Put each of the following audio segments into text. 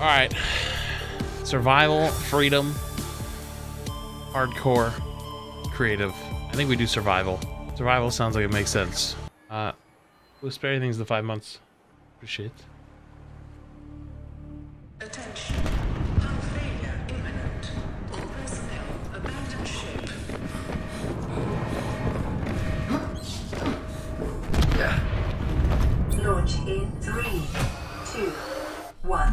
All right. Survival, freedom, hardcore, creative. I think we do survival. Survival sounds like it makes sense. We'll spare you things the 5 months. Appreciate it. Attention. Power failure imminent. All personnel, abandon ship. Launch in 3, 2, 1.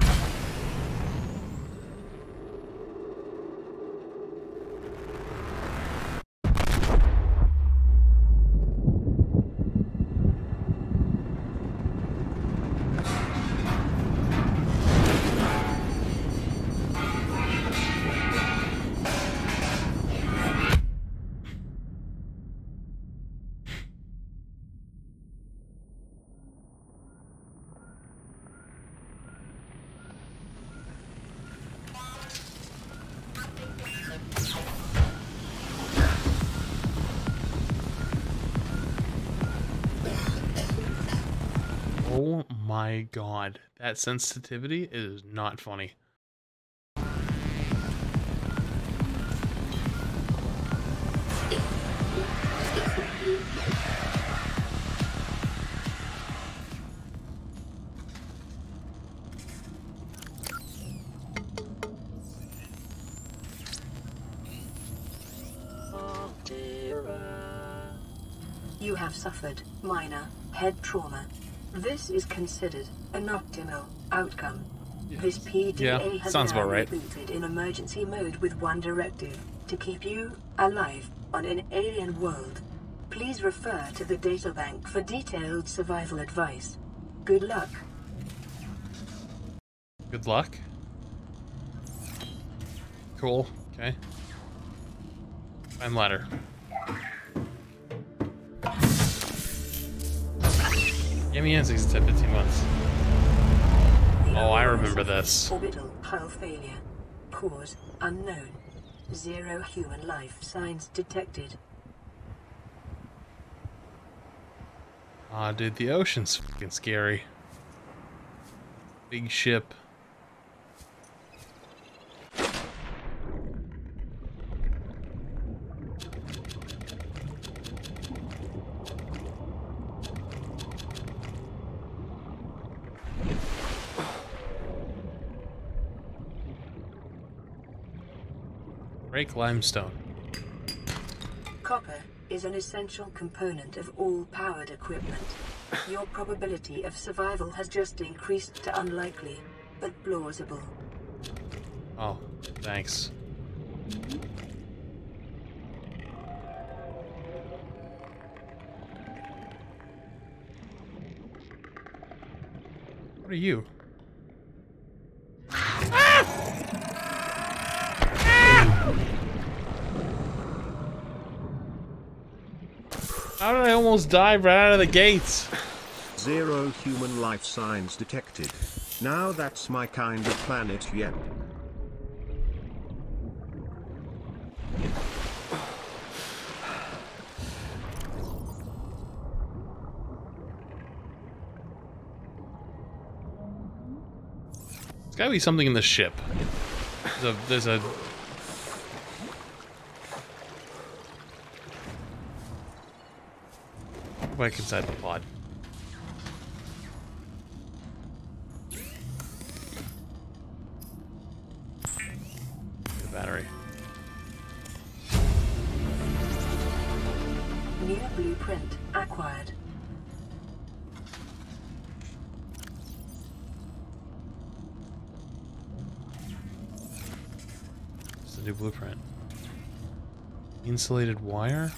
My God, that sensitivity is not funny. You have suffered minor head trauma. This is considered an optimal outcome. Yes. This PDA has been rebooted in emergency mode with one directive: to keep you alive on an alien world. Please refer to the databank for detailed survival advice. Good luck. Good luck. Cool. Okay. Climb ladder. Gaming ends is 10 to 15 months. Oh, I remember this. Orbital hull failure. Cause unknown. 0 human life signs detected. Ah, dude, the ocean's fucking scary. Big ship. Break limestone. Copper is an essential component of all powered equipment. Your probability of survival has just increased to unlikely, but plausible. Oh, thanks. What are you? How did I almost die right out of the gates? 0 human life signs detected. Now that's my kind of planet, yep. There's gotta be something in the ship. There's a back inside the pod. The battery. New blueprint acquired. It's a new blueprint. Insulated wire.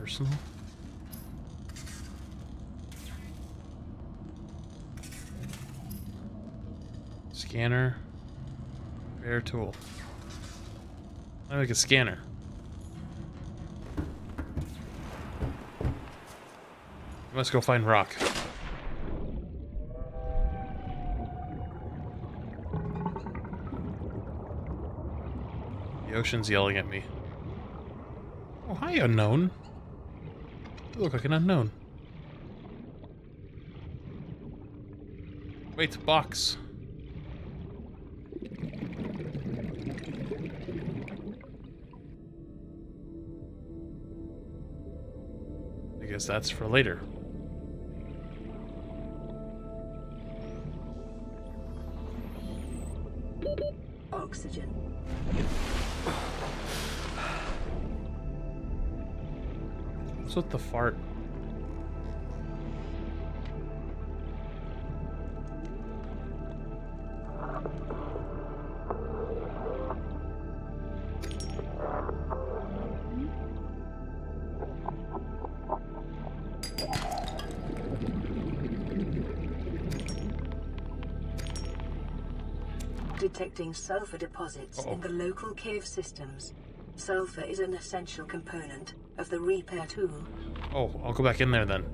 Personal. Scanner. Repair tool. I like a scanner. I must go find rock. The ocean's yelling at me. Oh, hi, unknown. You look like an unknown. Wait, box. I guess that's for later. Oxygen. What's with the fart? Detecting sulfur deposits in the local cave systems. Sulfur is an essential component of the repair tool. Oh, I'll go back in there then.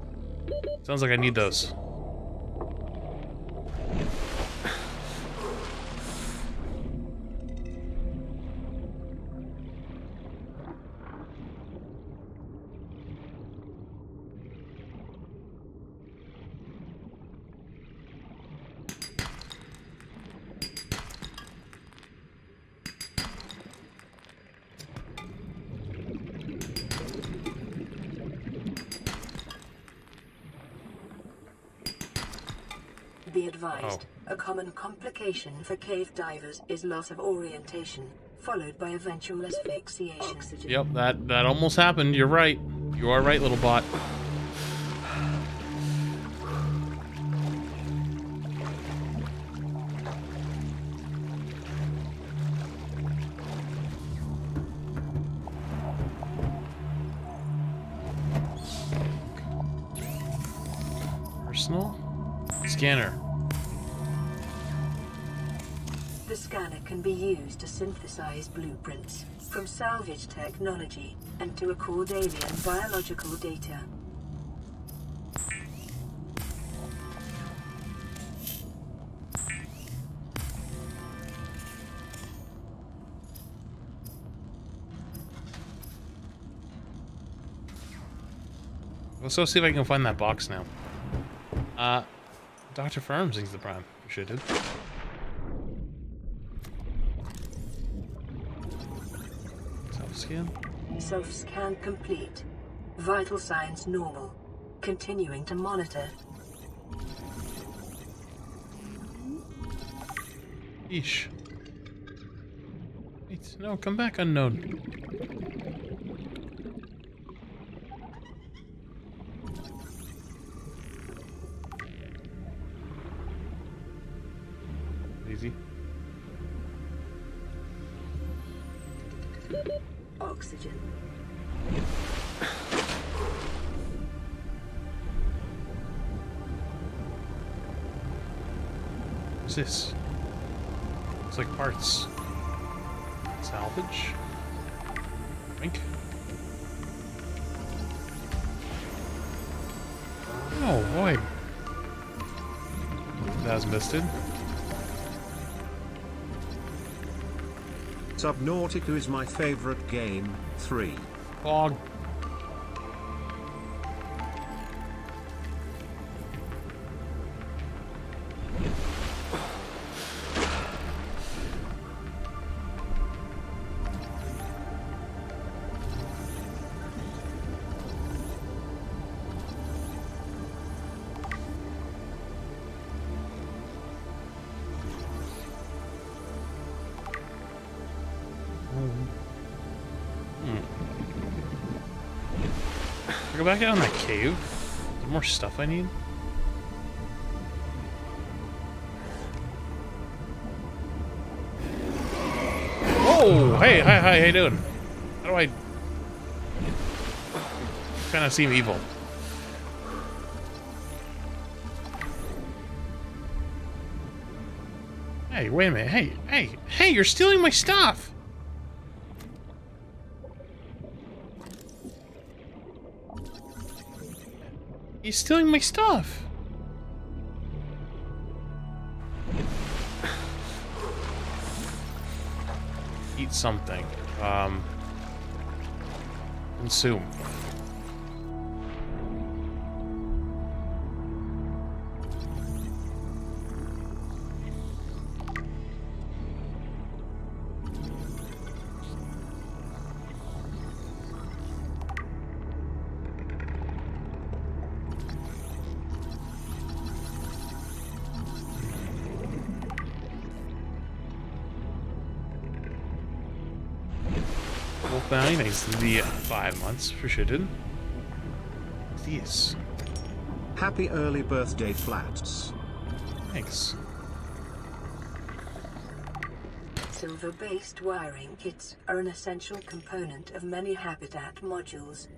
Sounds like I need those. Common complication for cave divers is loss of orientation, followed by eventual asphyxiation. Oxygen. Yep, that almost happened. You're right. You are right, little bot. Personal scanner. Can be used to synthesize blueprints from salvage technology and to record alien biological data. Let's go see if I can find that box now. Dr. Firm sings the prime. Appreciate it. Self-scan complete. Vital signs normal. Continuing to monitor. Eesh. Wait, no, come back, unknown. Easy. Oxygen. What's this? It's like parts. Salvage. Drink. Oh boy. That was misted. Subnautica is my favorite game. 3. Bog. Back out in that cave. There's more stuff I need. Oh, hey, hi, hi, how you doing? How do I? You kind of seem evil. Hey, wait a minute. Hey, hey, hey! You're stealing my stuff. He's stealing my stuff. Eat something. Consume. Apple Bounty, thanks to the 5 months, appreciate it. Yes. Happy early birthday, Flats. Thanks. Silver-based wiring kits are an essential component of many habitat modules.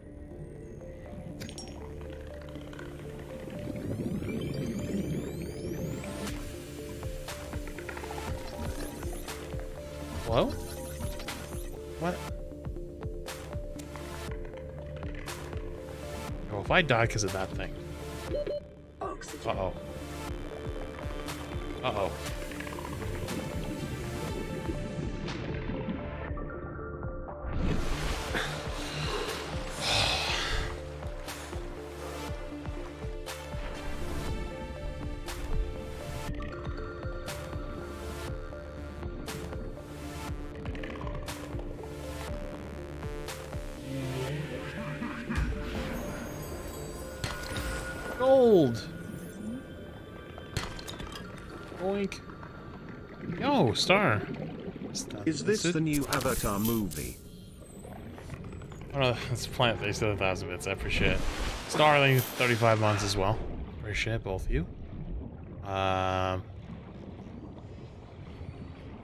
Hello? What? Oh, if I die because of that thing. Oxygen. Uh-oh. Uh-oh. Star. Is this the new Avatar movie? Oh no, that's Plant. They said 1,000 bits. I appreciate it. Starling, 35 months as well. Appreciate both of you.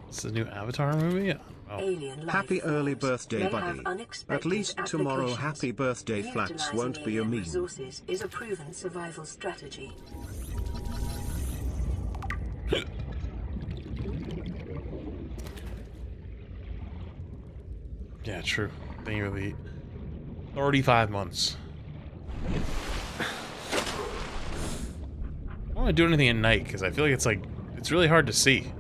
It's the new Avatar movie. Oh. Happy early birthday, buddy. At least tomorrow, happy birthday, Flats won't be a meme. Resources is a proven survival strategy. Yeah, true. Thank you for the 35 months. I don't want to do anything at night because I feel like it's like it's really hard to see.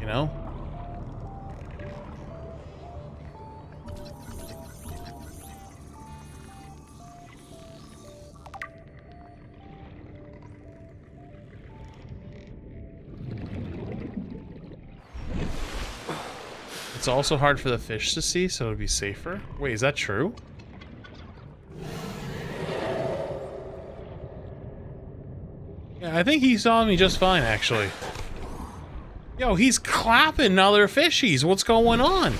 You know? It's also hard for the fish to see, so it would be safer. Wait, is that true? Yeah, I think he saw me just fine, actually. Yo, he's clapping other fishies. What's going on?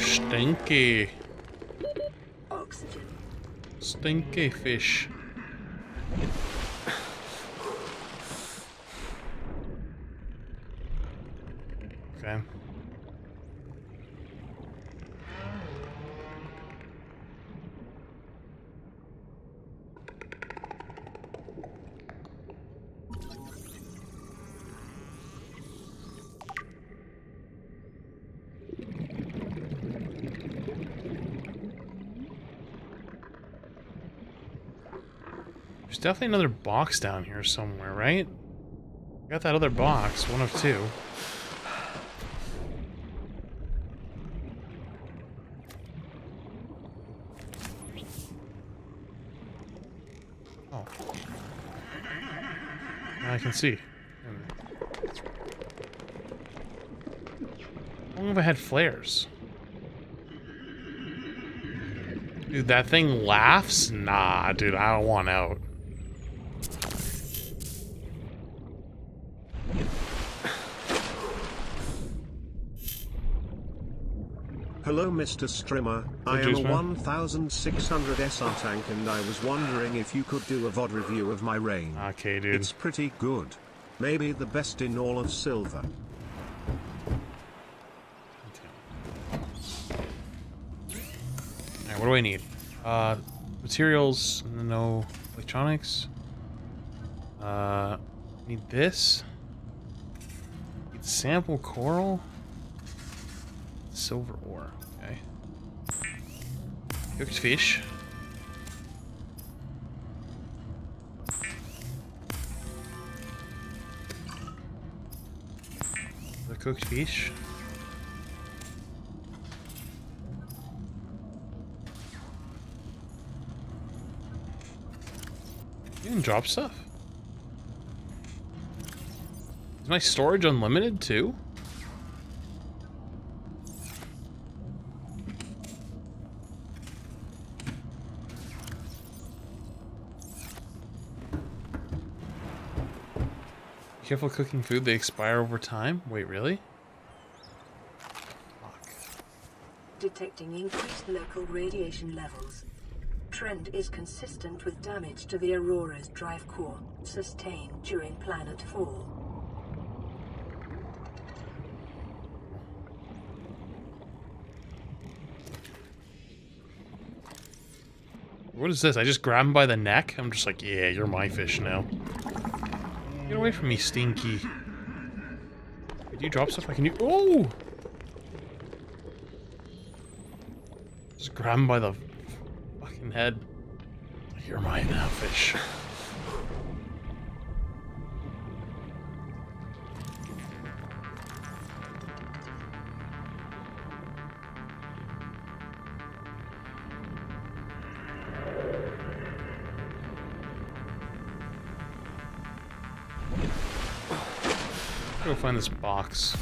Stinky. Oxygen. Stinky fish. Okay. There's definitely another box down here somewhere, right? We got that other box, one of two. Oh. Now I can see. How long have I had flares? Dude, that thing laughs? Nah, dude, I don't want out. Hello, Mr. Strimmer. I am a 1,600 SR tank, and I was wondering if you could do a VOD review of my rain. Okay, dude. It's pretty good. Maybe the best in all of Silver. Alright, what do I need? Materials, no electronics. Need this. Need sample coral. Silver ore, okay. Cooked fish. with cooked fish. You can drop stuff. Is my storage unlimited too? Careful cooking food, they expire over time. Wait, really? Fuck. Detecting increased local radiation levels. Trend is consistent with damage to the Aurora's drive core, sustained during planet fall. What is this? I just grab him by the neck? I'm just like, yeah, you're my fish now. Get away from me, stinky. Did you drop stuff? I can do. Oh! Just grab him by the fucking head. You're mine now, fish. Go find this box.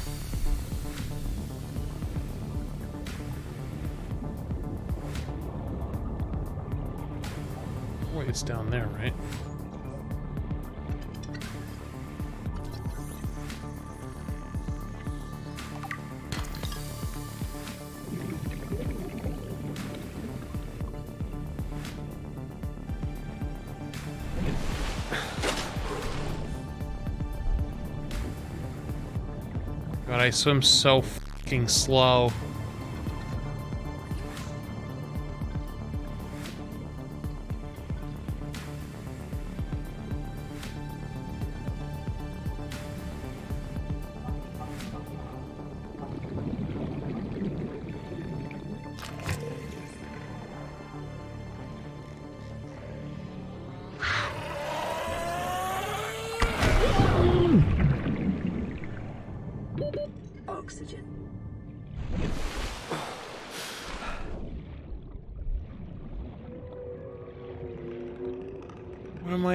Wait, it's down there, right? I swim so fucking slow.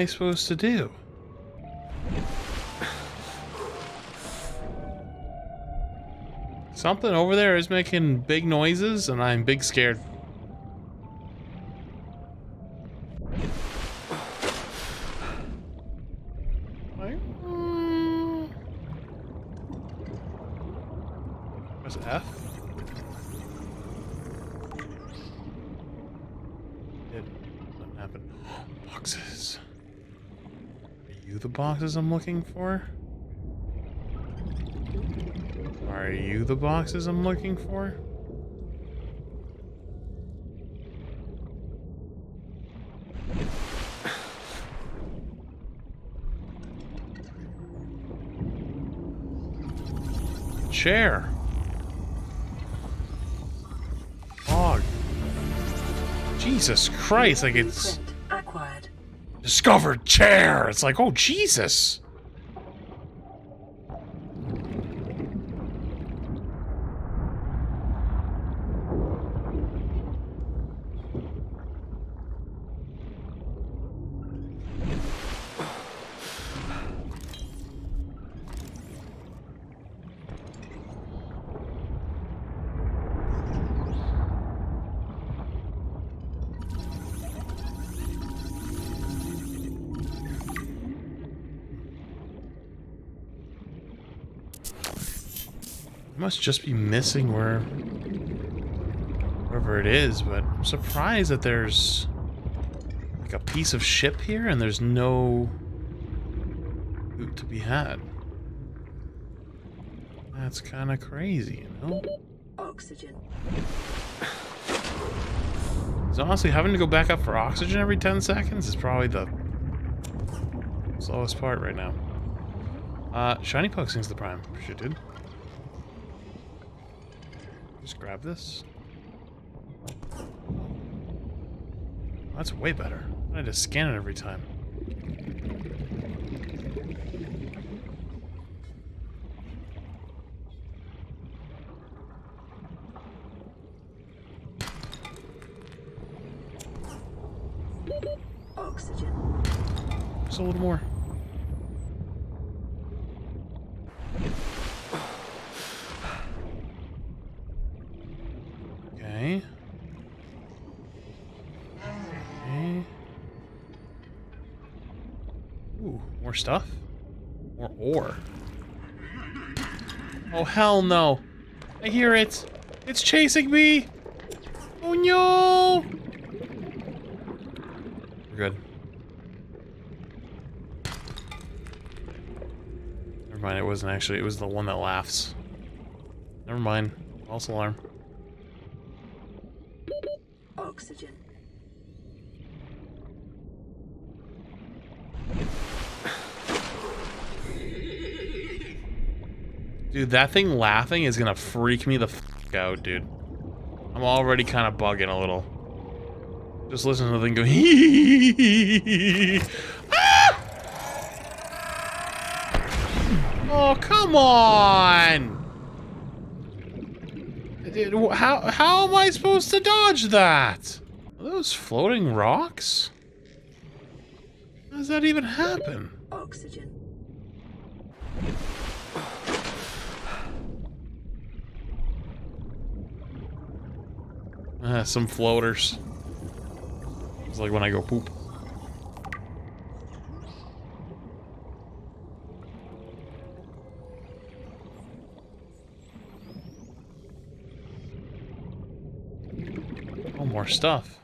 Supposed to do? Something over there is making big noises and I'm big scared. Press F. It doesn't happen. Boxes. The boxes I'm looking for? Are you the boxes I'm looking for? Chair. Dog. Jesus Christ, like it's... Discovered chair! It's like, oh, Jesus! Must just be missing wherever it is, but I'm surprised that there's like a piece of ship here and there's no loot to be had. That's kind of crazy, you know? Oxygen. So honestly, having to go back up for oxygen every 10 seconds is probably the slowest part right now. Shiny Poke sings the prime. Shit, dude. Just grab this. That's way better. I just scan it every time. Just a little more. Okay. Okay. Ooh, more stuff? More ore. Oh, hell no. I hear it. It's chasing me. Oh, no. We're good. Never mind. It wasn't actually. It was the one that laughs. Never mind. False alarm. Oxygen. Dude, that thing laughing is gonna freak me the f*** out, dude. I'm already kind of bugging a little. Just listen to the thing go hee. Ah! Oh, come on! Dude, how am I supposed to dodge that? Are those floating rocks? How does that even happen? Oxygen. Some floaters. It's like when I go poop. Oh, more stuff.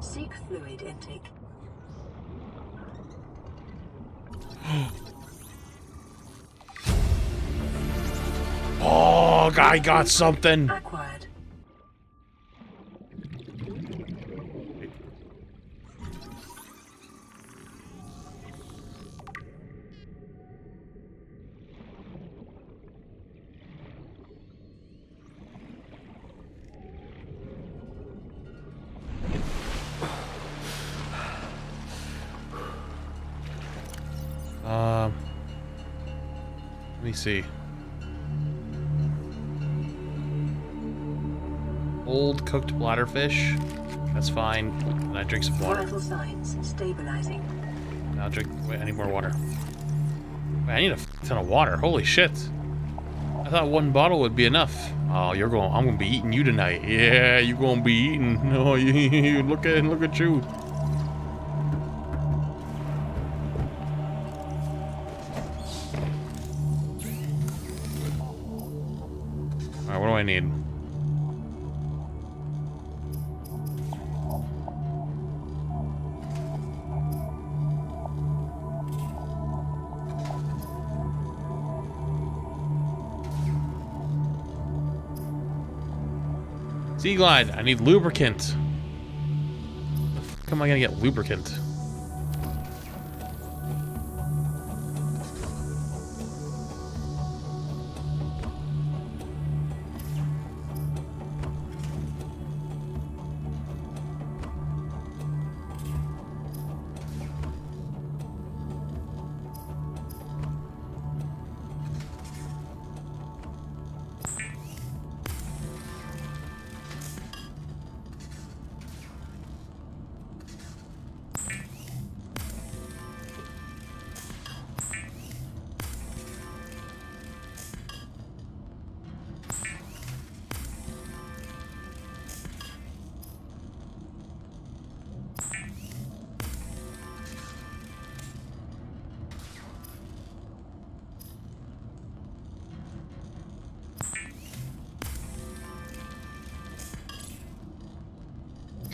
Seek fluid intake. Oh, I got something. Acquired. Let me see. Old cooked bladderfish. That's fine. And I drink some water. And I'll drink. Wait, I need more water. Wait, I need a ton of water. Holy shit! I thought one bottle would be enough. Oh, you're going. I'm gonna be eating you tonight. Yeah, you gonna be eating. No, you look at you. All right, what do I need? Sea glide. I need lubricant. How the fuck am I gonna get lubricant?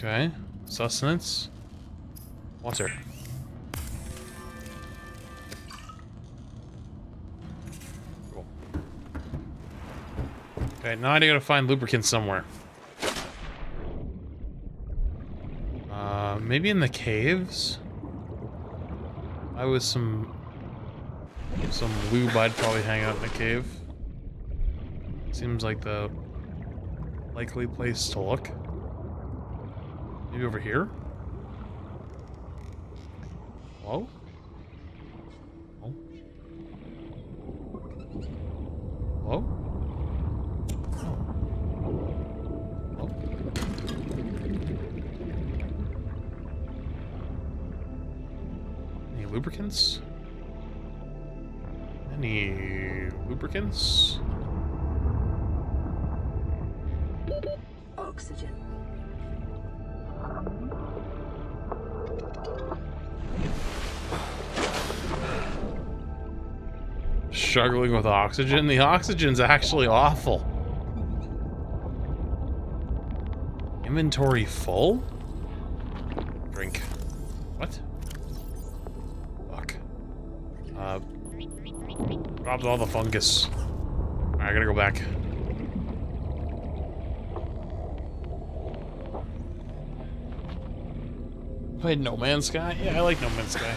Okay, sustenance, water. Cool. Okay, now I gotta find lubricant somewhere. Maybe in the caves? I was some lube I'd probably hang out in the cave. Seems like the likely place to look. Maybe over here? Hello? Hello? Hello? lubricants? Any lubricants? Oxygen. Struggling with oxygen? The oxygen's actually awful. Inventory full? Drink. What? Fuck. Robbed all the fungus. Alright, I gotta go back. Played No Man's Sky? Yeah, I like No Man's Sky.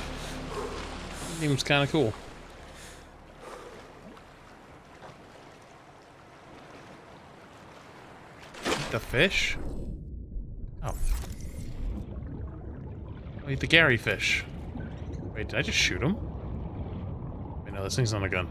That game's kinda cool. Eat the fish? Oh. I'll eat the Gary fish. Wait, did I just shoot him? Wait, no, this thing's not a gun.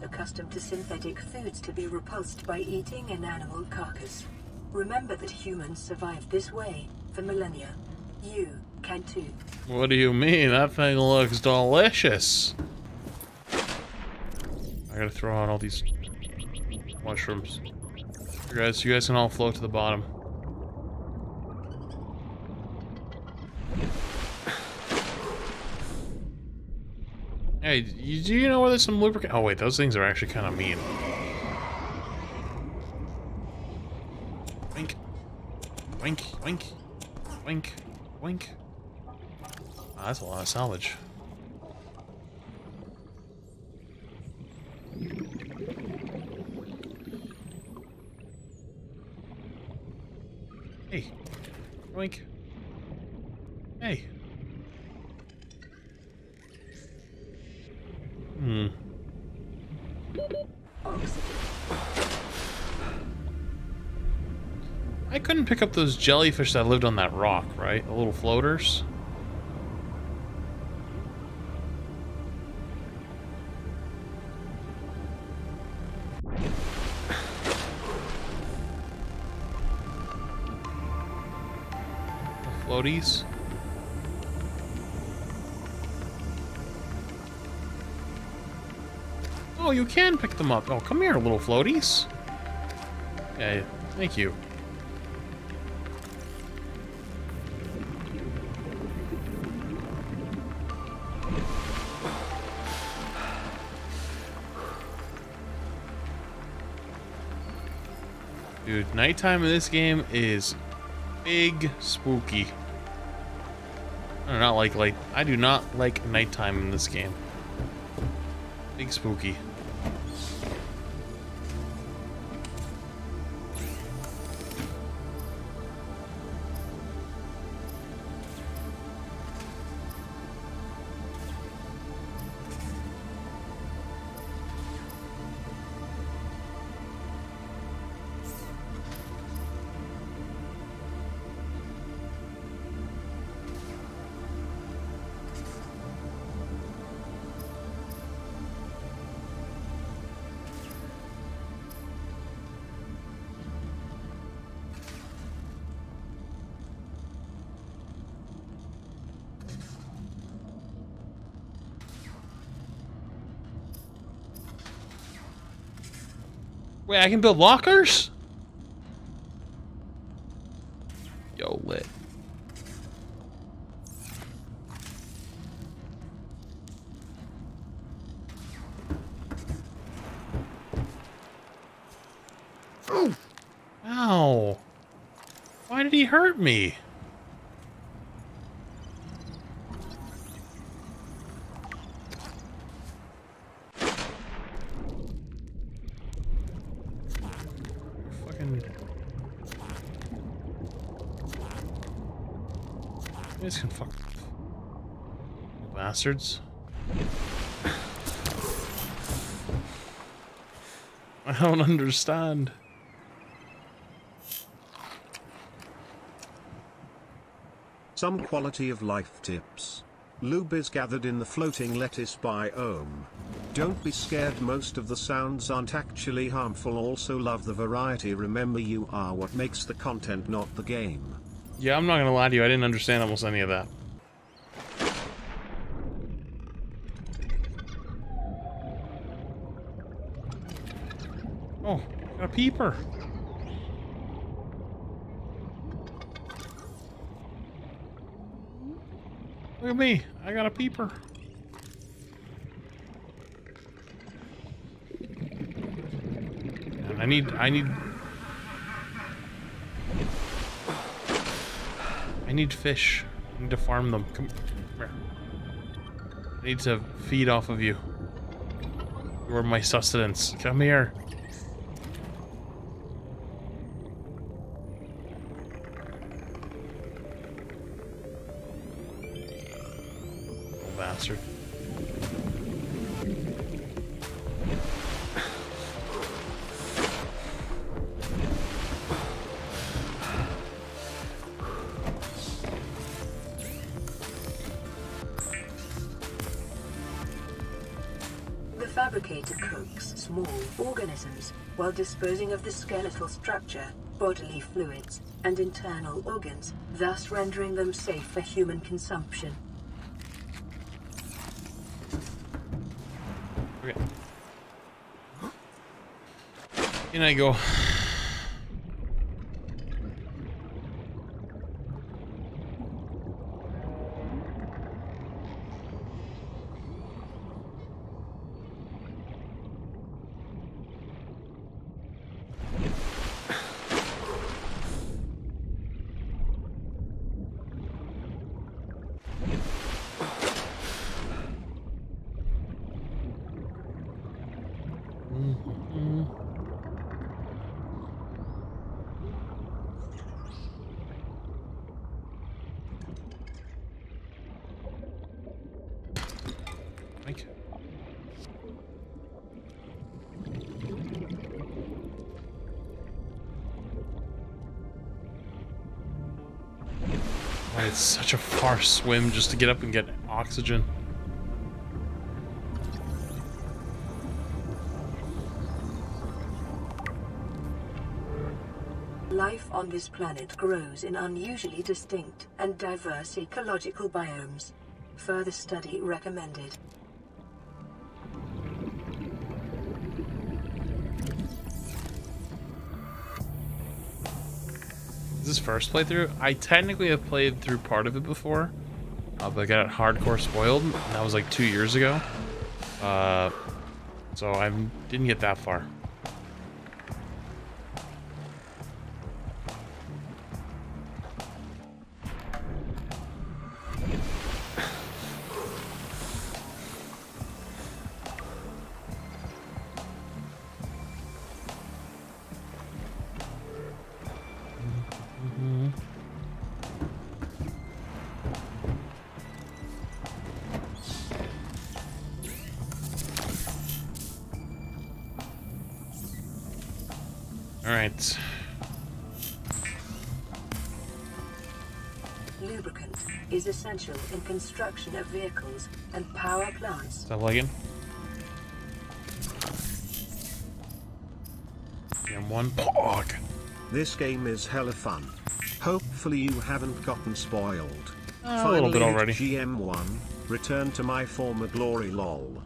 Accustomed to synthetic foods to be repulsed by eating an animal carcass. Remember that humans survived this way for millennia. You can too. What do you mean? That thing looks delicious. I gotta throw out all these mushrooms. Guys, you guys can all float to the bottom. Hey, do you know where there's some lubricant? Oh wait, those things are actually kind of mean. Wink, wink, wink, wink, wink. Wow, that's a lot of salvage. Hey, wink. Hey. Hmm. I couldn't pick up those jellyfish that lived on that rock, right? The little floaters. The floaties. Oh, you can pick them up. Oh, come here, little floaties. Yeah, thank you. Dude, nighttime in this game is big spooky. I do not like light. I do not like nighttime in this game. Big spooky. Wait, I can build lockers? Yo, lit. Ooh. Ow. Why did he hurt me? He's gonna fuck off. You bastards. I don't understand. Some quality of life tips. Lube is gathered in the floating lettuce biome. Don't be scared, most of the sounds aren't actually harmful. Also love the variety. Remember, you are what makes the content, not the game. Yeah, I'm not gonna lie to you, I didn't understand almost any of that. Oh, got a peeper. Look at me, I got a peeper. And I need fish. I need to farm them. Come here. I need to feed off of you. You are my sustenance. Come here. Bastard. The fabricator cooks small organisms while disposing of the skeletal structure, bodily fluids, and internal organs, thus rendering them safe for human consumption. In I go. It's such a far swim just to get up and get oxygen. Life on this planet grows in unusually distinct and diverse ecological biomes. Further study recommended. This first playthrough, I technically have played through part of it before, but I got it hardcore spoiled, and that was like 2 years ago, so I didn't get that far. Alright. Lubricant is essential in construction of vehicles and power plants. Stop lagging. M1 Pog. This game is hella fun. Hopefully you haven't gotten spoiled. A little bit already. GM1, return to my former glory, lol.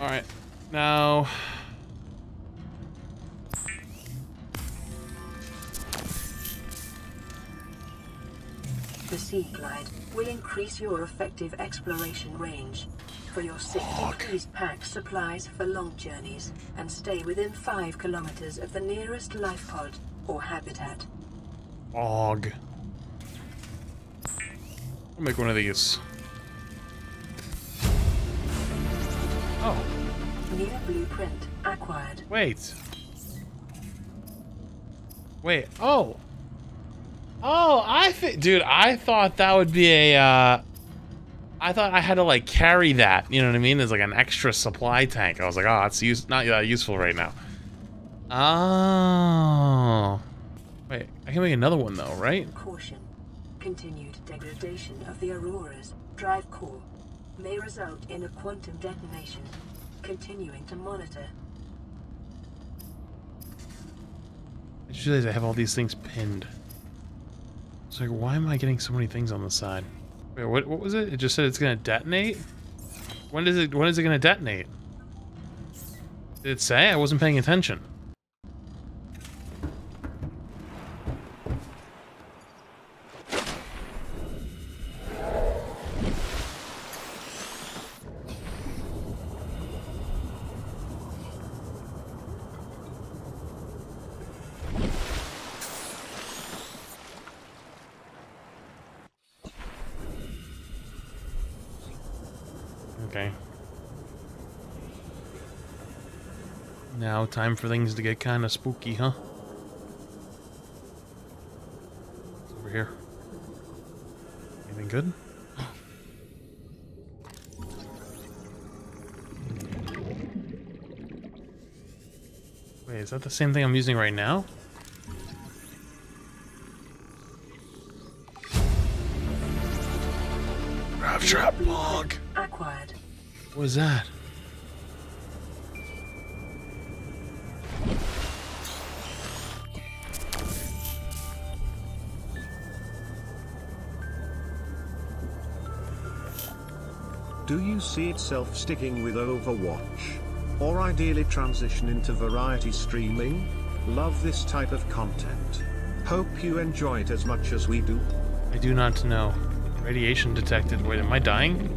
Alright, now... The Sea Glide will increase your effective exploration range. For your sick, please pack supplies for long journeys and stay within 5 kilometers of the nearest life pod or habitat. Og. I'll make one of these. Oh. New blueprint acquired. Wait. Wait, oh. Oh, dude, I thought that would be a, I thought I had to, like, carry that. You know what I mean? There's, like, an extra supply tank. I was like, oh, that's not that useful right now. Oh. Wait, I can make another one, though, right? Caution. Continued degradation of the Aurora's drive core may result in a quantum detonation. Continuing to monitor. I just realized I have all these things pinned. It's like, why am I getting so many things on the side? Wait, what was it? It just said it's gonna detonate? When is it gonna detonate? Did it say? I wasn't paying attention. Now time for things to get kind of spooky, huh? Over here. Anything good? Wait, is that the same thing I'm using right now? Rough trap log. Acquired. What is that? Do you see itself sticking with Overwatch? Or ideally transition into variety streaming? Love this type of content. Hope you enjoy it as much as we do. I do not know. Radiation detected. Wait, am I dying?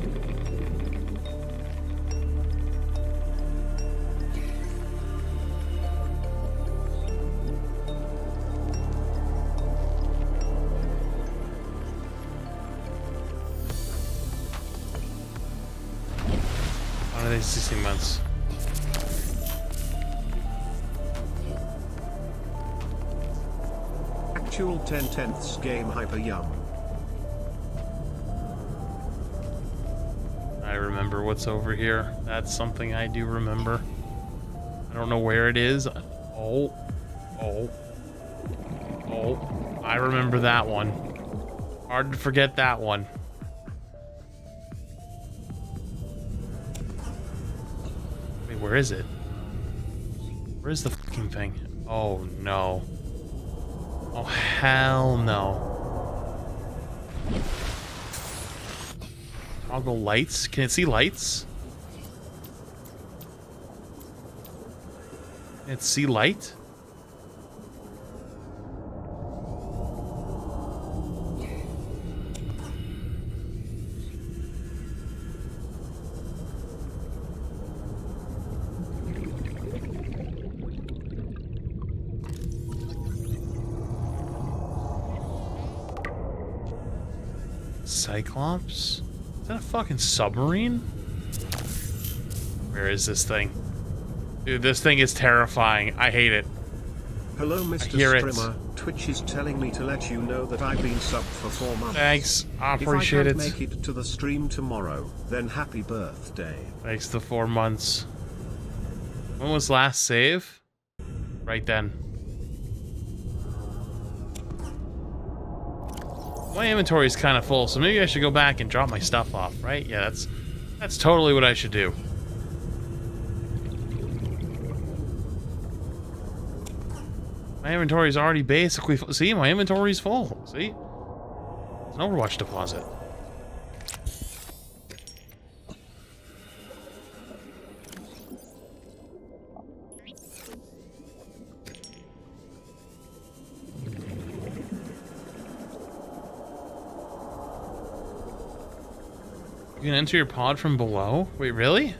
Actual 10/10 game hyper yum. I remember what's over here. That's something I do remember. I don't know where it is. Oh. I remember that one. Hard to forget that one. Where is it? Where is the fucking thing? Oh no. Oh hell no. Toggle lights? Can it see lights? Can it see light? Cyclops? Is that a fucking submarine? Where is this thing? Dude, this thing is terrifying. I hate it. Hello, Mr. Streamer. Twitch is telling me to let you know that I've been subbed for 4 months. Thanks. I appreciate it. If I can't make it to the stream tomorrow, then happy birthday. Thanks to 4 months. When was last save? Right then. My inventory is kind of full, so maybe I should go back and drop my stuff off, right? Yeah, that's totally what I should do. My inventory is already basically full. See, my inventory is full. See? It's an Overwatch deposit. You can enter your pod from below? Wait, really?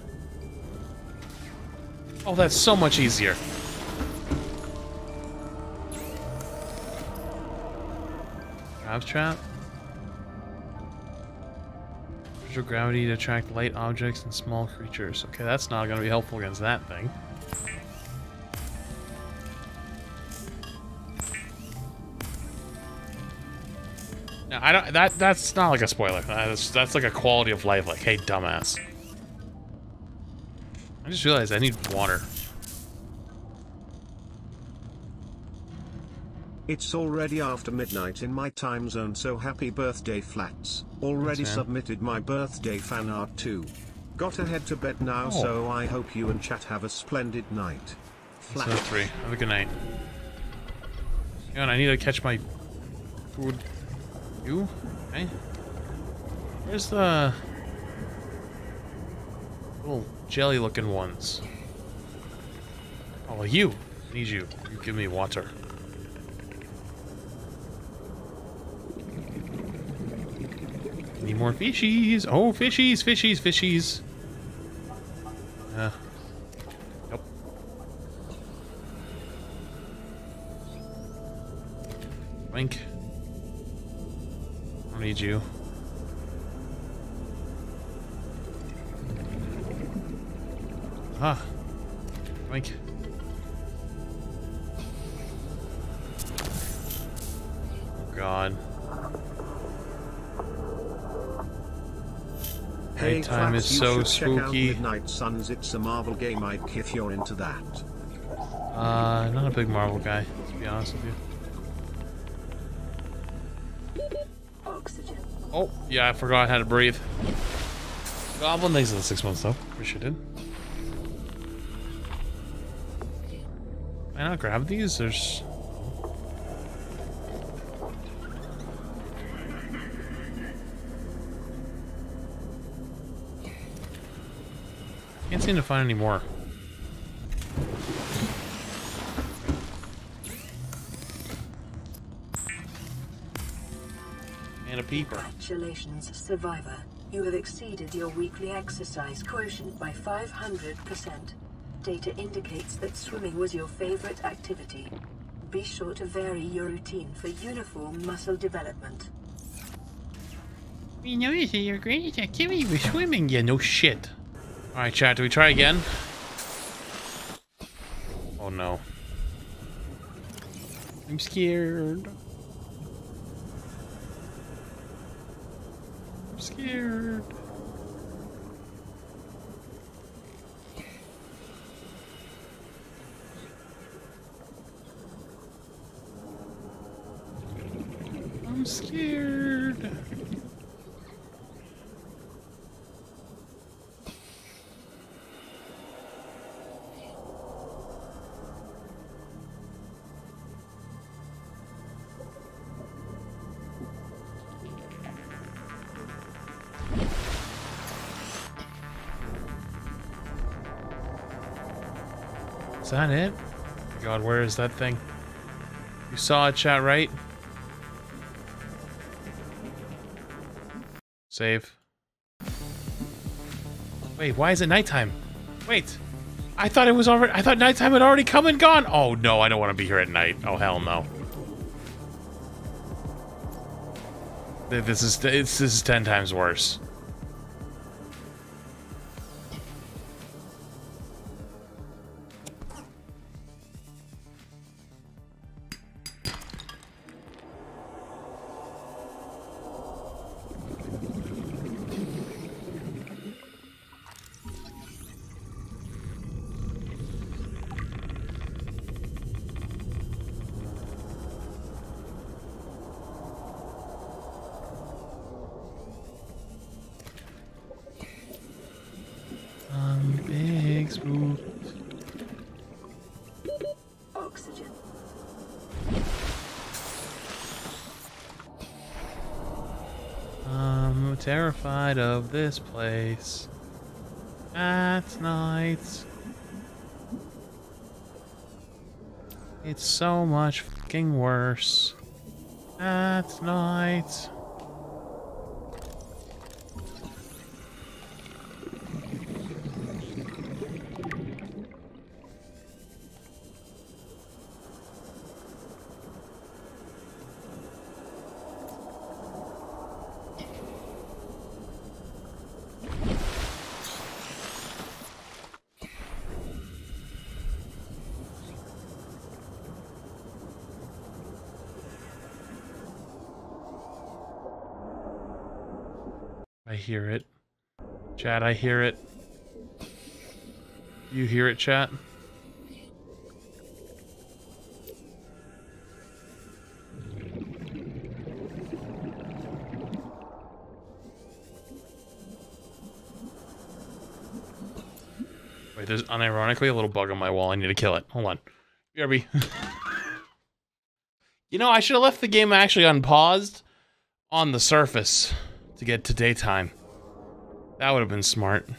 Oh, that's so much easier. Grav trap. Visual gravity to attract light objects and small creatures. Okay, that's not gonna be helpful against that thing. No, I don't. That's not like a spoiler. That's like a quality of life. Like, hey, dumbass. I just realized I need water. It's already after midnight in my time zone, so happy birthday, Flats. Already submitted my birthday fan art too. Gotta head to bed now, so I hope you and chat have a splendid night. Flats. So three. Have a good night. And I need to catch my food. You? Okay. Where's the little jelly looking ones? Oh, you! I need you. You give me water. Need more fishies! Oh, fishies, fishies, fishies! Nope. Wink. I don't need you. Ah. Wink. Oh, God. Nighttime is so spooky. Midnight Suns, it's a Marvel game. I'd kiff you're into that. Not a big Marvel guy, to be honest with you. Oxygen. Oh, yeah, I forgot how to breathe. Goblin, thanks for the 6 months, though. Wish I did. Can I not grab these? There's. Can't seem to find any more. And a peeper. Congratulations, survivor. You have exceeded your weekly exercise quotient by 500%. Data indicates that swimming was your favorite activity. Be sure to vary your routine for uniform muscle development. We noticed that your greatest activity was swimming. Yeah, no shit. Alright, chat, do we try again? Oh no. I'm scared. I'm scared. I'm scared. Is that it? God, where is that thing? You saw it, chat, right? Save. Wait, why is it nighttime? Wait, I thought it was already. I thought nighttime had already come and gone. Oh no, I don't want to be here at night. Oh hell no. This is 10 times worse. Terrified of this place at night. It's so much fucking worse at night. I hear it. Chat, I hear it. You hear it, chat? Wait, there's unironically a little bug on my wall. I need to kill it. Hold on. BRB. You know, I should have left the game actually unpaused on the surface to get to daytime. That would have been smart.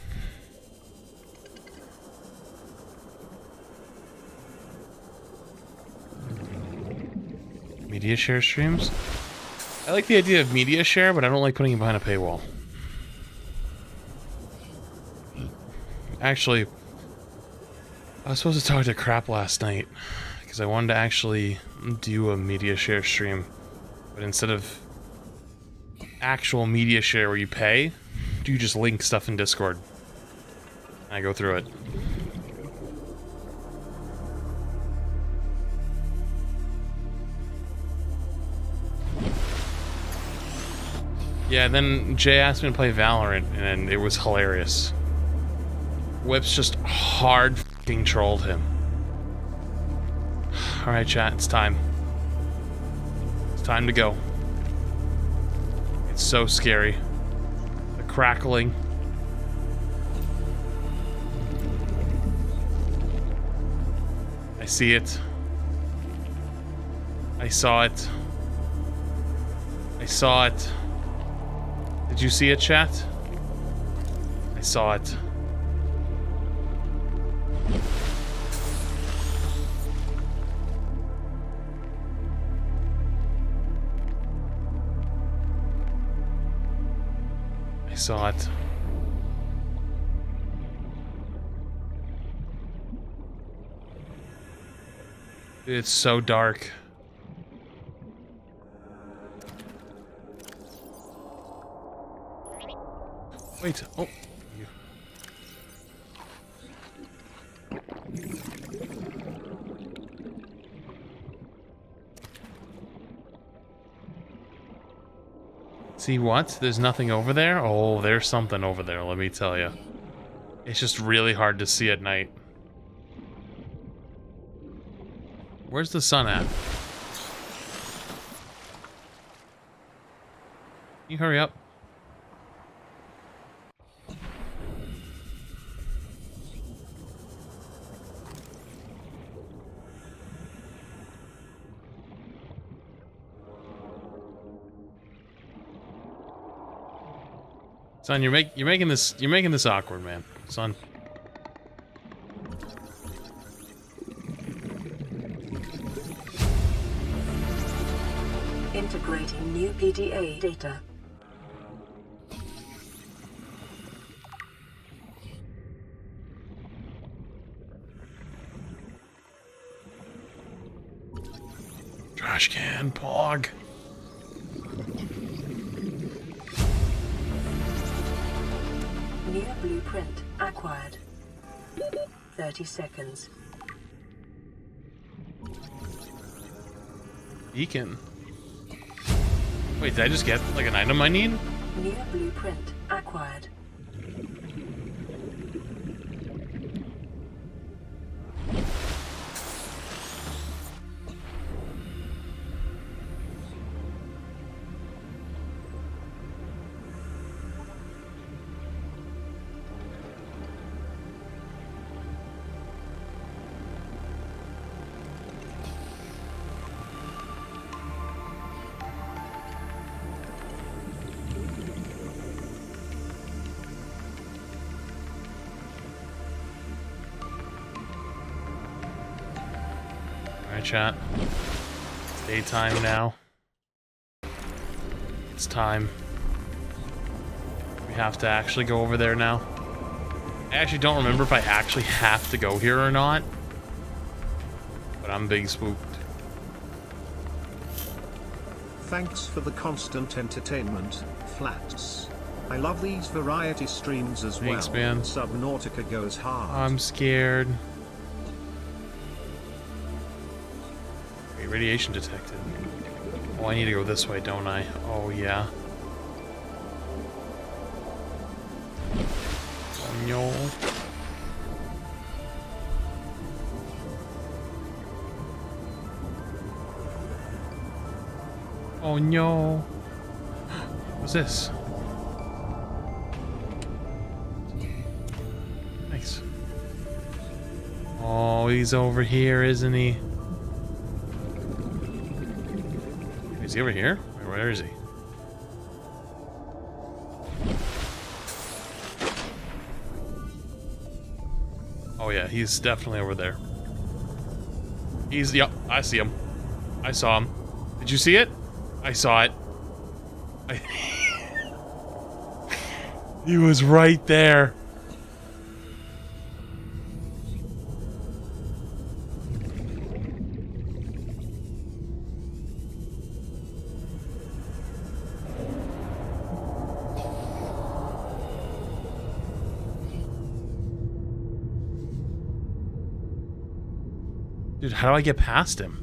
Media share streams? I like the idea of media share, but I don't like putting it behind a paywall. Actually, I was supposed to talk to Crap last night because I wanted to actually do a media share stream, but instead of actual media share where you pay, do you just link stuff in Discord? And I go through it. Yeah, then Jay asked me to play Valorant, and it was hilarious. Whips just hard f***ing trolled him. Alright, chat, it's time. It's time to go. It's so scary. The crackling. I see it. I saw it. I saw it. Did you see it, chat? I saw it. I saw it. Dude, it's so dark. Wait, oh. See what? There's nothing over there? Oh, there's something over there, let me tell you. It's just really hard to see at night. Where's the sun at? Can you hurry up? Son, you're making this awkward, man. Son. Integrating new PDA data. Trash can pog. New blueprint acquired. 30 seconds. Beacon. Wait, did I just get like an item I need? New blueprint acquired. Chat. It's daytime now. It's time. We have to actually go over there now. I actually don't remember if I actually have to go here or not. But I'm big spooked. Thanks for the constant entertainment, Flats. I love these variety streams as well. Thanks, man. Subnautica goes hard. I'm scared. Radiation detected. Oh, I need to go this way, don't I? Oh, yeah. No. Oh no. What's this? Thanks. Oh, he's over here, isn't he? Is he over here? Wait, where is he? Oh yeah, he's definitely over there. He's, yep, I see him. I saw him. Did you see it? I saw it. He was right there. Dude, how do I get past him?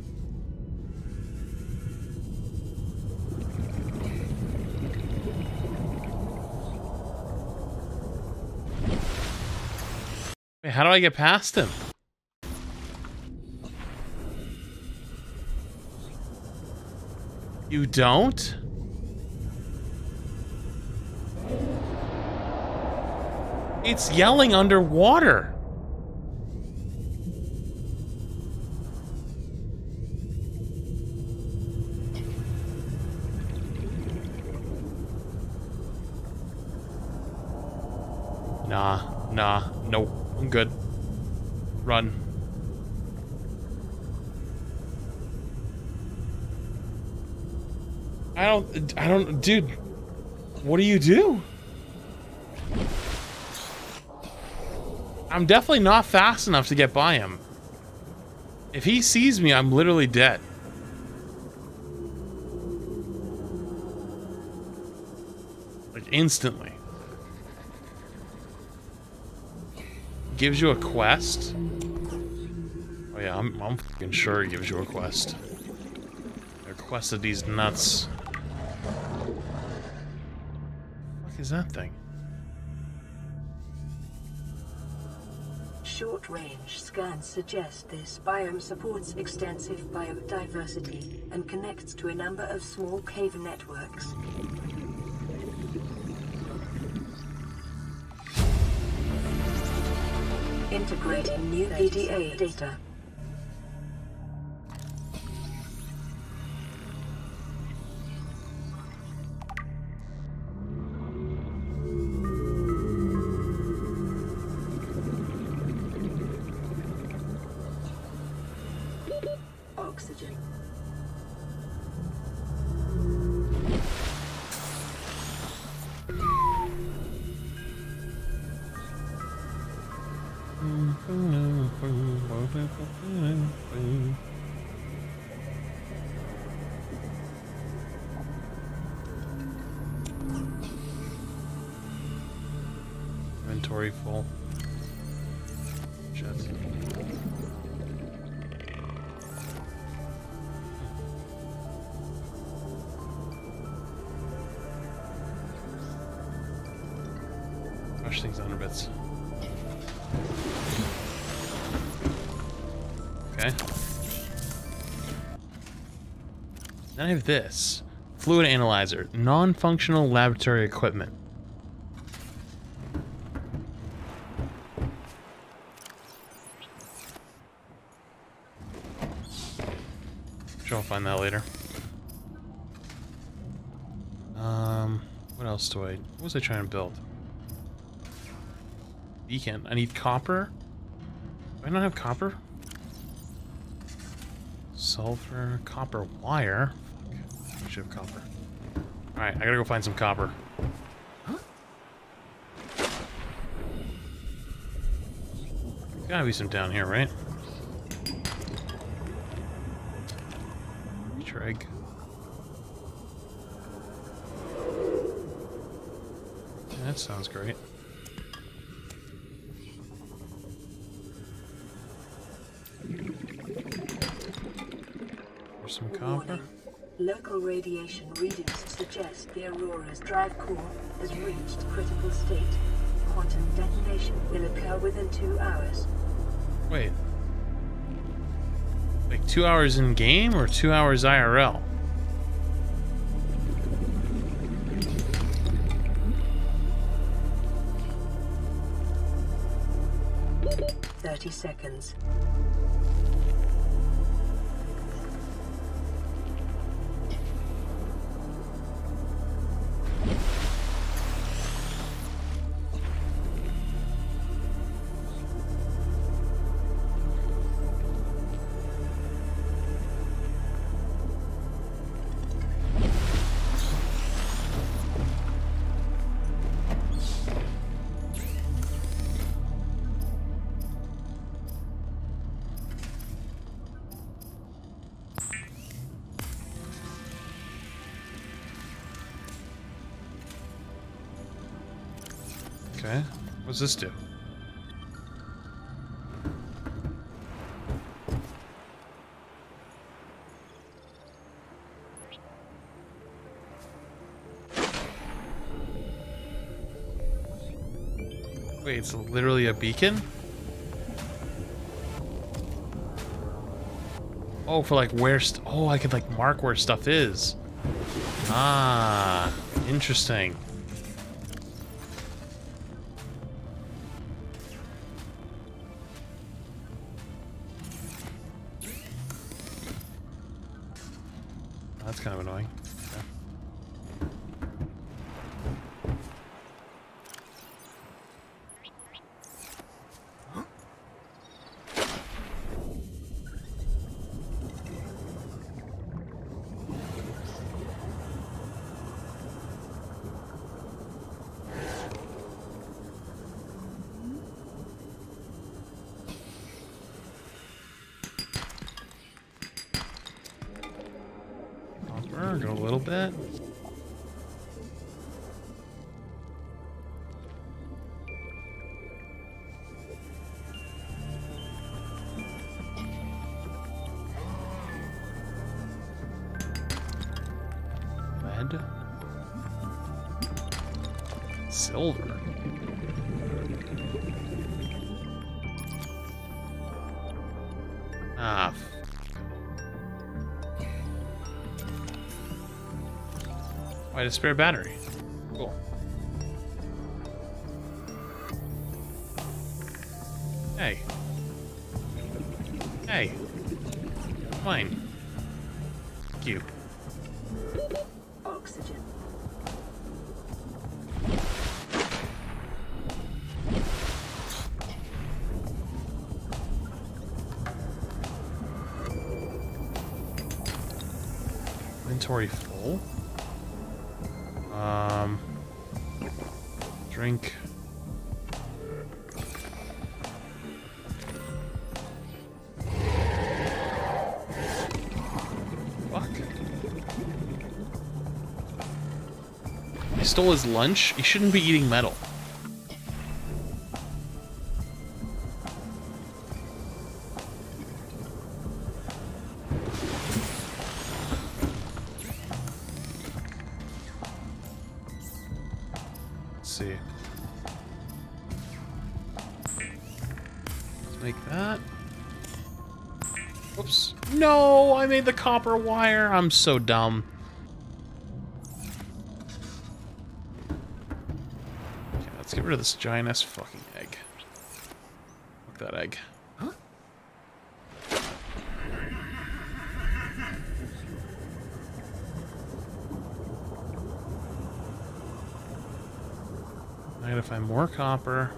Wait, how do I get past him? You don't? It's yelling underwater. Nah, nope, I'm good. Run. I don't, dude, what do you do? I'm definitely not fast enough to get by him. If he sees me, I'm literally dead. Like, instantly. Gives you a quest? Oh yeah, I'm fucking sure it gives you a quest. I requested these nuts. What the fuck is that thing? Short-range scans suggest this biome supports extensive biodiversity and connects to a number of small cave networks. Integrating new ADA data. Oxygen. Inventory full. Shit. Push things under bits. Okay. Now I have this. Fluid analyzer. Non-functional laboratory equipment. Sure, I'll find that later. What else do I... What was I trying to build? Beacon. I need copper. Do I not have copper? Sulfur, copper wire. Fuck. I should have copper. Alright, I gotta go find some copper. Huh? There's gotta be some down here, right? Trig. Yeah, that sounds great. Some copper. Local radiation readings suggest the Aurora's drive core has reached critical state. quantum detonation will occur within 2 hours. Wait. Like 2 hours in game or 2 hours IRL? Seconds. What does this do? Wait, it's literally a beacon? Oh, for like where oh, I could like mark where stuff is. Ah, interesting. A spare battery. Cool. Hey. Hey. Mine. Thank you. Oxygen. Inventory full. Drink. Fuck. I stole his lunch. He shouldn't be eating metal. The copper wire. I'm so dumb. Okay, let's get rid of this giant ass fucking egg. Fuck that egg. Huh? I gotta find more copper.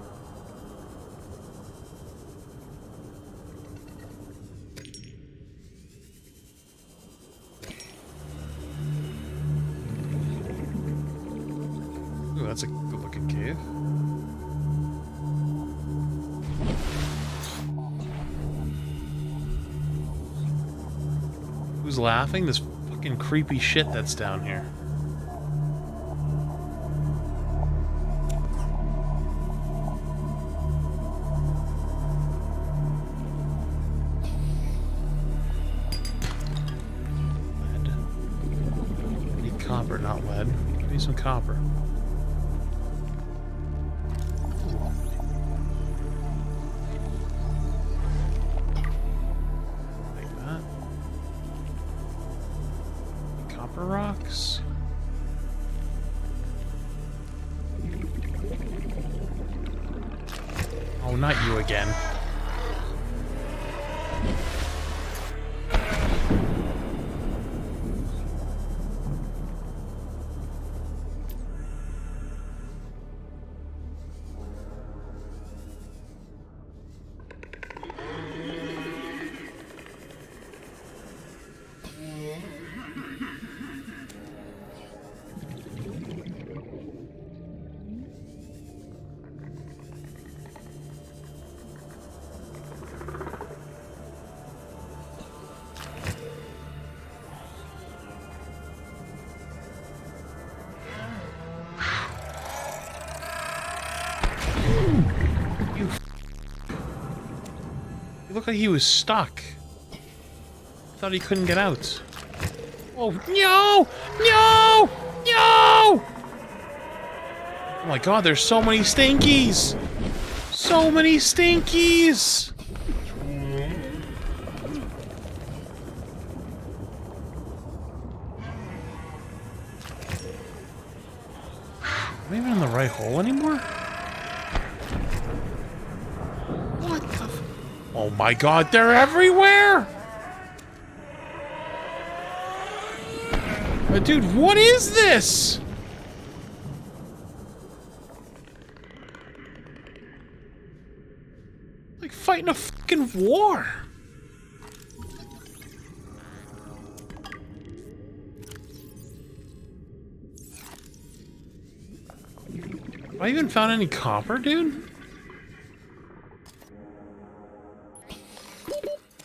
That's a good looking cave. Who's laughing? This fucking creepy shit that's down here. Lead. I need copper, not lead. I need some copper. not you again. Looked like he was stuck. Thought he couldn't get out. Oh no! No! No! Oh my god, there's so many stinkies! So many stinkies! Am I even in the right hole anymore? Oh my god, they're everywhere! But dude, what is this? Like fighting a fucking war. Have I even found any copper, dude?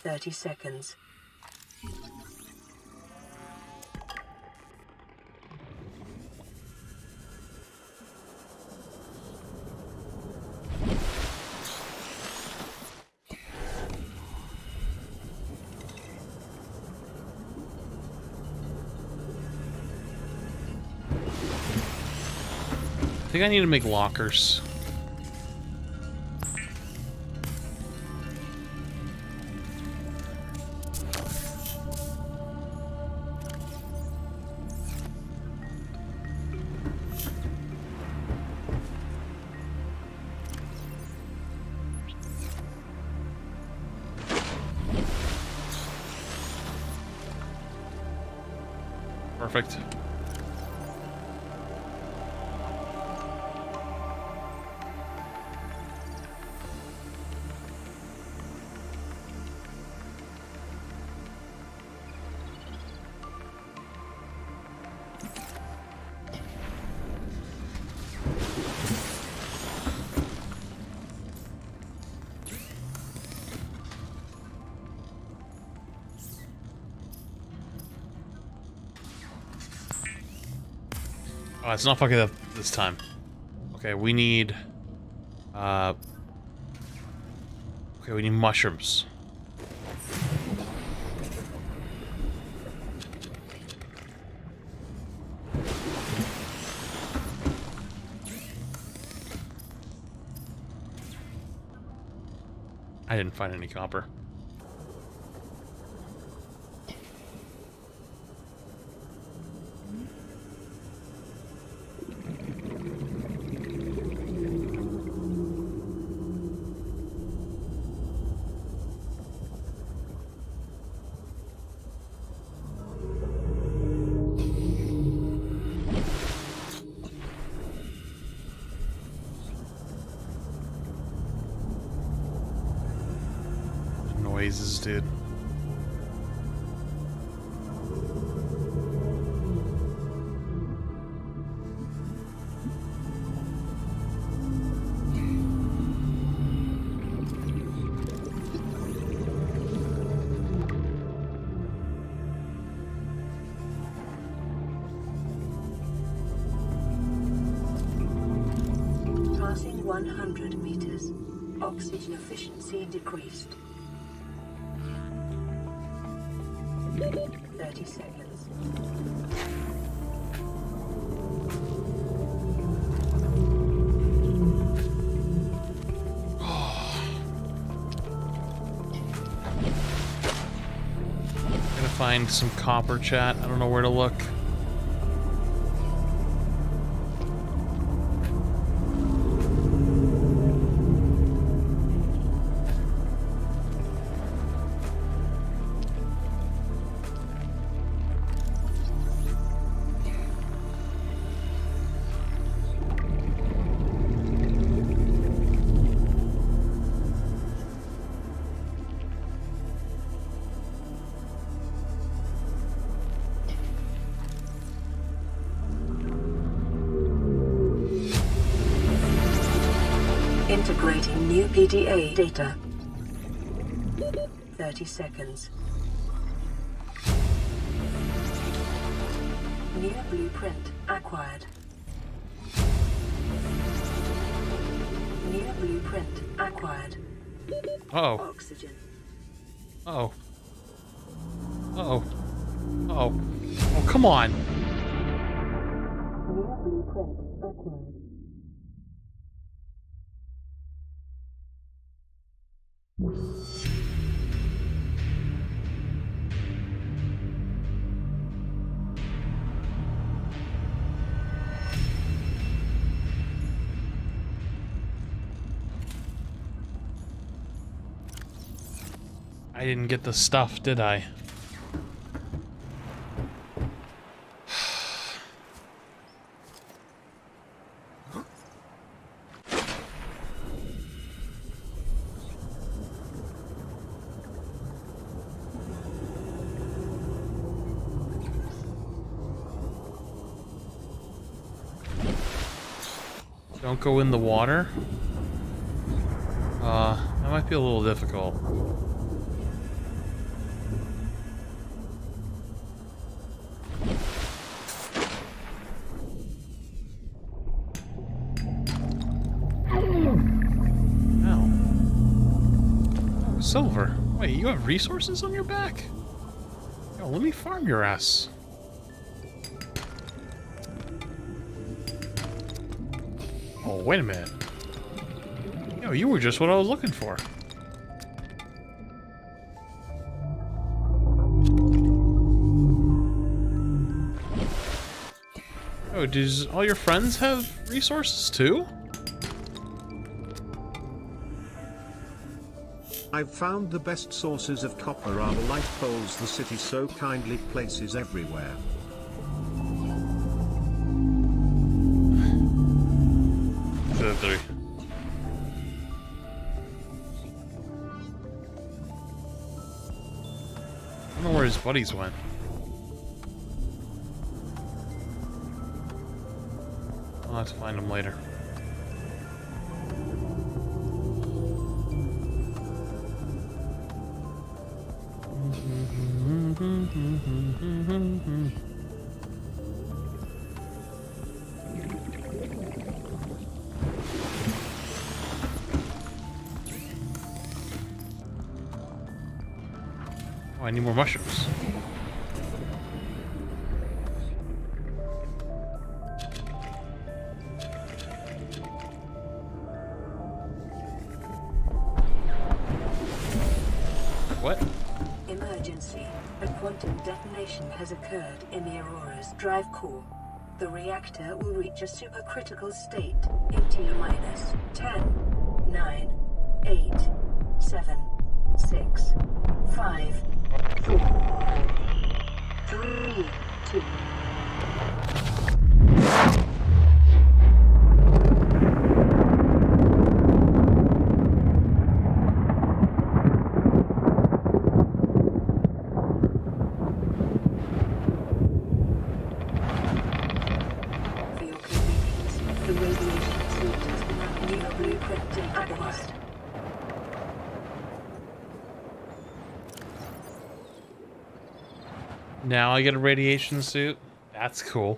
30 seconds. I think I need to make lockers. Perfect. Oh, it's not fucking up this time. Okay, we need... okay, we need mushrooms. I didn't find any copper. Dude. Passing 100 meters. Oxygen efficiency decreased. 30 seconds. I'm gonna find some copper, chat. I don't know where to look. Integrating new PDA data. 30 seconds. New blueprint acquired. New blueprint acquired. Uh-oh. Oxygen. Uh-oh. Uh-oh. Uh-oh. Oh, come on. New blueprint acquired. I didn't get the stuff, did I? Don't go in the water? That might be a little difficult. Ow. Oh, silver. Wait, you have resources on your back? Yo, let me farm your ass. Oh, wait a minute. Yo, you were just what I was looking for. Oh, does all your friends have resources too? I've found the best sources of copper are the light poles the city so kindly places everywhere. Three. I don't know where his buddies went. I'll have to find them later. I need more mushrooms. What? Emergency. A quantum detonation has occurred in the Aurora's drive core. The reactor will reach a supercritical state in T-minus 10, 9, 8, 7, 6, 5, 4, 3, 2. For your convenience, the radiation filters without new blueprint and otherwise. Now I get a radiation suit. That's cool.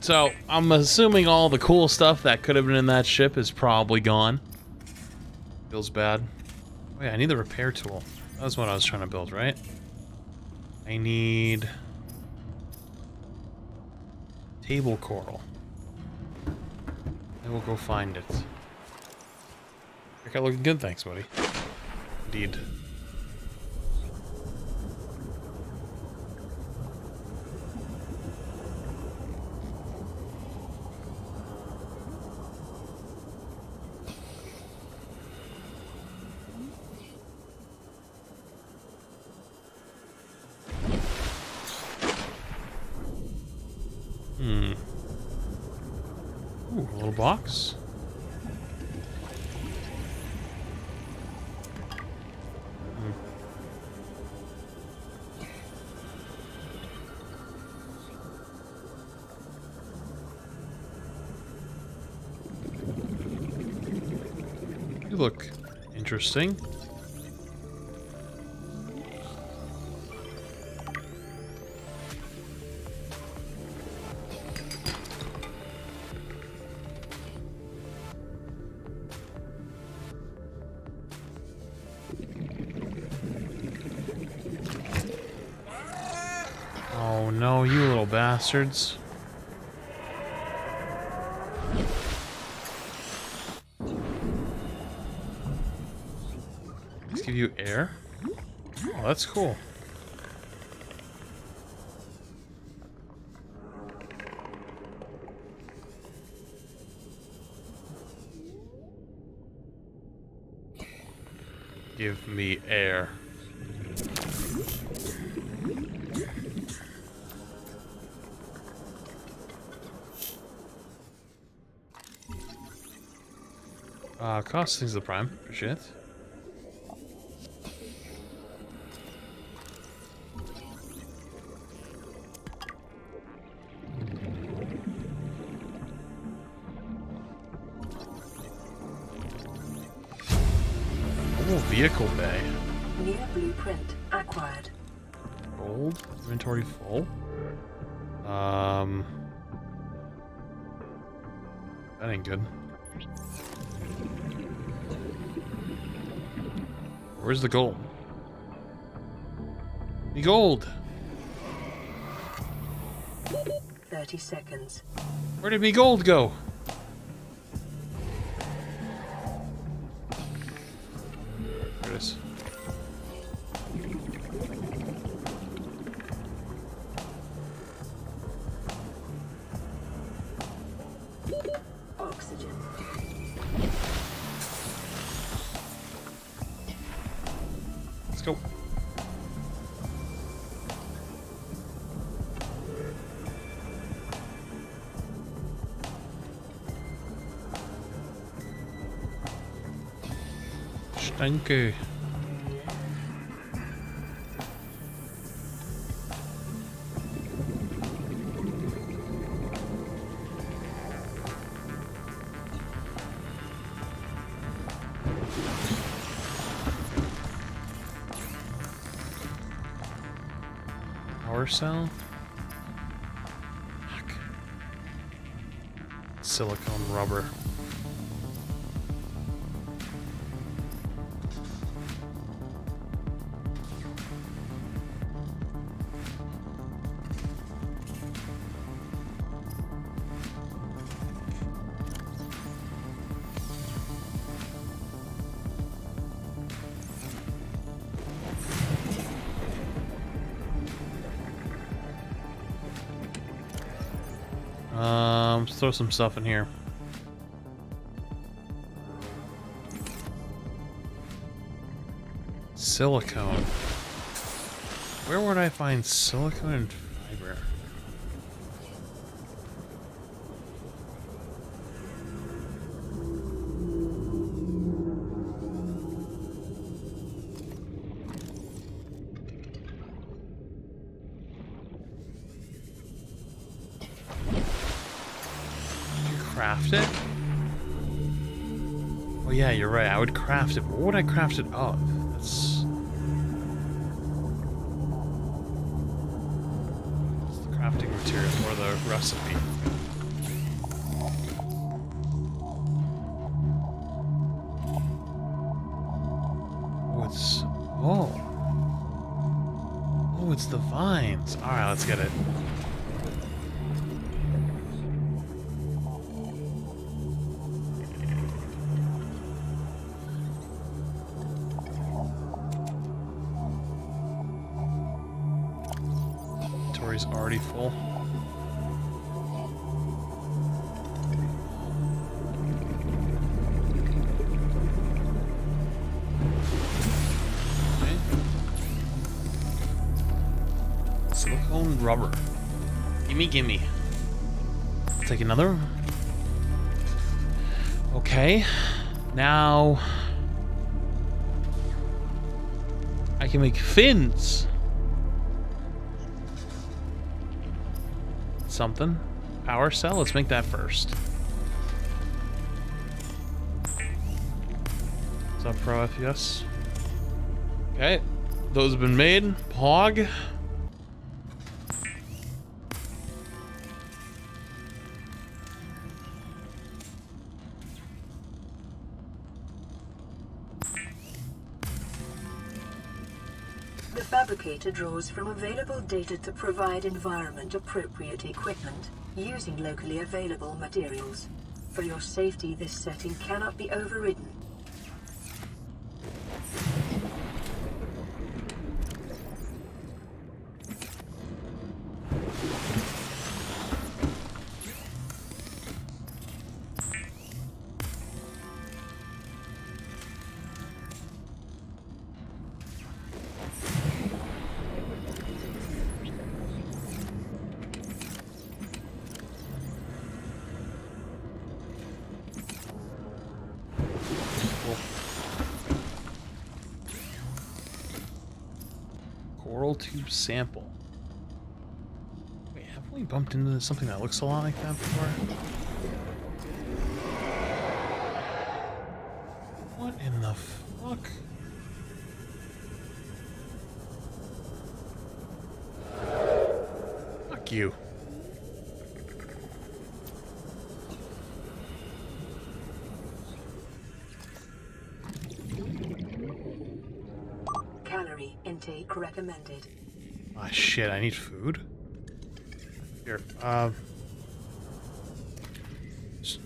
So, I'm assuming all the cool stuff that could have been in that ship is probably gone. Feels bad. Oh yeah, I need the repair tool. That was what I was trying to build, right? I need... table coral. I will go find it. You're kind of looking good, thanks, buddy. Indeed. Box. look interesting. Oh no, you little bastards. Let's give you air. Oh, that's cool. Give me air. Cost things the prime. Appreciate it. Oh, vehicle bay. New blueprint acquired. Old inventory full. That ain't good. Where's the gold? The gold! 30 seconds. Where did me gold go? There it is. Thank you. Power cell? Fuck. Silicone rubber. Let's throw some stuff in here. Silicone. Where would I find silicone and fiber? It? Oh yeah, you're right, I would craft it, but what would I craft it of? That's the crafting material or the recipe. What's oh. Oh, it's the vines. Alright, let's get it. He's already full. Okay. Silicone rubber. Gimme, gimme. I'll take another. Okay. Now I can make fins. Something. Power cell? Let's make that first. Stop Pro FPS. Okay, those have been made. Pog. The fabricator draws from available data to provide environment-appropriate equipment using locally available materials. For your safety, this setting cannot be overridden. Sample. Wait, haven't we bumped into something that looks a lot like that before? What in the fuck? Fuck you. Calorie intake recommended. Ah, shit, I need food. Here, just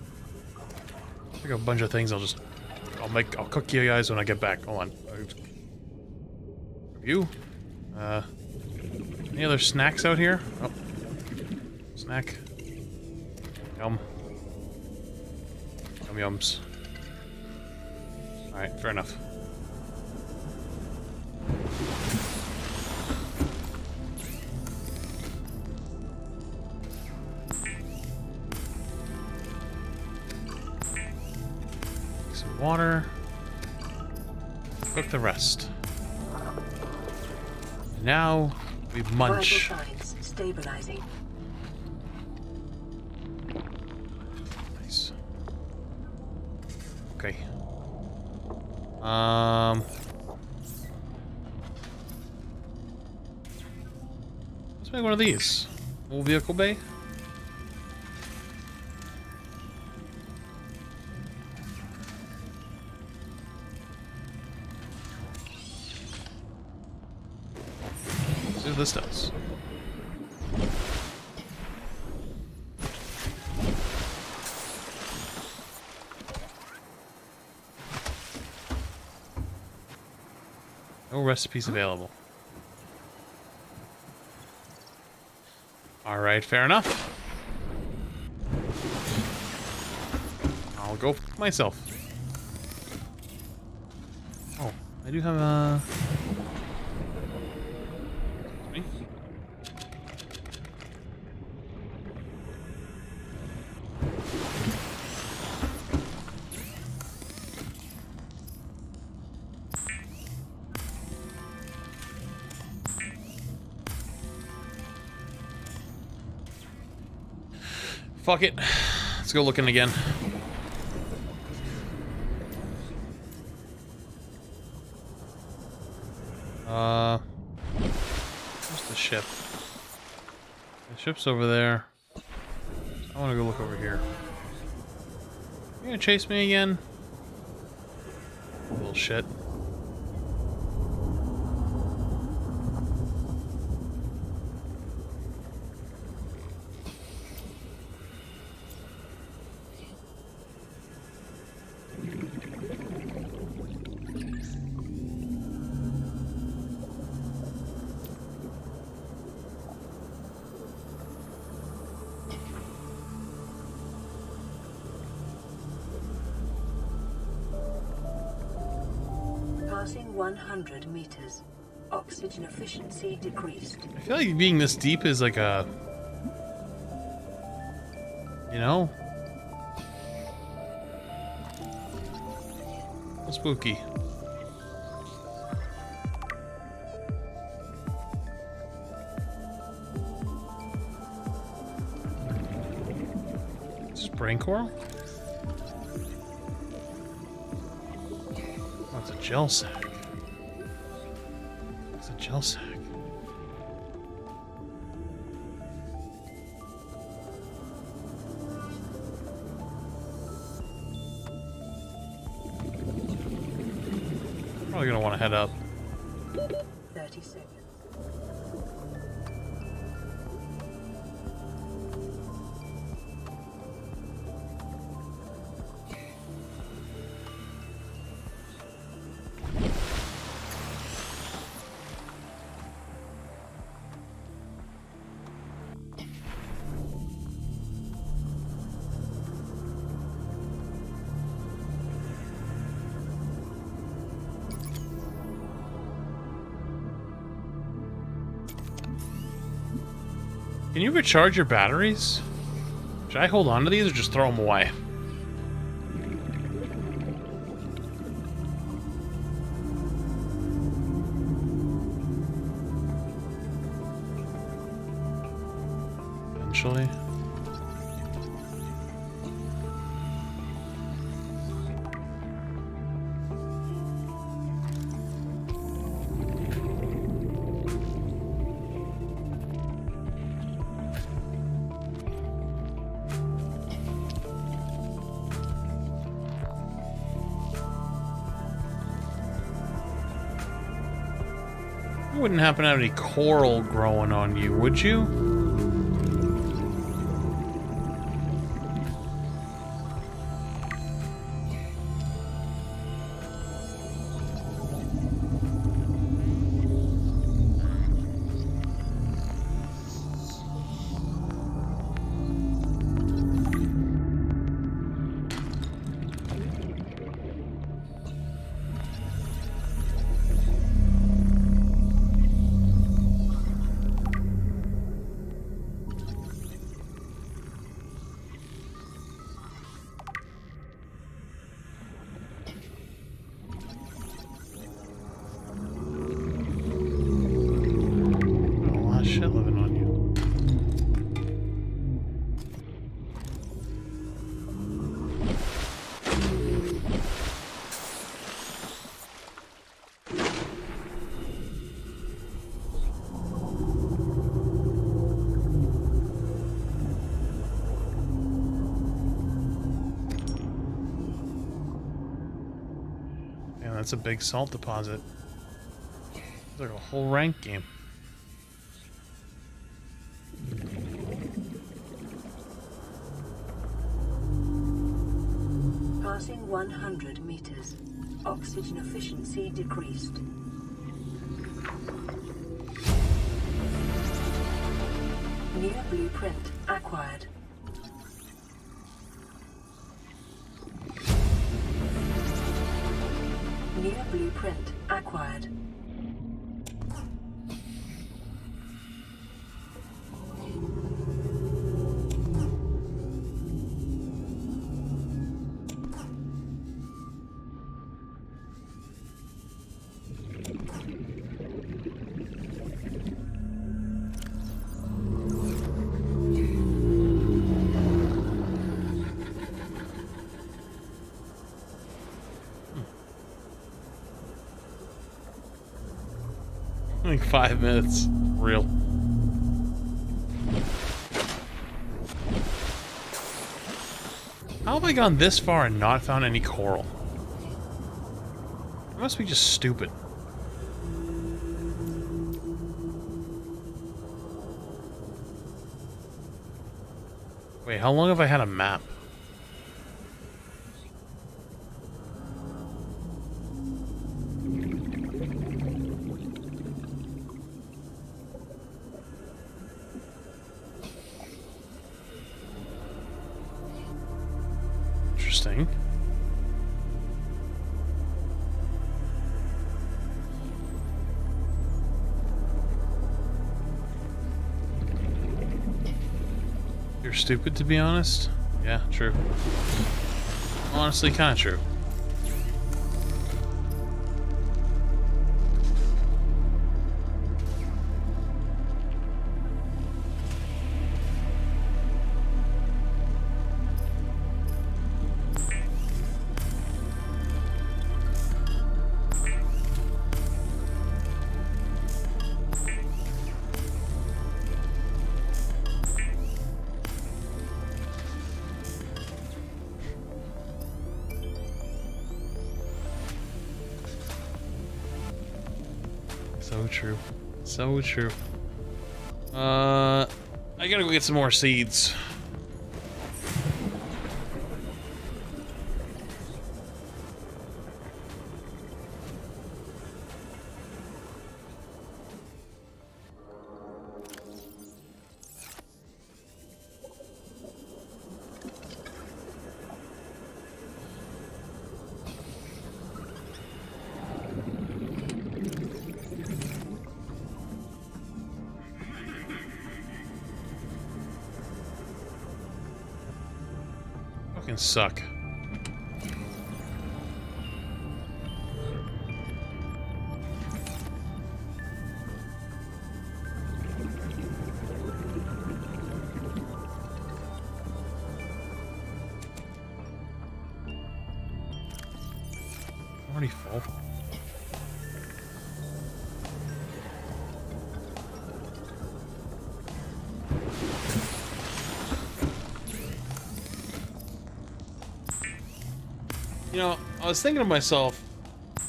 like a bunch of things. I'll cook you guys when I get back. Hold on. You? Any other snacks out here? Oh. Snack. Yum. Yum yums. Alright, fair enough. Water. Cook the rest. Now we munch. Stabilizing. Nice. Okay. Let's make one of these. Full vehicle bay. This does. No recipes available. All right, fair enough. I'll go f myself. Oh, I do have a. Fuck it. Let's go looking again. Where's the ship? The ship's over there. I want to go look over here. You gonna chase me again? Bullshit. Passing 100 meters. Oxygen efficiency decreased. I feel like being this deep is like a... You know? Spooky. Spring coral? gel sack. It's a gel sack. Probably gonna want to head up. 30 seconds. Can you recharge your batteries? Should I hold on to these or just throw them away? Eventually. Wouldn't happen to have any coral growing on you, would you? That's a big salt deposit. It's like a whole rank game. Passing 100 meters. Oxygen efficiency decreased. New blueprint acquired. New blueprint acquired. Like 5 minutes. Real. How have I gone this far and not found any coral? I must be just stupid. Wait, how long have I had a map? You're stupid, to be honest. Yeah, true. Honestly, kind of true. So true. So true. I gotta go get some more seeds. Suck. I'm already full. You know, I was thinking to myself,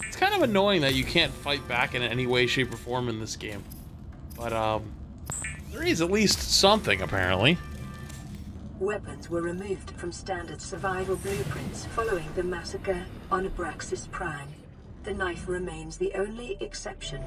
it's kind of annoying that you can't fight back in any way, shape, or form in this game. But, there is at least something, apparently. Weapons were removed from standard survival blueprints following the massacre on Abraxas Prime. The knife remains the only exception.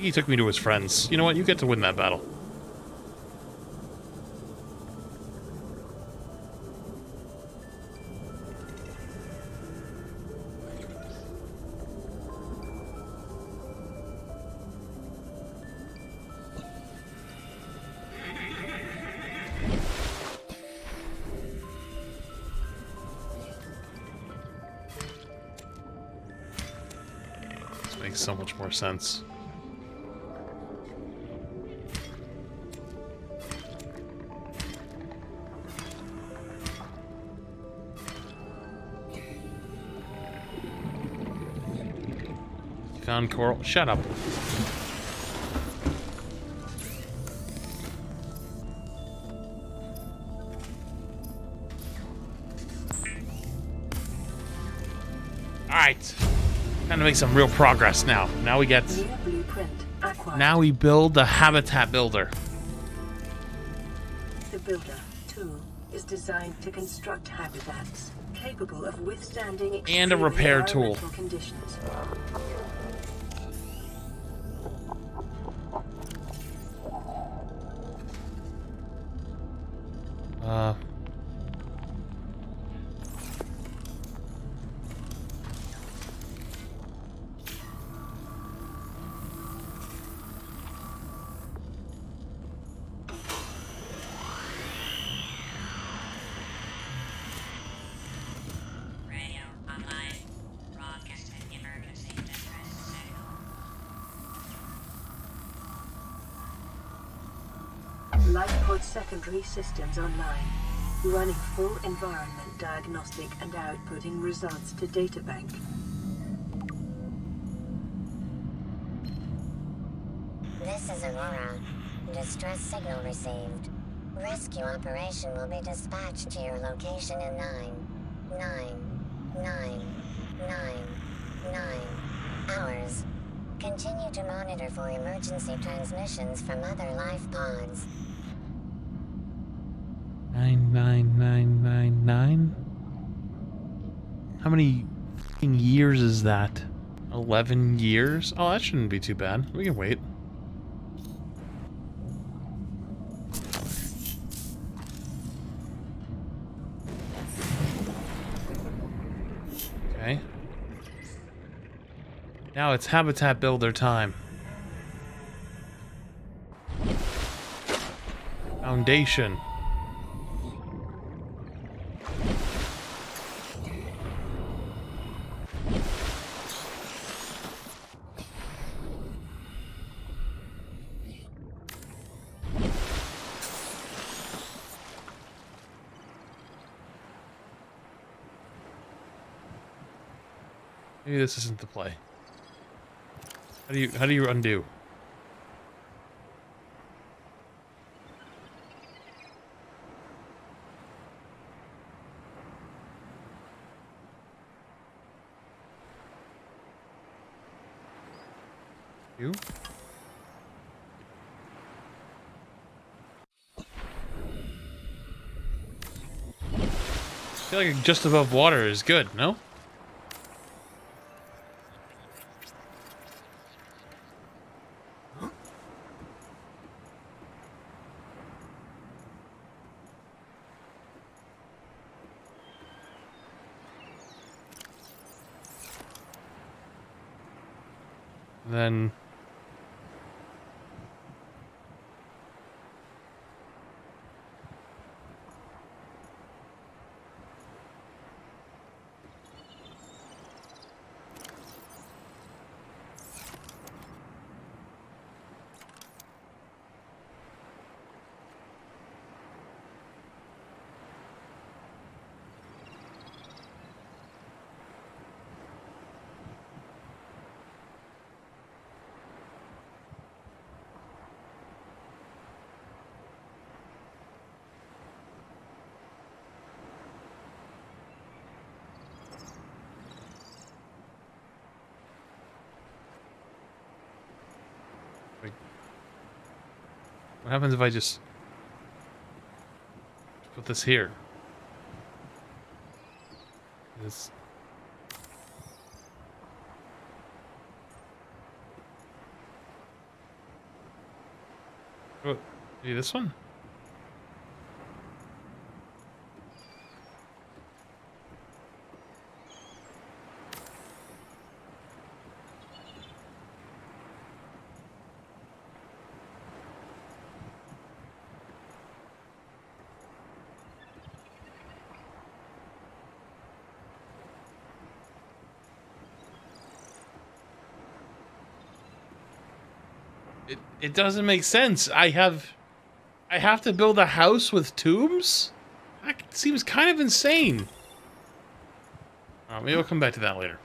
He took me to his friends. You know what? You get to win that battle. This makes so much more sense. Coral. Shut up. Alright. Time to make some real progress now. Now we get... Now we build the habitat builder. The builder tool is designed to construct habitats capable of withstanding extreme and a repair tool. Conditions. Lightpod secondary systems online, running full environment diagnostic and outputting results to databank. This is Aurora. Distress signal received. Rescue operation will be dispatched to your location in 9 hours. Continue to monitor for emergency transmissions from other life pods. 99999? How many f***ing years is that? 11 years? Oh, that shouldn't be too bad. We can wait. Okay. Now it's habitat builder time. Foundation. Maybe this isn't the play. How do you undo? You? I feel like just above water is good, no? Then what happens if I just put this here? This. Oh, maybe this one? It doesn't make sense. I have to build a house with tombs? That seems kind of insane. Maybe I'll come back to that later.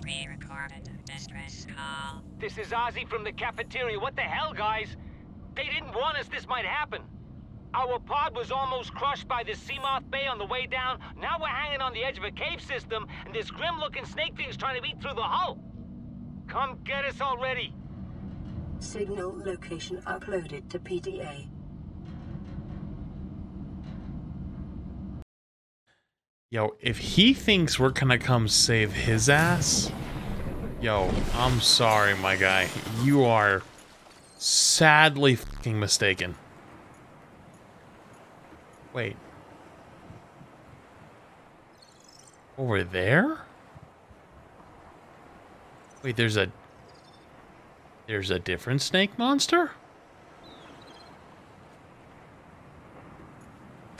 Pre-recorded distress call. This is Ozzy from the cafeteria. What the hell, guys? They didn't warn us this might happen. Our pod was almost crushed by the Seamoth Bay on the way down. Now we're hanging on the edge of a cave system, and this grim-looking snake thing's trying to eat through the hull. Come get us already. Signal location uploaded to PDA. Yo, if he thinks we're gonna come save his ass... Yo, I'm sorry, my guy. You are sadly fucking mistaken. Wait. Over there? Wait, there's a different snake monster?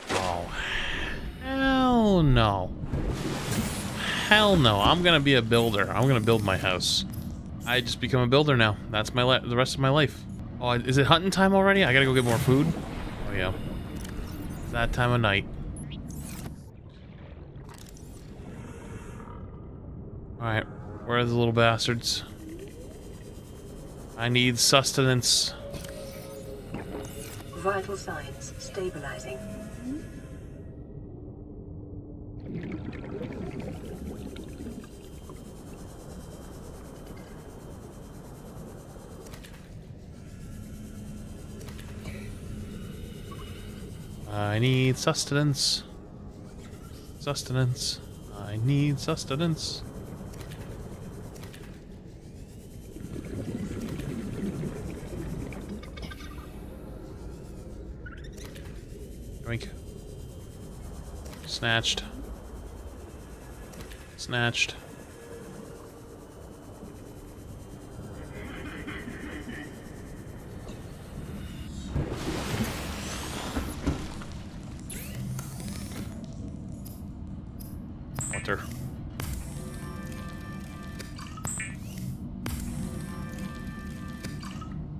Oh, hell no. Hell no. I'm gonna be a builder. I'm gonna build my house. I just become a builder now. That's the rest of my life. Oh, is it hunting time already? I gotta go get more food. Oh, yeah. That time of night. Alright, where are the little bastards? I need sustenance. Vital signs stabilizing. I need sustenance. Sustenance. I need sustenance. Drink. Snatched. Snatched.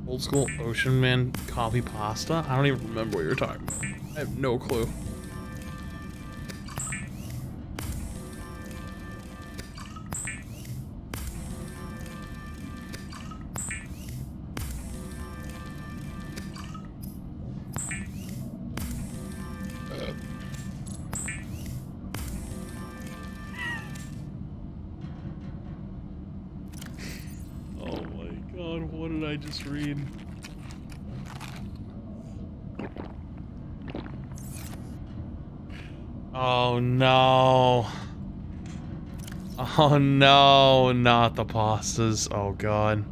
Old school Ocean Man coffee pasta? I don't even remember what you're talking about. I have no clue. Read. Oh no. Oh no, not the pastas. Oh god.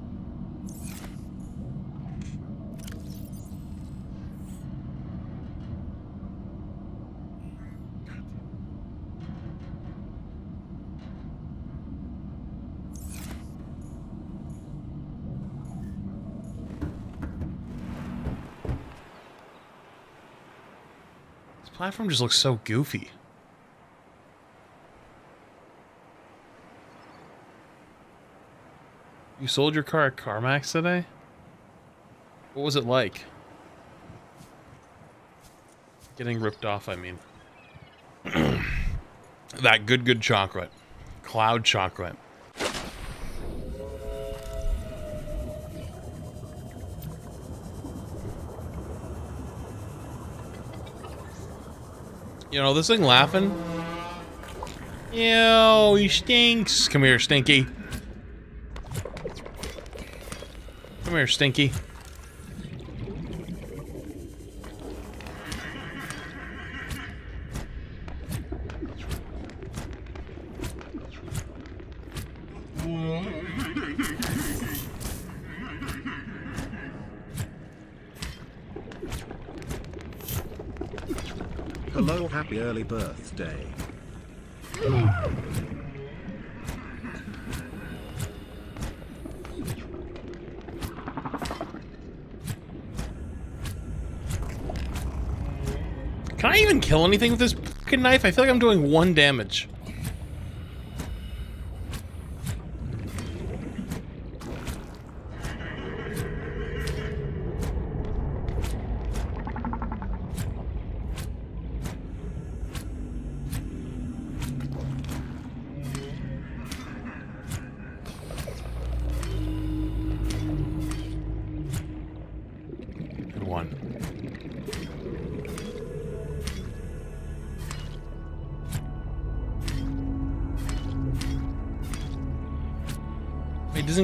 The platform just looks so goofy. You sold your car at CarMax today? What was it like? Getting ripped off, I mean. That good chocolate. Cloud chocolate. You know, this thing laughing. Ew, he stinks. Come here, Stinky. Come here, Stinky. Happy early birthday. Can I even kill anything with this fucking knife? I feel like I'm doing one damage.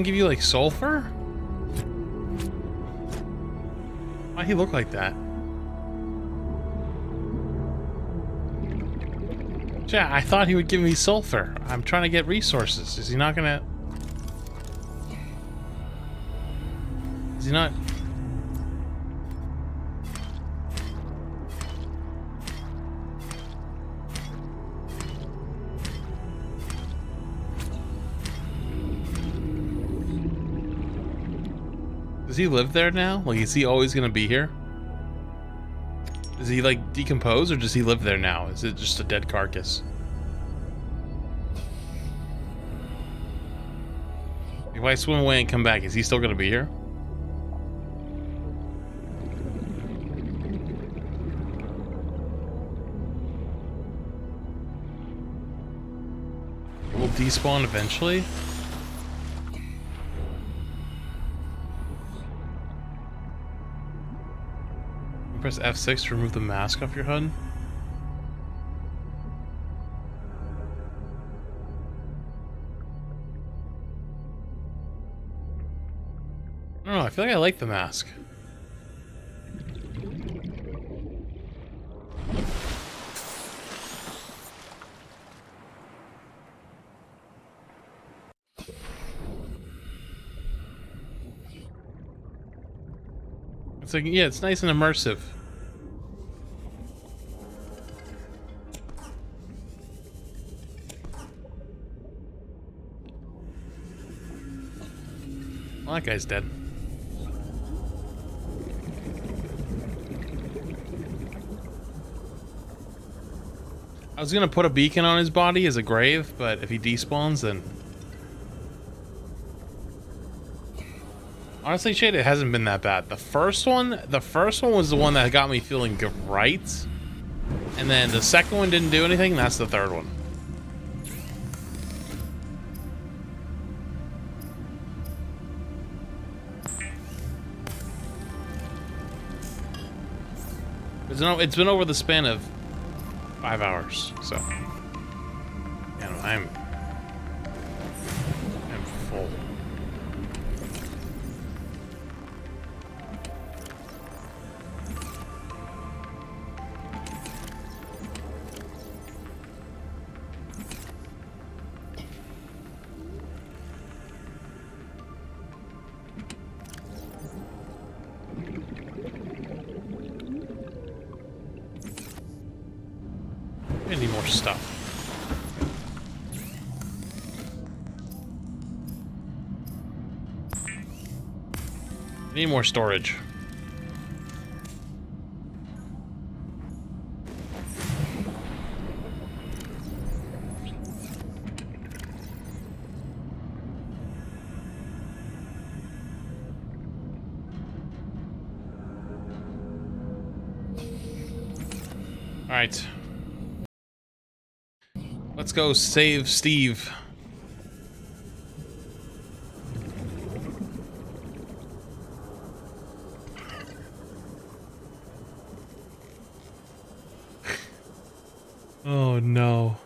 Give you like sulfur? Why he look like that? Yeah, I thought he would give me sulfur. I'm trying to get resources. Is he not gonna? Is he not? Does he live there now? Like, is he always gonna be here? Does he, like, decompose, or does he live there now? Is it just a dead carcass? If I swim away and come back, is he still gonna be here? It will despawn eventually? Press F6 to remove the mask off your HUD. I don't know, I feel like I like the mask. It's like, yeah, it's nice and immersive. Well, that guy's dead. I was gonna put a beacon on his body as a grave, but if he despawns, then... Honestly, shit, it hasn't been that bad. The first one was the one that got me feeling right. And then the second one didn't do anything, and that's the third one. It's been over the span of 5 hours, so... And I'm full. Need more storage. All right. Let's go save Steve. Oh no.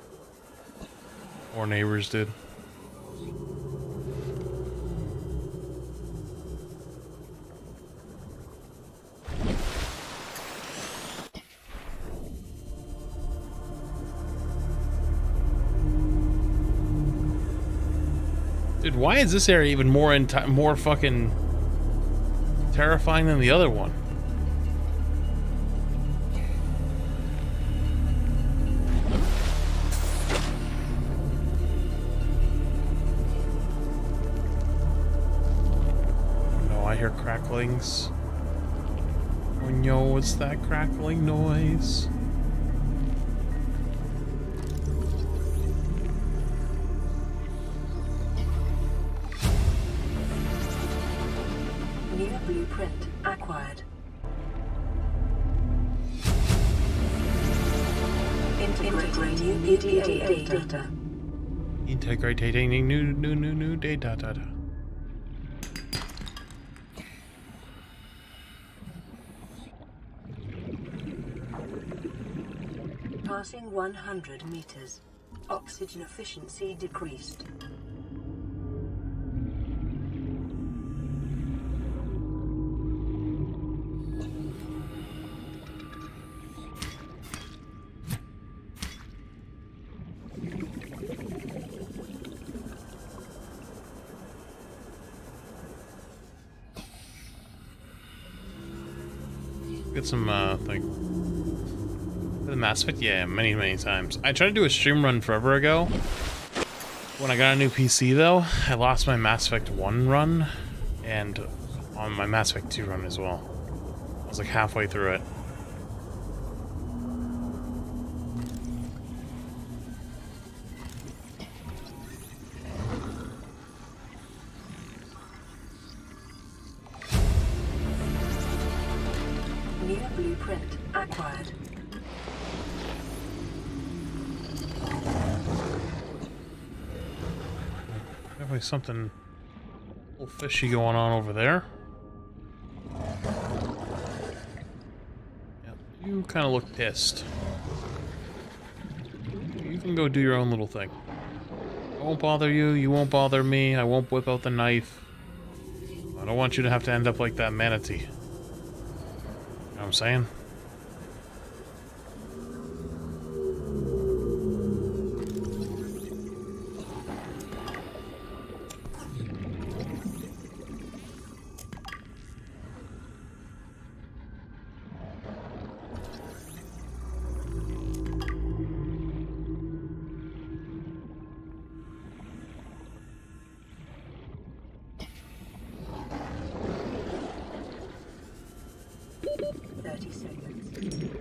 Poor neighbors, dude. Dude, why is this area even more fucking terrifying than the other one? Cracklings. Oh no, it's that crackling noise. New blueprint acquired. Integrating new data. Integrating new data. Passing 100 meters. Oxygen efficiency decreased. Get some, thing. The Mass Effect? Yeah, many times. I tried to do a stream run forever ago. When I got a new PC, though, I lost my Mass Effect 1 run, and on my Mass Effect 2 run as well. I was like halfway through it. New blueprint acquired. Definitely something a little fishy going on over there. Yeah, you kind of look pissed. You can go do your own little thing. I won't bother you, you won't bother me, I won't whip out the knife. I don't want you to have to end up like that manatee. You know what I'm saying? 30 seconds.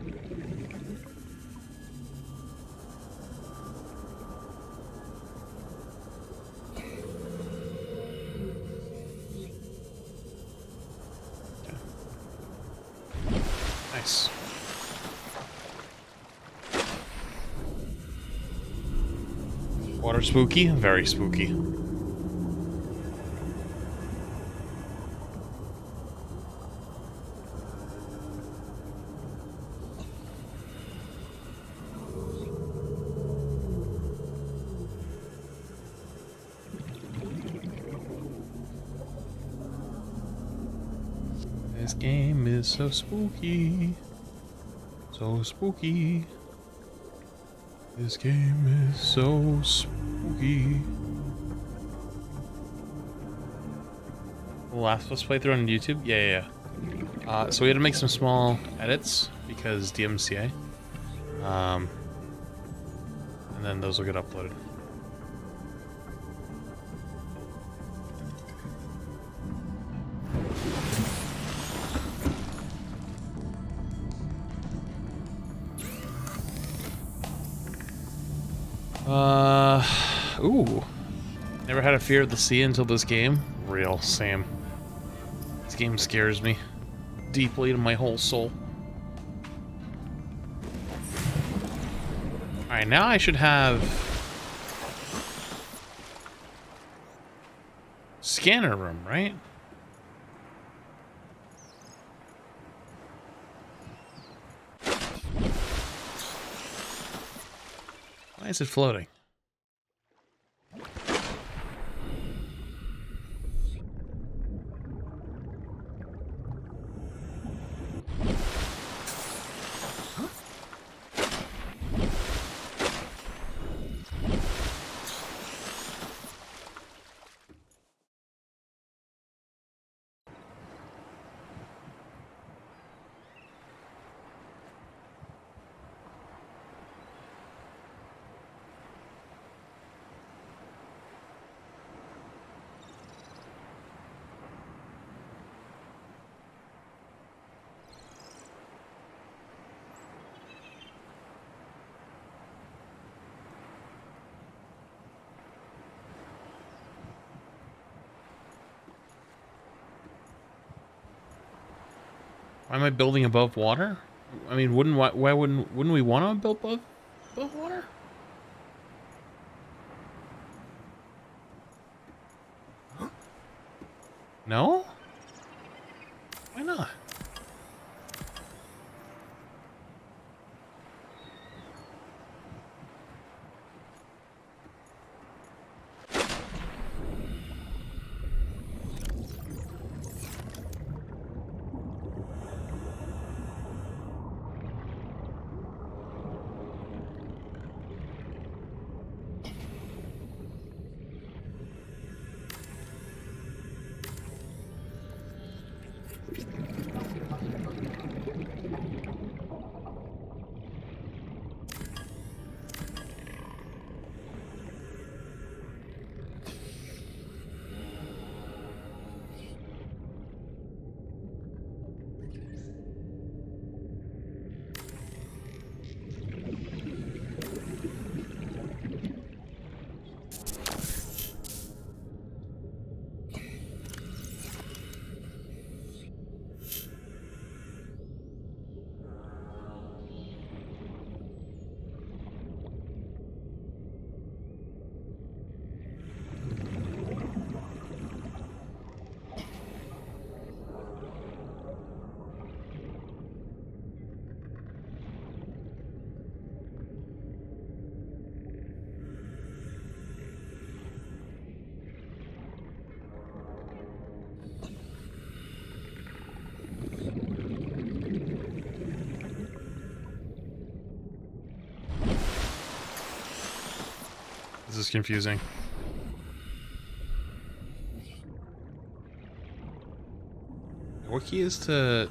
Water spooky, very spooky. This game is so spooky. So spooky. This game is so spooky. The last of us playthrough on YouTube? Yeah. So we had to make some small edits because DMCA. And then those will get uploaded. Ooh. Never had a fear of the sea until this game. Real, same. This game scares me. Deeply to my whole soul. Alright, now I should have... scanner room, right? Why is it floating? Why am I building above water? I mean, why wouldn't we want to build above water? Huh? No? Why not? This is confusing. What key is to... okay.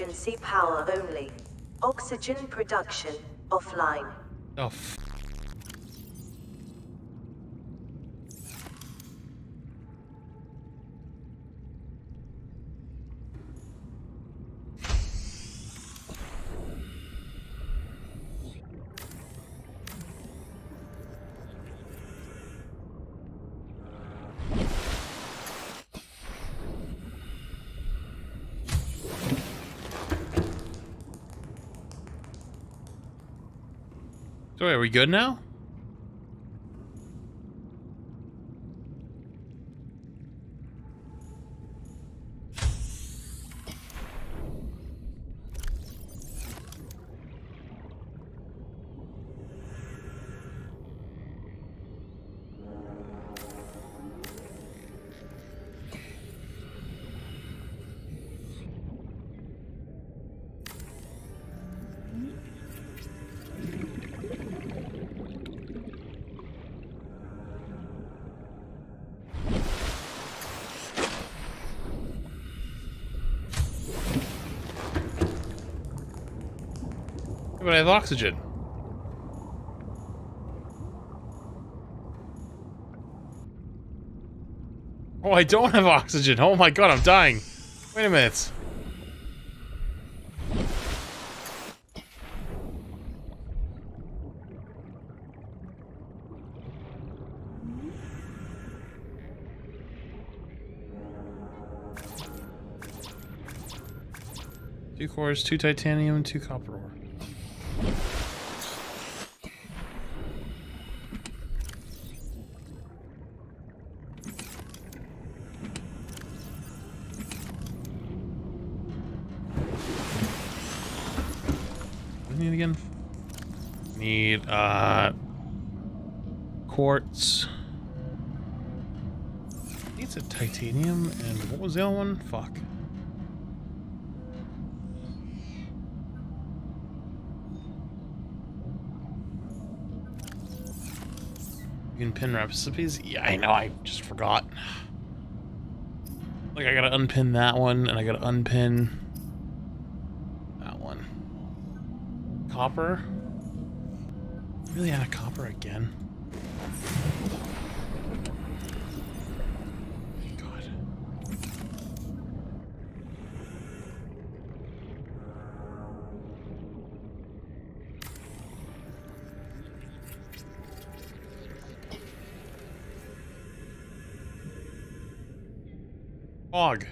emergency power only. Oxygen production offline. Oh, are we good now? But I have oxygen. Oh, I don't have oxygen. Oh my god, I'm dying. Wait a minute. Two cores, two titanium, two copper ore. Quartz. It's a titanium, and what was the other one? Fuck. You can pin recipes? Yeah, I know, I just forgot. Like, I gotta unpin that one, and I gotta unpin that one. Copper? Really out of copper again? God. Fog.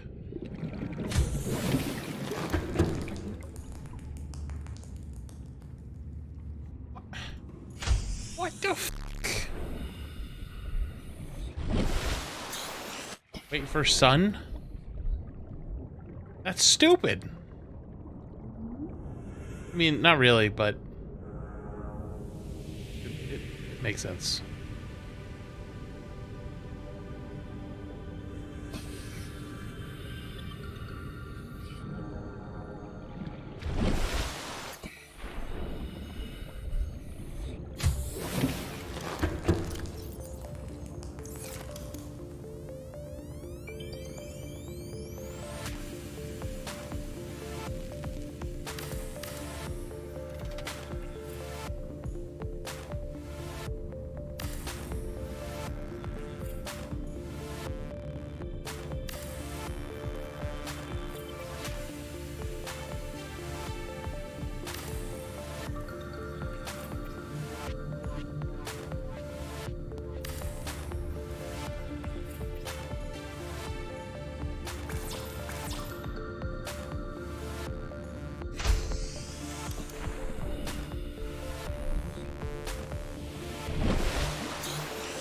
Wait for sun? That's stupid. I mean, not really, but it makes sense.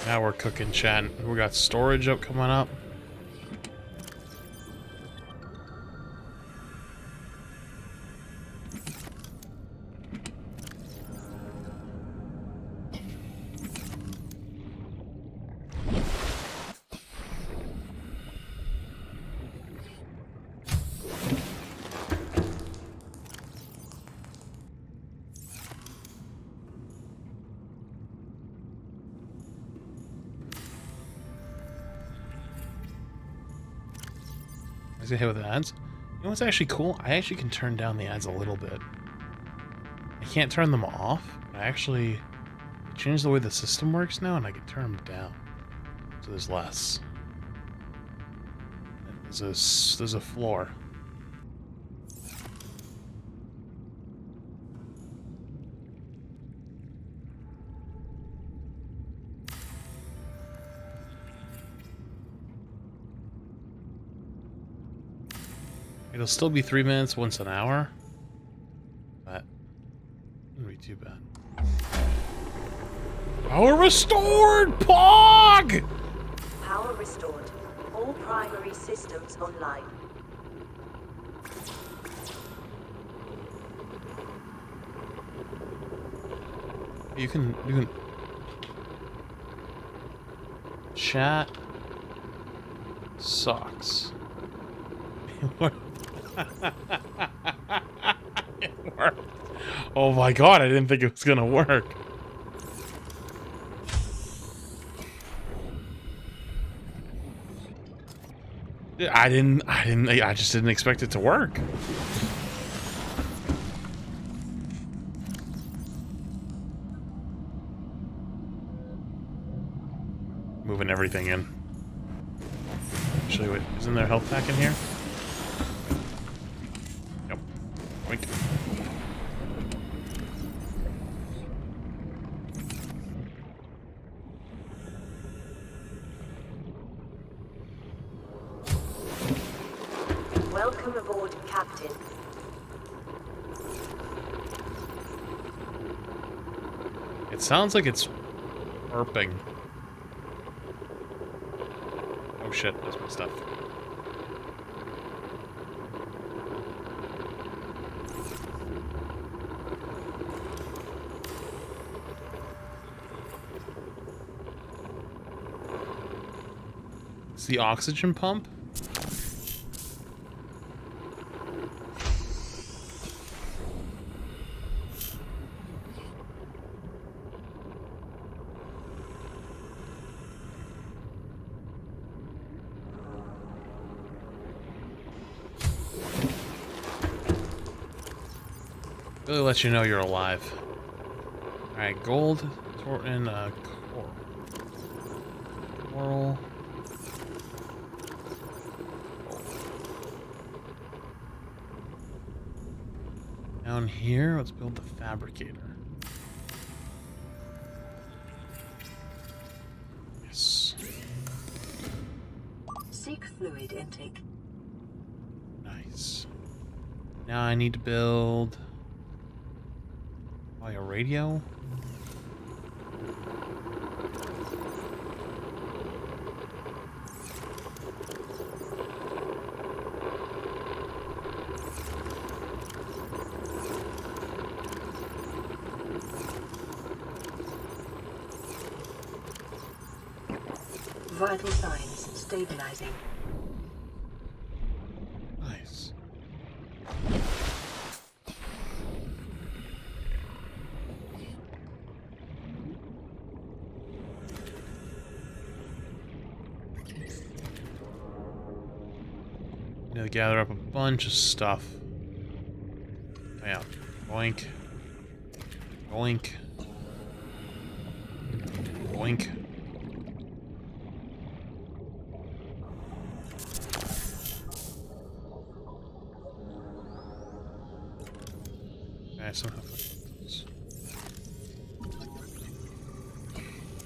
Now we're cooking, chat. We got storage up coming up. Hit with the hands. You know what's actually cool? I actually can turn down the ads a little bit. I can't turn them off. I actually changed the way the system works now, and I can turn them down. So there's less. There's a floor. It'll still be 3 minutes once an hour, but it wouldn't be too bad. Power restored, Pog! Power restored. All primary systems online. You can chat socks. It worked. Oh my god, I didn't think it was gonna work. I just didn't expect it to work. Moving everything in. Actually, wait, isn't there a health pack in here? Sounds like it's burping. Oh shit, that's my stuff. It's the oxygen pump? Really let you know you're alive. All right, gold and coral. Down here, let's build the fabricator. Yes. Seek fluid intake. Nice. Now I need to build. By a radio? Vital signs stabilizing. Gather up a bunch of stuff. Yeah, boink, boink, boink. Okay, somehow.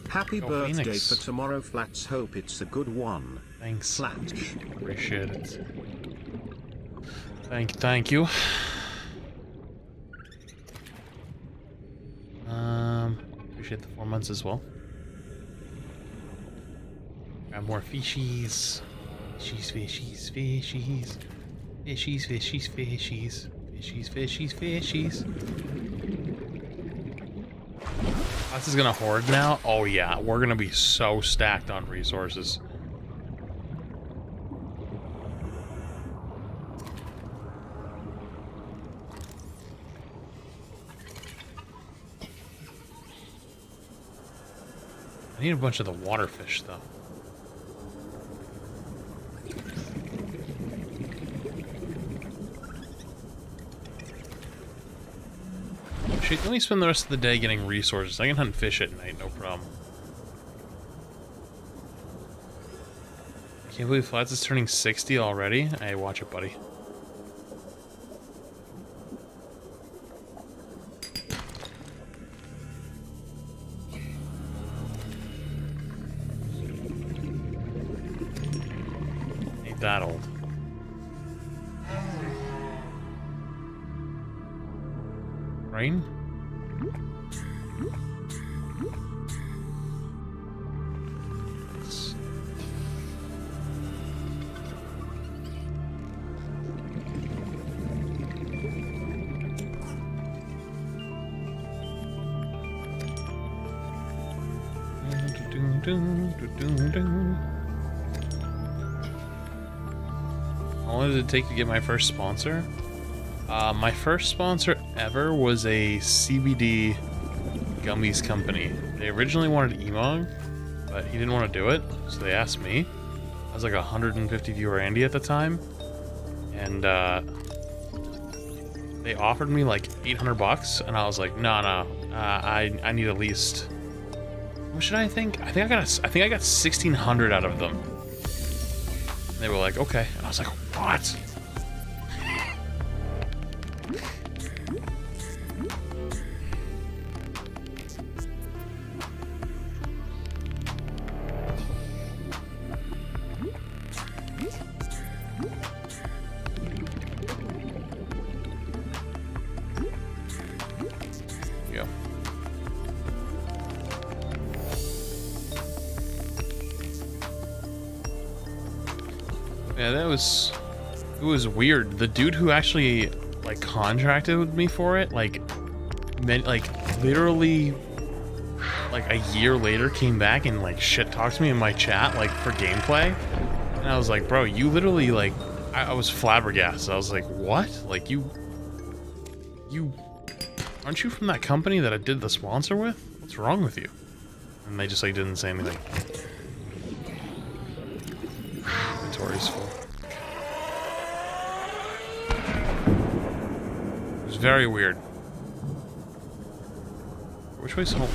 Happy birthday Phoenix. For tomorrow, Flats. Hope it's a good one. Thanks, Flats. Appreciate it. Thank you. Appreciate the 4 months as well. Grab more fishies. Fishies. This is gonna hoard now? Oh yeah, we're gonna be so stacked on resources. I need a bunch of the water fish, though. Shoot, let me spend the rest of the day getting resources. I can hunt fish at night, no problem. Can't believe Flats is turning 60 already. Hey, watch it, buddy. Ain't that old. Rain? How long did it take to get my first sponsor? My first sponsor ever was a CBD gummies company. They originally wanted Emog, but he didn't want to do it, so they asked me. I was like 150 viewer Andy at the time, and they offered me like 800 bucks, and I was like, no, I need at least. What should I think? I think I got 1,600 out of them. And they were like, okay. I was like, what? It was weird. The dude who actually like contracted with me for it, literally a year later came back and like shit talked to me in my chat like for gameplay, and I was like, bro, you literally like, I was flabbergasted. I was like, what? Like you aren't you from that company that I did the sponsor with? What's wrong with you? And they just like didn't say anything. Inventory's full. Very weird. Which way's home?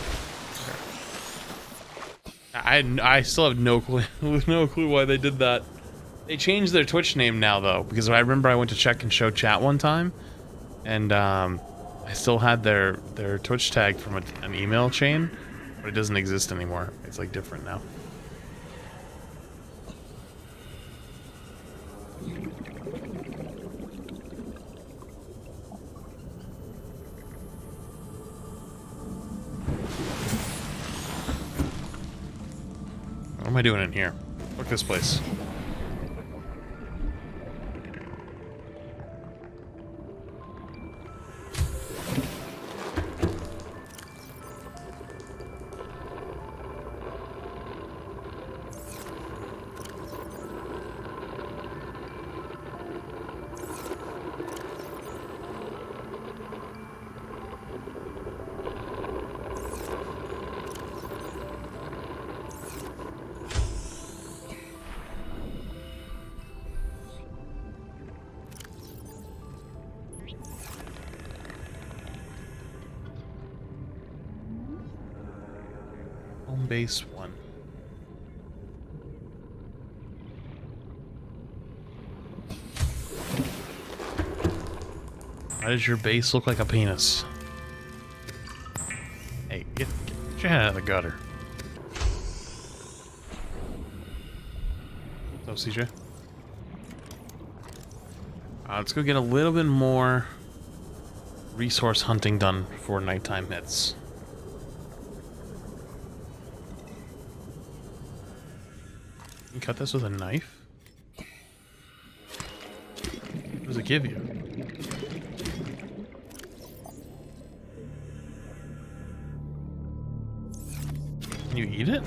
I still have no clue why they did that. They changed their Twitch name now though, because I remember I went to check and show chat one time, and I still had their Twitch tag from an email chain, but it doesn't exist anymore. It's like different now. What am I doing in here? Look at this place. Base one. Why does your base look like a penis? Hey, get your head out of the gutter. What's up, CJ? Let's go get a little bit more resource hunting done before nighttime hits. Cut this with a knife? What does it give you? Can you eat it?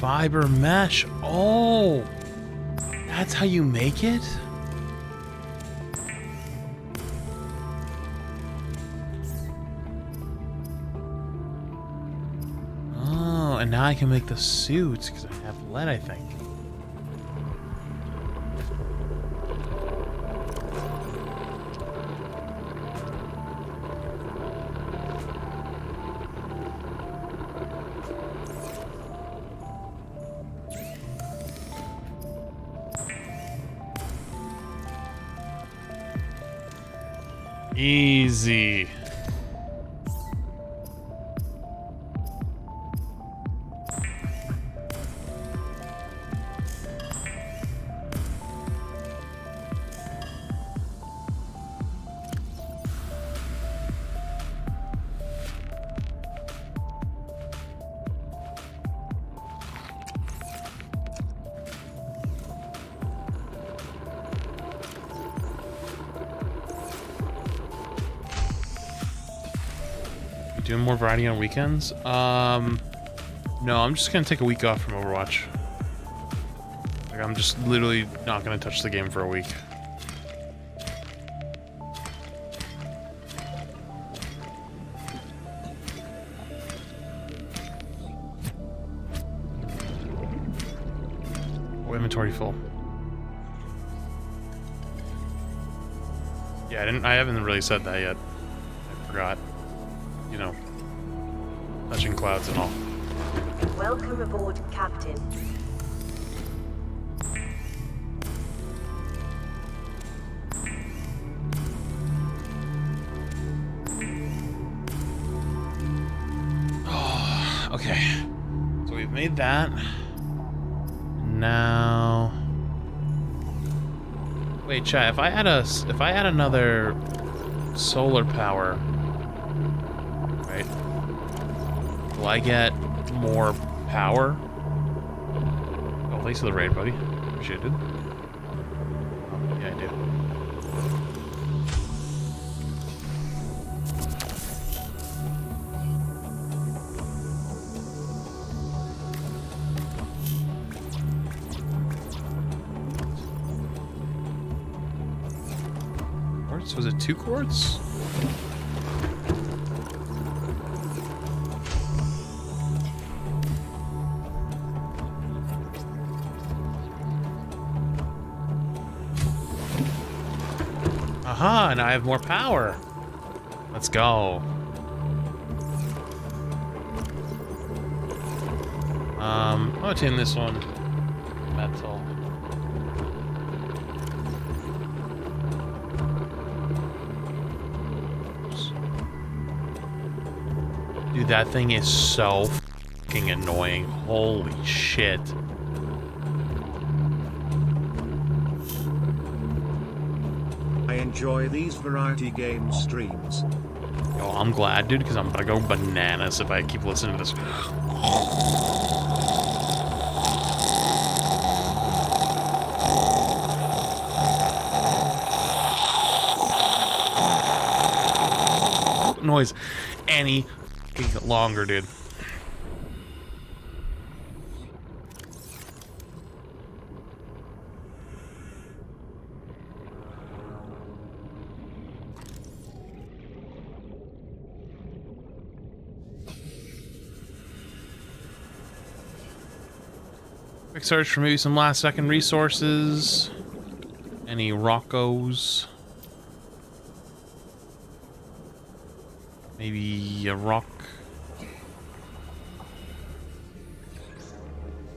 Fiber mesh. Oh, That's how you make it? Oh, and now I can make the suits because I have lead, I think. Easy. Doing more variety on weekends? No, I'm just gonna take a week off from Overwatch. Like, I'm just literally not gonna touch the game for a week. Oh, inventory full. Yeah, I haven't really said that yet. I forgot. You know, touching clouds and all. Welcome aboard, Captain. Oh, okay. So we've made that. Now, wait, chat. If I add another solar power. Will I get more power? Oh, thanks for the raid, buddy. Appreciate it. Oh, yeah, I do. Quartz? Was it 2 quartz? Aha, and I have more power. Let's go. I'm gonna tin this one. Metal. Dude, that thing is so fucking annoying. Holy shit. Enjoy these variety game streams. Yo, I'm glad, dude, because I'm gonna go bananas if I keep listening to this. Noise any longer, dude. Search for maybe some last-second resources. Any Roccos? Maybe a rock.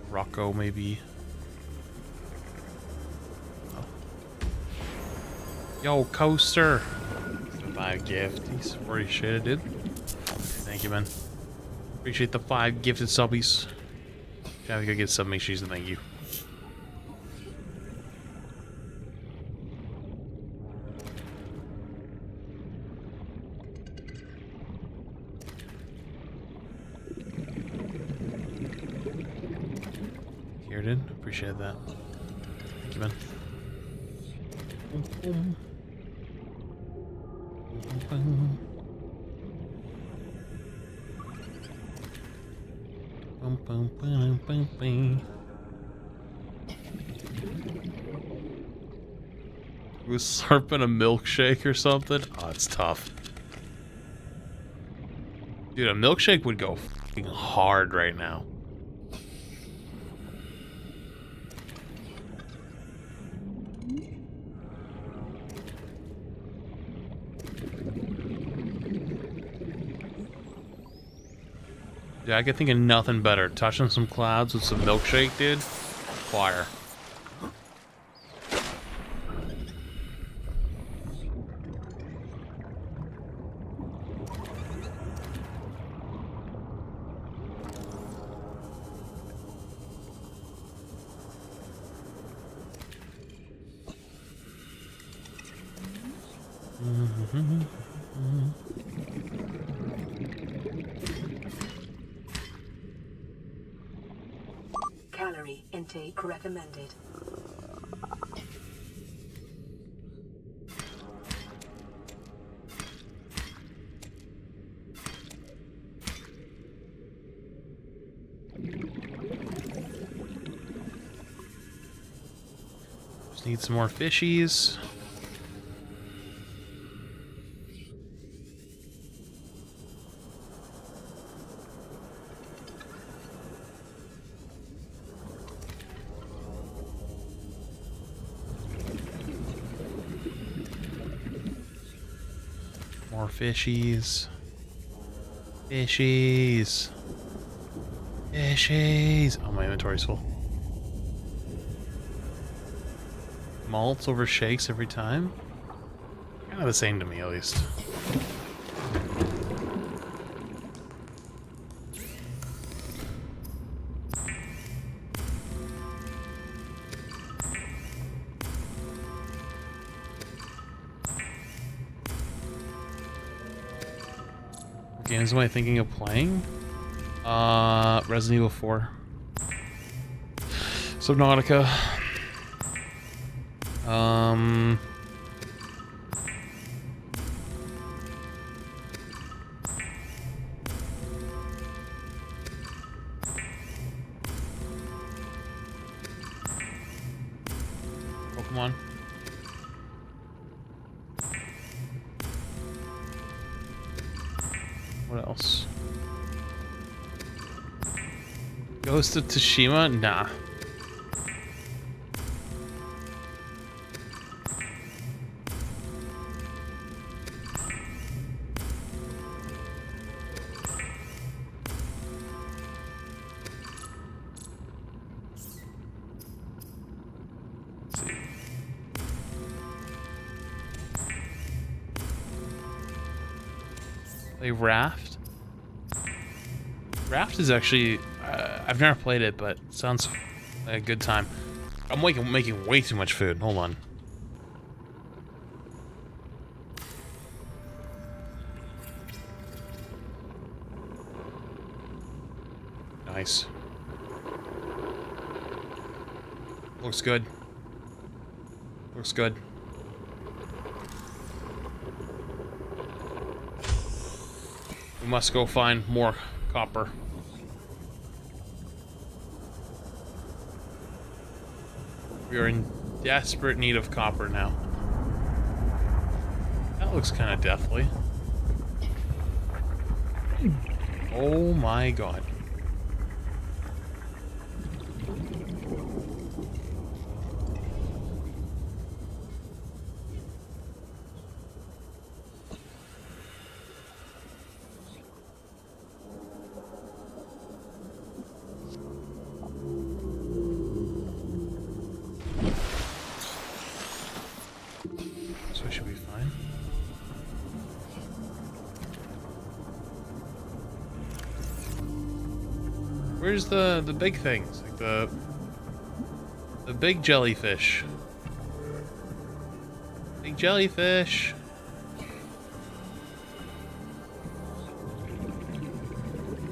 Rocco, maybe. Oh. Yo, Coaster. Buy a gift. He's appreciated, dude. Thank you, man. Appreciate the 5 gifted subbies. Yeah, we gotta get some, make sure she's the thank you. Here, dude. Appreciate that. Thank you, man. was slurping a milkshake or something. Oh, it's tough. Dude, a milkshake would go f***ing hard right now. Yeah, I could think of nothing better. Touching some clouds with some milkshake, dude. Fire. Recommended. Just need some more fishies. Fishies. Fishies. Fishies. Oh, my inventory's full. Malts over shakes every time? Kind of the same to me, at least. Games am I thinking of playing? Resident Evil 4. Subnautica. Pokemon. What else? Ghost of Tsushima? Nah. Raft. Raft is actually, I've never played it, but it sounds like a good time. I'm making way too much food. Hold on. Nice. Looks good. Looks good. We must go find more copper. We are in desperate need of copper now. That looks kind of deathly. Oh my god. Where's the big things? Like the big jellyfish. Big jellyfish.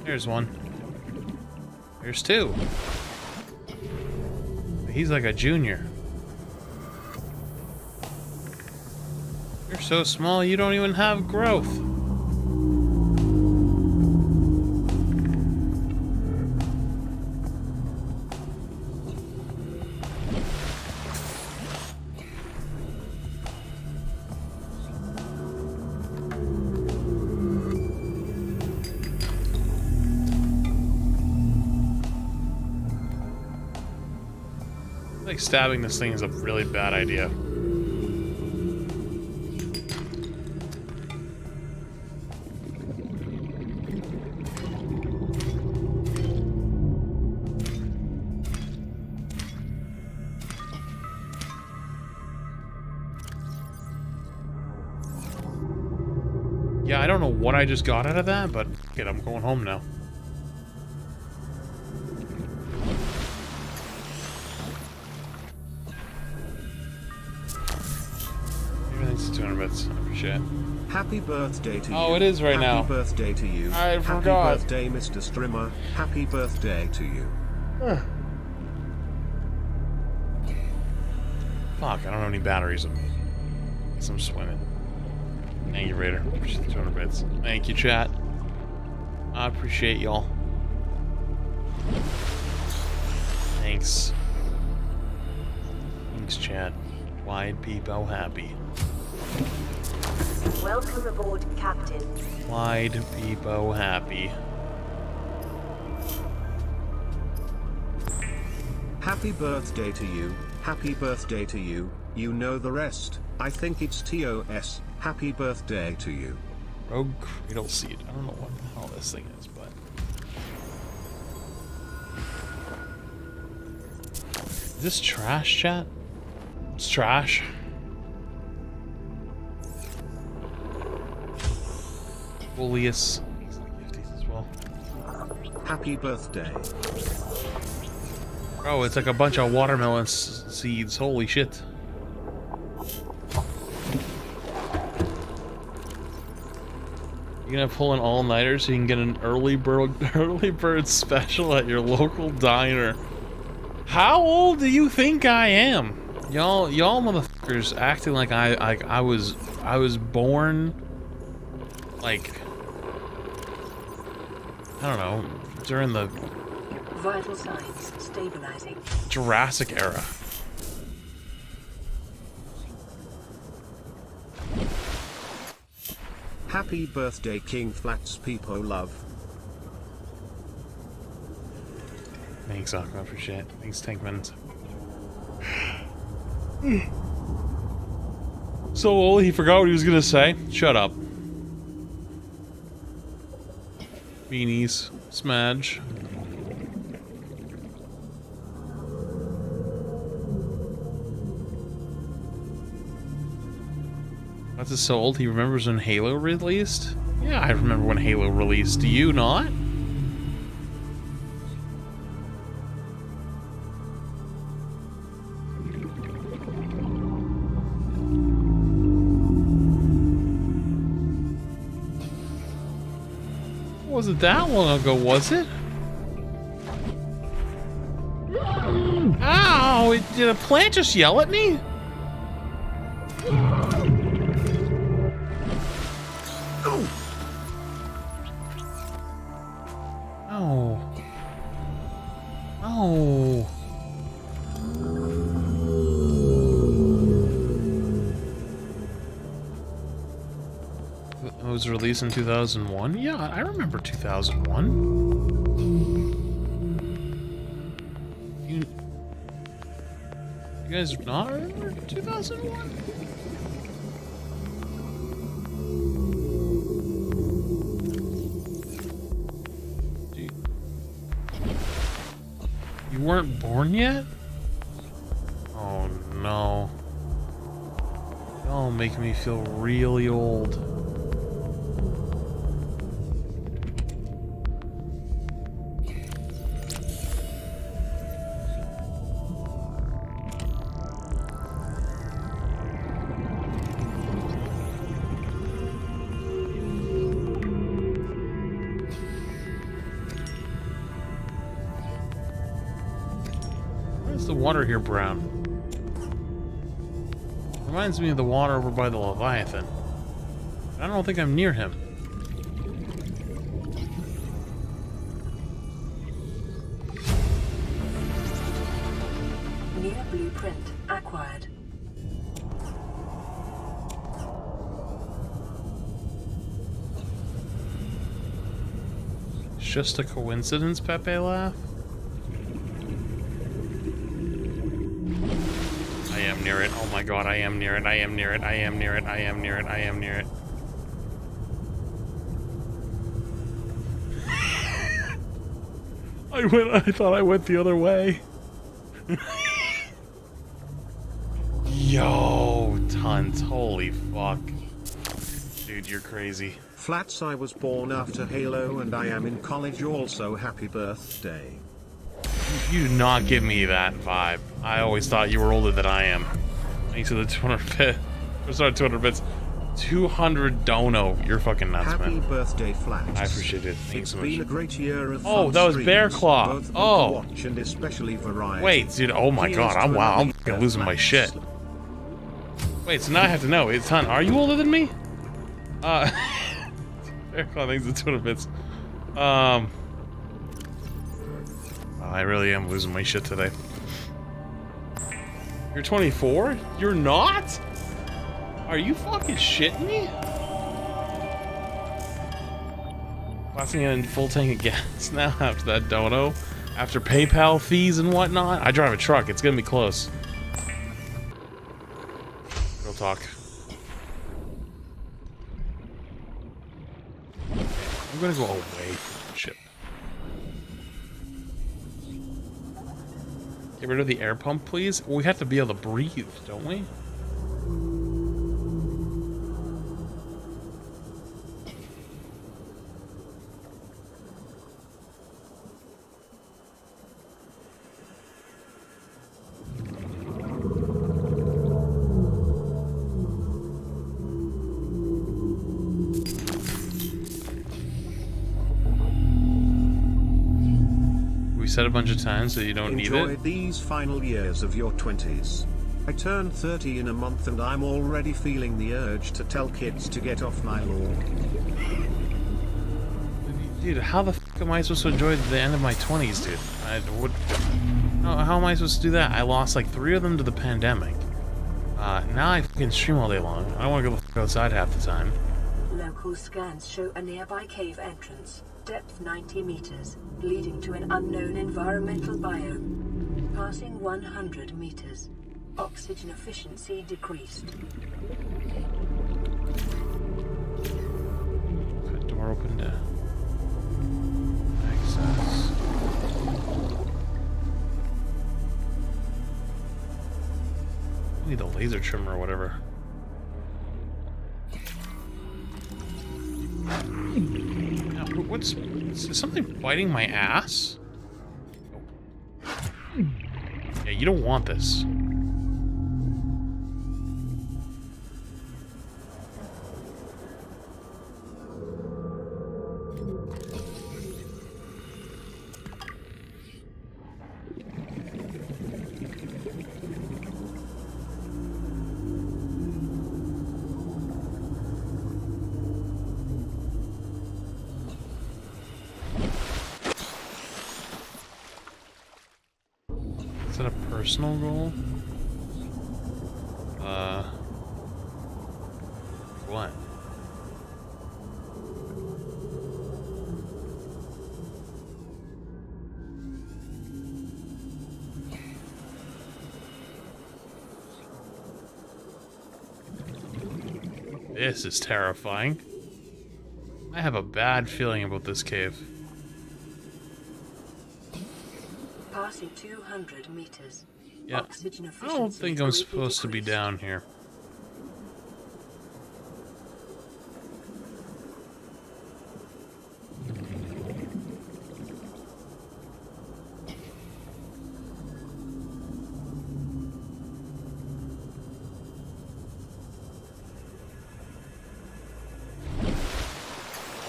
There's one. There's two. He's like a junior. You're so small you don't even have growth. think stabbing this thing is a really bad idea. Yeah, I don't know what I just got out of that, but f*** it, I'm going home now. Everything's 200 bits. I appreciate it. Happy birthday to you. Oh, it is right now. Happy birthday to you. I forgot. Happy birthday, Mr. Strimmer. Happy birthday to you. Huh. Fuck, I don't have any batteries on me. Guess I'm swimming. Thank you, Raider. Appreciate the 200 bits. Thank you, chat. I appreciate y'all. Thanks. Thanks, chat. Wide people happy. Welcome aboard, Captain. Wide people happy. Happy birthday to you. Happy birthday to you. You know the rest. I think it's TOS. Happy birthday to you. Rogue Cradle Seed. I don't know what the hell this thing is, but... Is this trash, chat? It's trash. Bullius. He's like 50s as well. Happy birthday. Oh, it's like a bunch of watermelon seeds. Holy shit. You're gonna pull an all-nighter so you can get an early bird special at your local diner. How old do you think I am? Y'all motherfuckers acting like I was born like I don't know during the vital signs stabilizing Jurassic era. Happy birthday, King Flats people love. Thanks, Aqua, I appreciate it. Thanks, Tankman. So old, he forgot what he was gonna say. Shut up. Beanies. Smudge. That's his soul. He remembers when Halo released? Yeah, I remember when Halo released. Do you not? Wasn't that long ago, was it? Ow! Did a plant just yell at me? Released in 2001? Yeah, I remember 2001. You guys not remember 2001? You weren't born yet? Oh no. Y'all making me feel really old. Water here brown. Reminds me of the water over by the Leviathan. I don't think I'm near him. Near blueprint acquired. It's just a coincidence, Pepe laugh. near it. Oh my god, I am near it. I am near it. I am near it. I am near it. I am near it. I went. I thought I went the other way. Yo, tons. Holy fuck. Dude, you're crazy. Flats, I was born after Halo and I am in college also. Happy birthday. You do not give me that vibe. I always thought you were older than I am. Thanks for the 200 bits. I'm sorry, 200 bits. 200 dono. You're fucking nuts, Happy man. Happy birthday, Flats. I appreciate it. Thanks so much. Been a great year of oh, that was Bear Claw. Oh. And especially variety. Wait, dude. Oh my god. I'm wow. I'm fucking losing my shit. Wait, so now I have to know. It's Hun. Are you older than me? Bear Claw. Thanks for the 200 bits. I really am losing my shit today. You're 24? You're not? Are you fucking shitting me? Blasting in full tank of gas now after that dono. After PayPal fees and whatnot. I drive a truck. It's gonna be close. Real talk. I'm gonna go away from the ship. Get rid of the air pump, please. We have to be able to breathe, don't we? Said a bunch of times so you don't Enjoy need it. These final years of your 20s. I turned 30 in a month and I'm already feeling the urge to tell kids to get off my lawn. Dude, how the fuck am I supposed to enjoy the end of my 20s, dude? How am I supposed to do that? I lost like 3 of them to the pandemic. Now I fucking stream all day long. I don't want to go the fuck outside half the time. Local scans show a nearby cave entrance. Depth 90 meters, leading to an unknown environmental biome. Passing 100 meters. Oxygen efficiency decreased. That door opened up. Access. I need a laser trimmer or whatever. Is something biting my ass? Yeah, you don't want this. Personal goal? What? This is terrifying. I have a bad feeling about this cave. Passing 200 meters. Yeah, I don't think I'm supposed to be down here.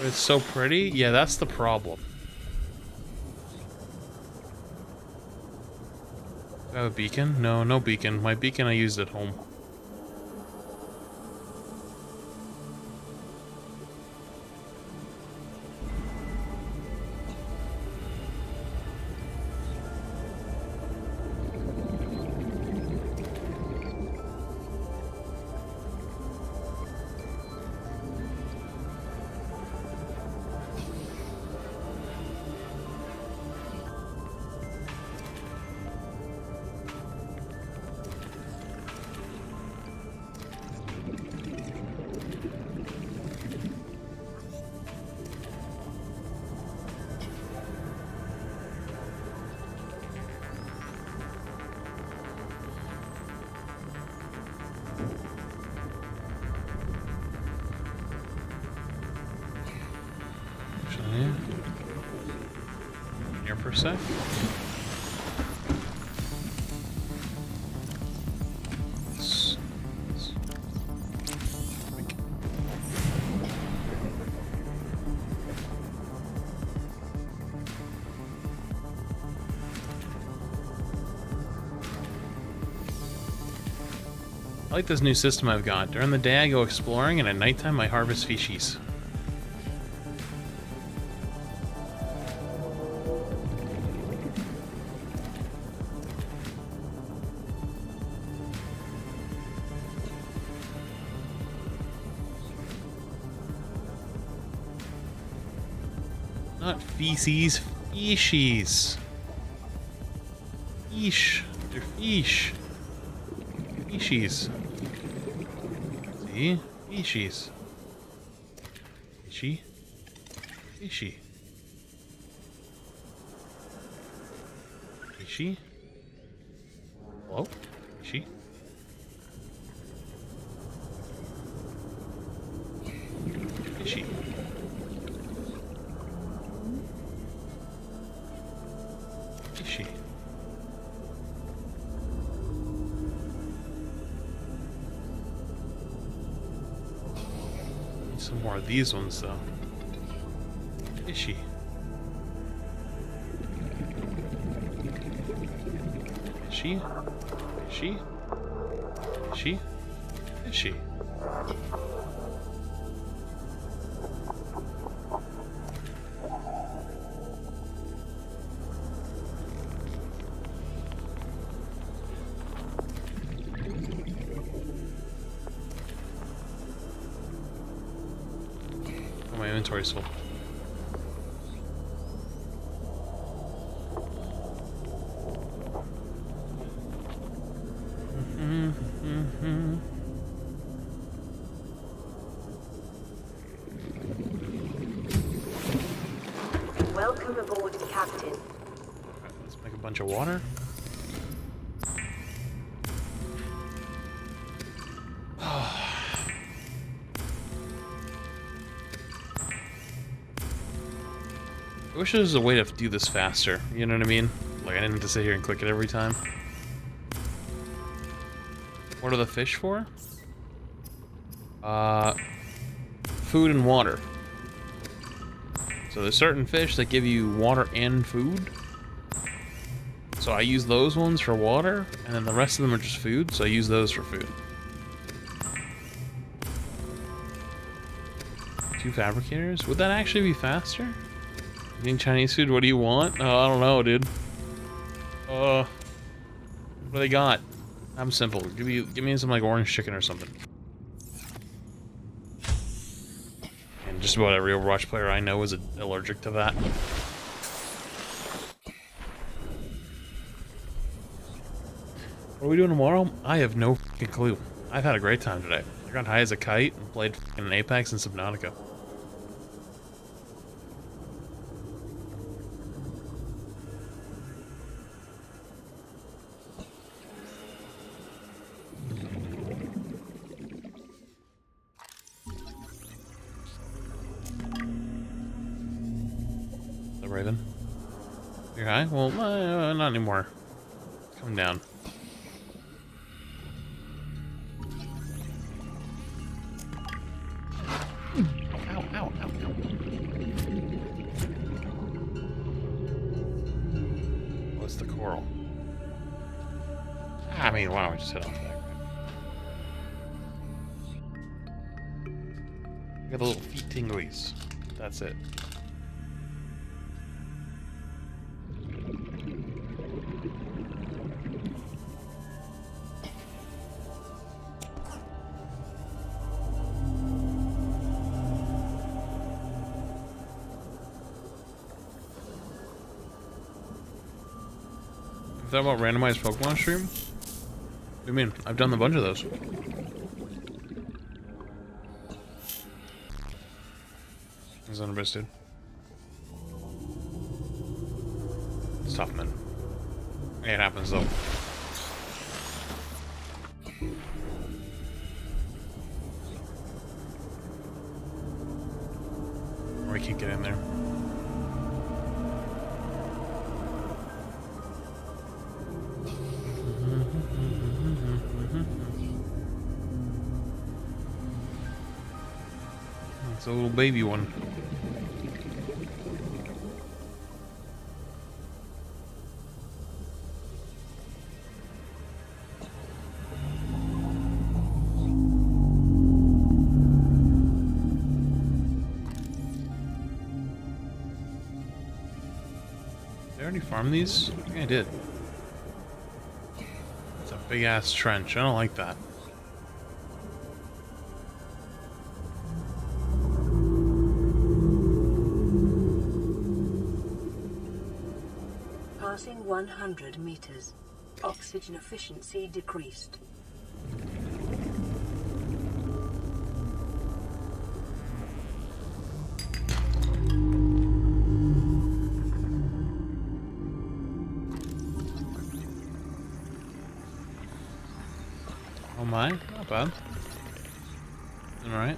It's so pretty. Yeah, that's the problem. I have a beacon? No, no beacon. My beacon I used at home. actually. Here for a sec. I like this new system I've got. During the day I go exploring, and at nighttime I harvest fishies. Not feces, fishies. Fish. They're fish. Fishies. Fishies. Fishy. Fishy. Fishy. Hello? Fishy. Fishy. Fishy. Some more of these ones, though. Fishy. Fishy. Fishy. Fishy. Fishy. Inventory's full. Welcome aboard, Captain. Alright, let's make a bunch of water. I wish there was a way to do this faster, you know what I mean? Like, I didn't have to sit here and click it every time. What are the fish for? Food and water. So there's certain fish that give you water and food. So I use those ones for water, and then the rest of them are just food, so I use those for food. 2 fabricators? Would that actually be faster? Eating Chinese food, what do you want? Oh, I don't know, dude. What do they got? I'm simple. Give me some like orange chicken or something. And just about every Overwatch player I know is allergic to that. What are we doing tomorrow? I have no fucking clue. I've had a great time today. I got high as a kite and played fucking Apex and Subnautica. Well, not anymore. Come down. Ow, ow, ow, ow. What's the coral? I mean, why don't we just head off that? We got the little feet tinglies. That's it. About randomized Pokemon stream? What do you mean? I've done a bunch of those. He's on a bit, dude. It's tough, man. It happens, though. Are we can't get in there. It's a little baby one. Farm these? I think I did. It's a big ass trench. I don't like that. Passing 100 meters. Oxygen efficiency decreased. Not bad. Alright.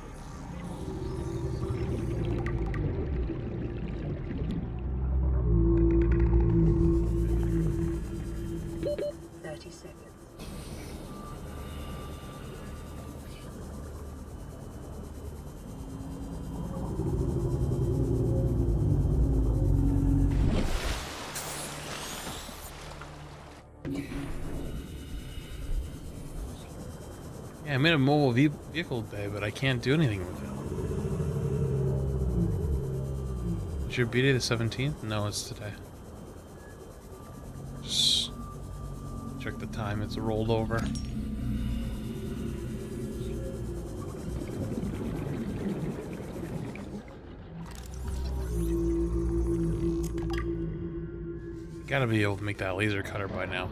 I made a mobile vehicle today, but I can't do anything with it. Is your B-Day the 17th? No, it's today. Just check the time. It's rolled over. Gotta be able to make that laser cutter by now.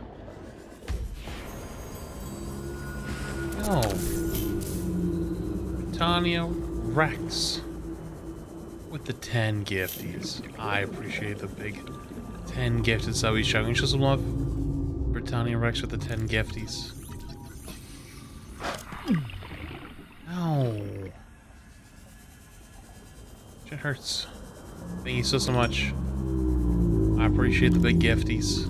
Oh, Tanya Rex with the 10 gifties. I appreciate the big 10 gifted subbies showing. Show some love for Tanya Rex with the 10 gifties. Ow. Shit hurts. Thank you so much. I appreciate the big gifties.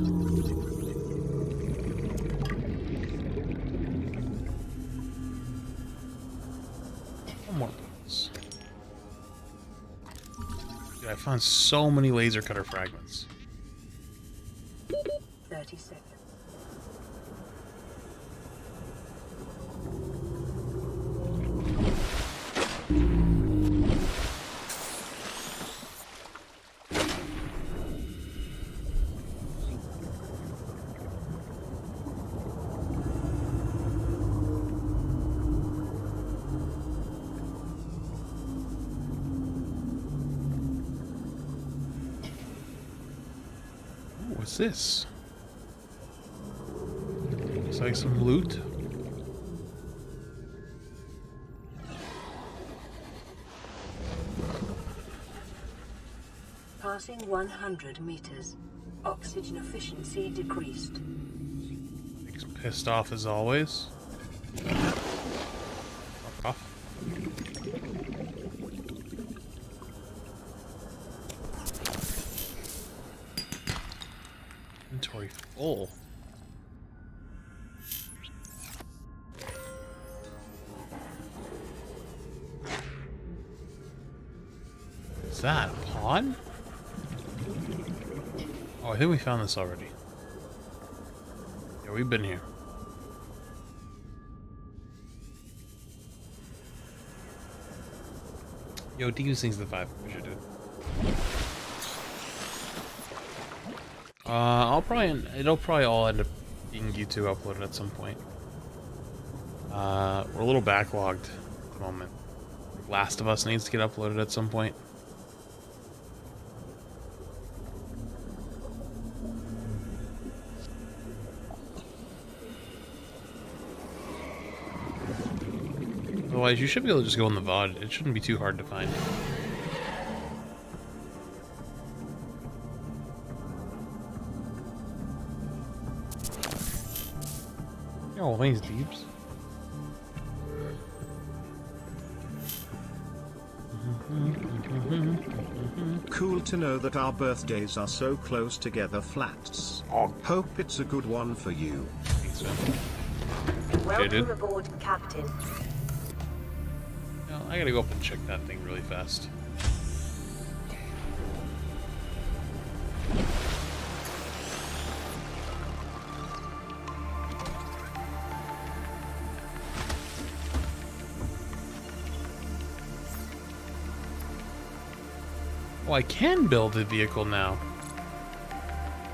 I found so many laser cutter fragments. 30 seconds. This looks like some loot. Passing 100 meters. Oxygen efficiency decreased. Makes him pissed off as always. Fuck off. Oh. Is that a pod? Oh, I think we found this already. Yeah, we've been here. Yo, DQ sings the vibe. We should do it. It'll probably all end up being YouTube uploaded at some point. We're a little backlogged at the moment. Last of Us needs to get uploaded at some point. Otherwise, you should be able to just go in the VOD. It shouldn't be too hard to find. Oh, thanks, Deeps. Cool to know that our birthdays are so close together, Flats. Hope it's a good one for you. Welcome aboard, Captain. Well, I gotta go up and check that thing really fast. Oh, I can build a vehicle now.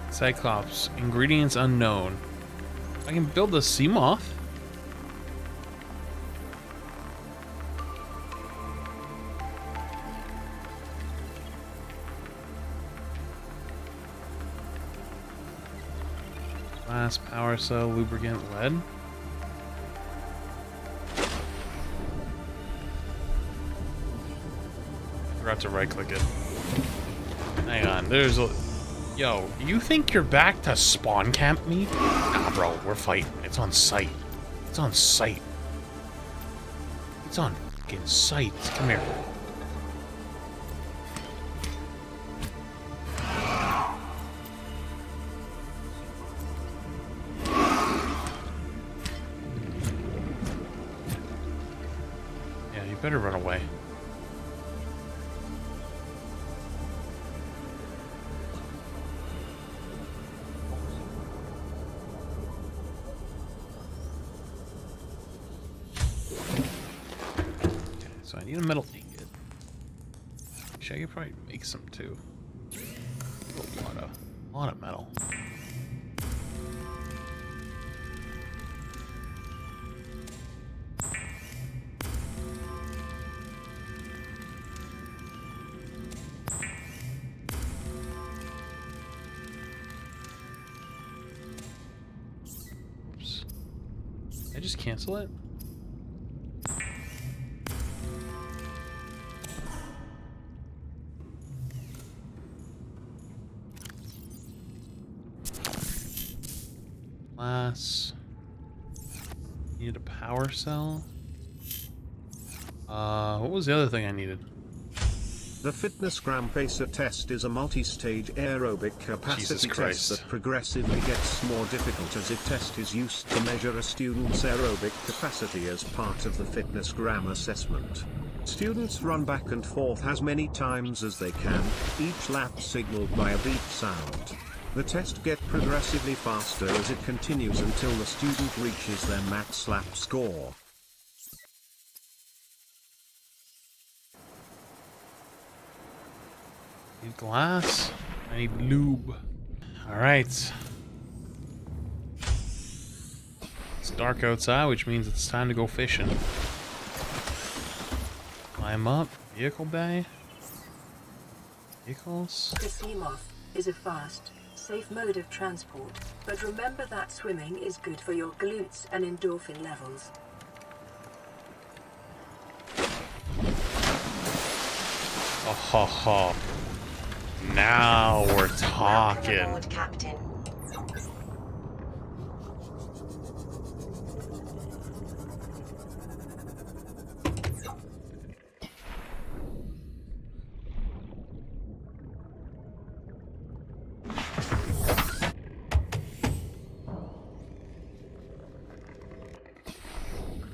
Cyclops, ingredients unknown. I can build a Seamoth. Glass, power cell, lubricant, lead. I forgot to right-click it. Hang on, there's a... Yo, you think you're back to spawn camp me? Nah, bro, we're fighting. It's on sight. It's on sight. It's on fucking sight. Come here. Yeah, you better run away. A metal ingot. Actually, I could probably make some too. A lot of metal. Oops. Did I just cancel it? Need a power cell. What was the other thing I needed? The fitness gram pacer test is a multi-stage aerobic capacity test that progressively gets more difficult as the test is used to measure a student's aerobic capacity as part of the fitness gram assessment. Students run back and forth as many times as they can, each lap signaled by a beep sound. The test gets progressively faster as it continues until the student reaches their max lap score. I need glass. I need lube. Alright. It's dark outside, which means it's time to go fishing. Climb up. Vehicle bay. Vehicles. The Seamoth is a fast, safe mode of transport, but remember that swimming is good for your glutes and endorphin levels. Oh ho ho! Now we're talking. Welcome aboard, Captain.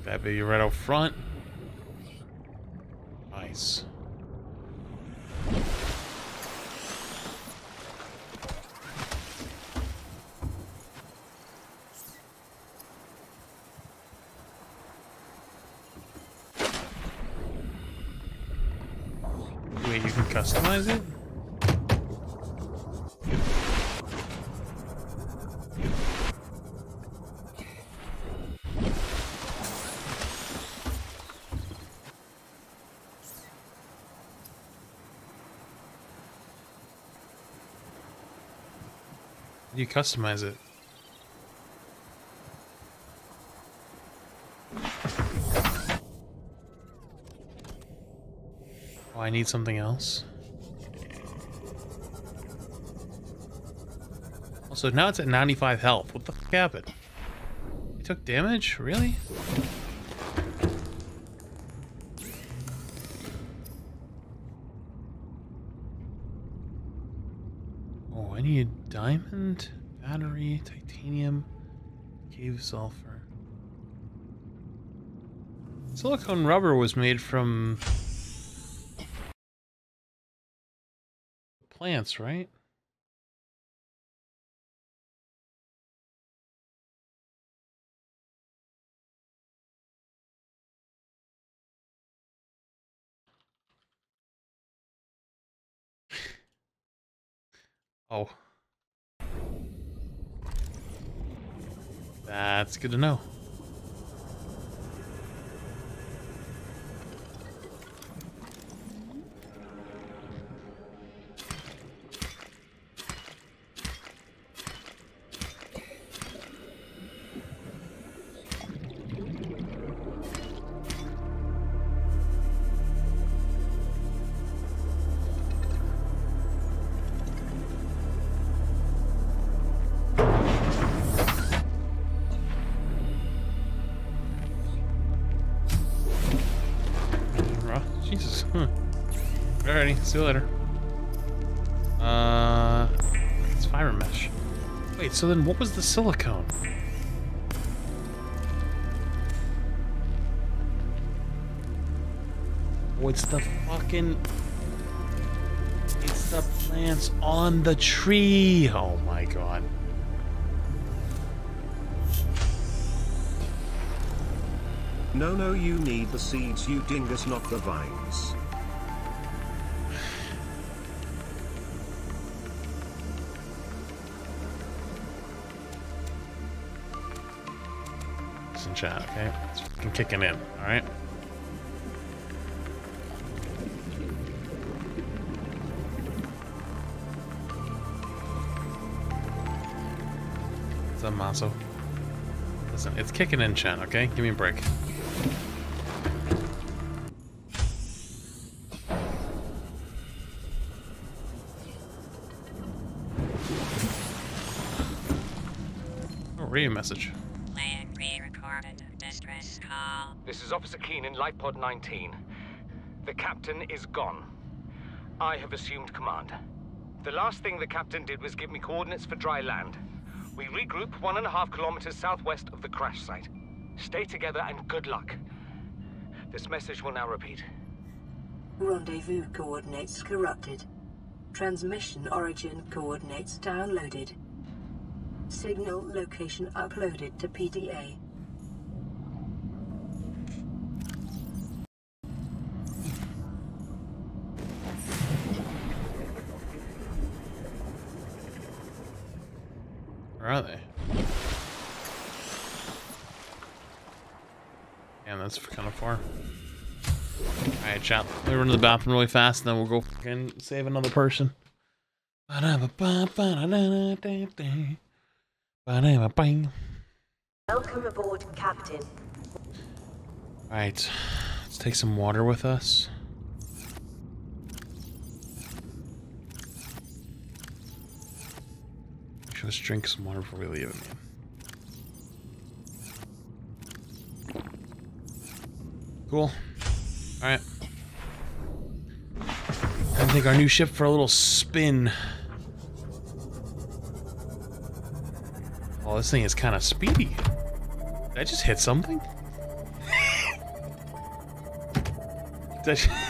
That baby right out front. Nice. Wait, you can customize it? You customize it. Oh, I need something else. Also, now it's at 95 health. What the fuck happened? It took damage? Really? I need diamond, battery, titanium, cave sulfur. Silicone rubber was made from plants, right? Oh. That's good to know. See you later. It's fiber mesh. Wait, so then what was the silicone? What's the fucking... It's the plants on the tree! Oh my god. No, no, you need the seeds, you dingus, not the vines. Chat, okay? It's fucking kicking in, alright? What's up, Maso? Listen, it's kicking in, chat, okay? Give me a break. Oh, read a message. This is Officer Keen in Lightpod 19. The captain is gone. I have assumed command. The last thing the captain did was give me coordinates for dry land. We regroup 1.5 kilometers southwest of the crash site. Stay together and good luck. This message will now repeat. Rendezvous coordinates corrupted. Transmission origin coordinates downloaded. Signal location uploaded to PDA. Are they? Damn, that's kind of far. Alright, chat. Let me run to the bathroom really fast and then we'll go fucking save another person. Welcome aboard, Captain. Alright, let's take some water with us. Let's drink some water before we leave it, man. Cool. Alright. I'm gonna take our new ship for a little spin. Oh, this thing is kind of speedy. Did I just hit something? Did I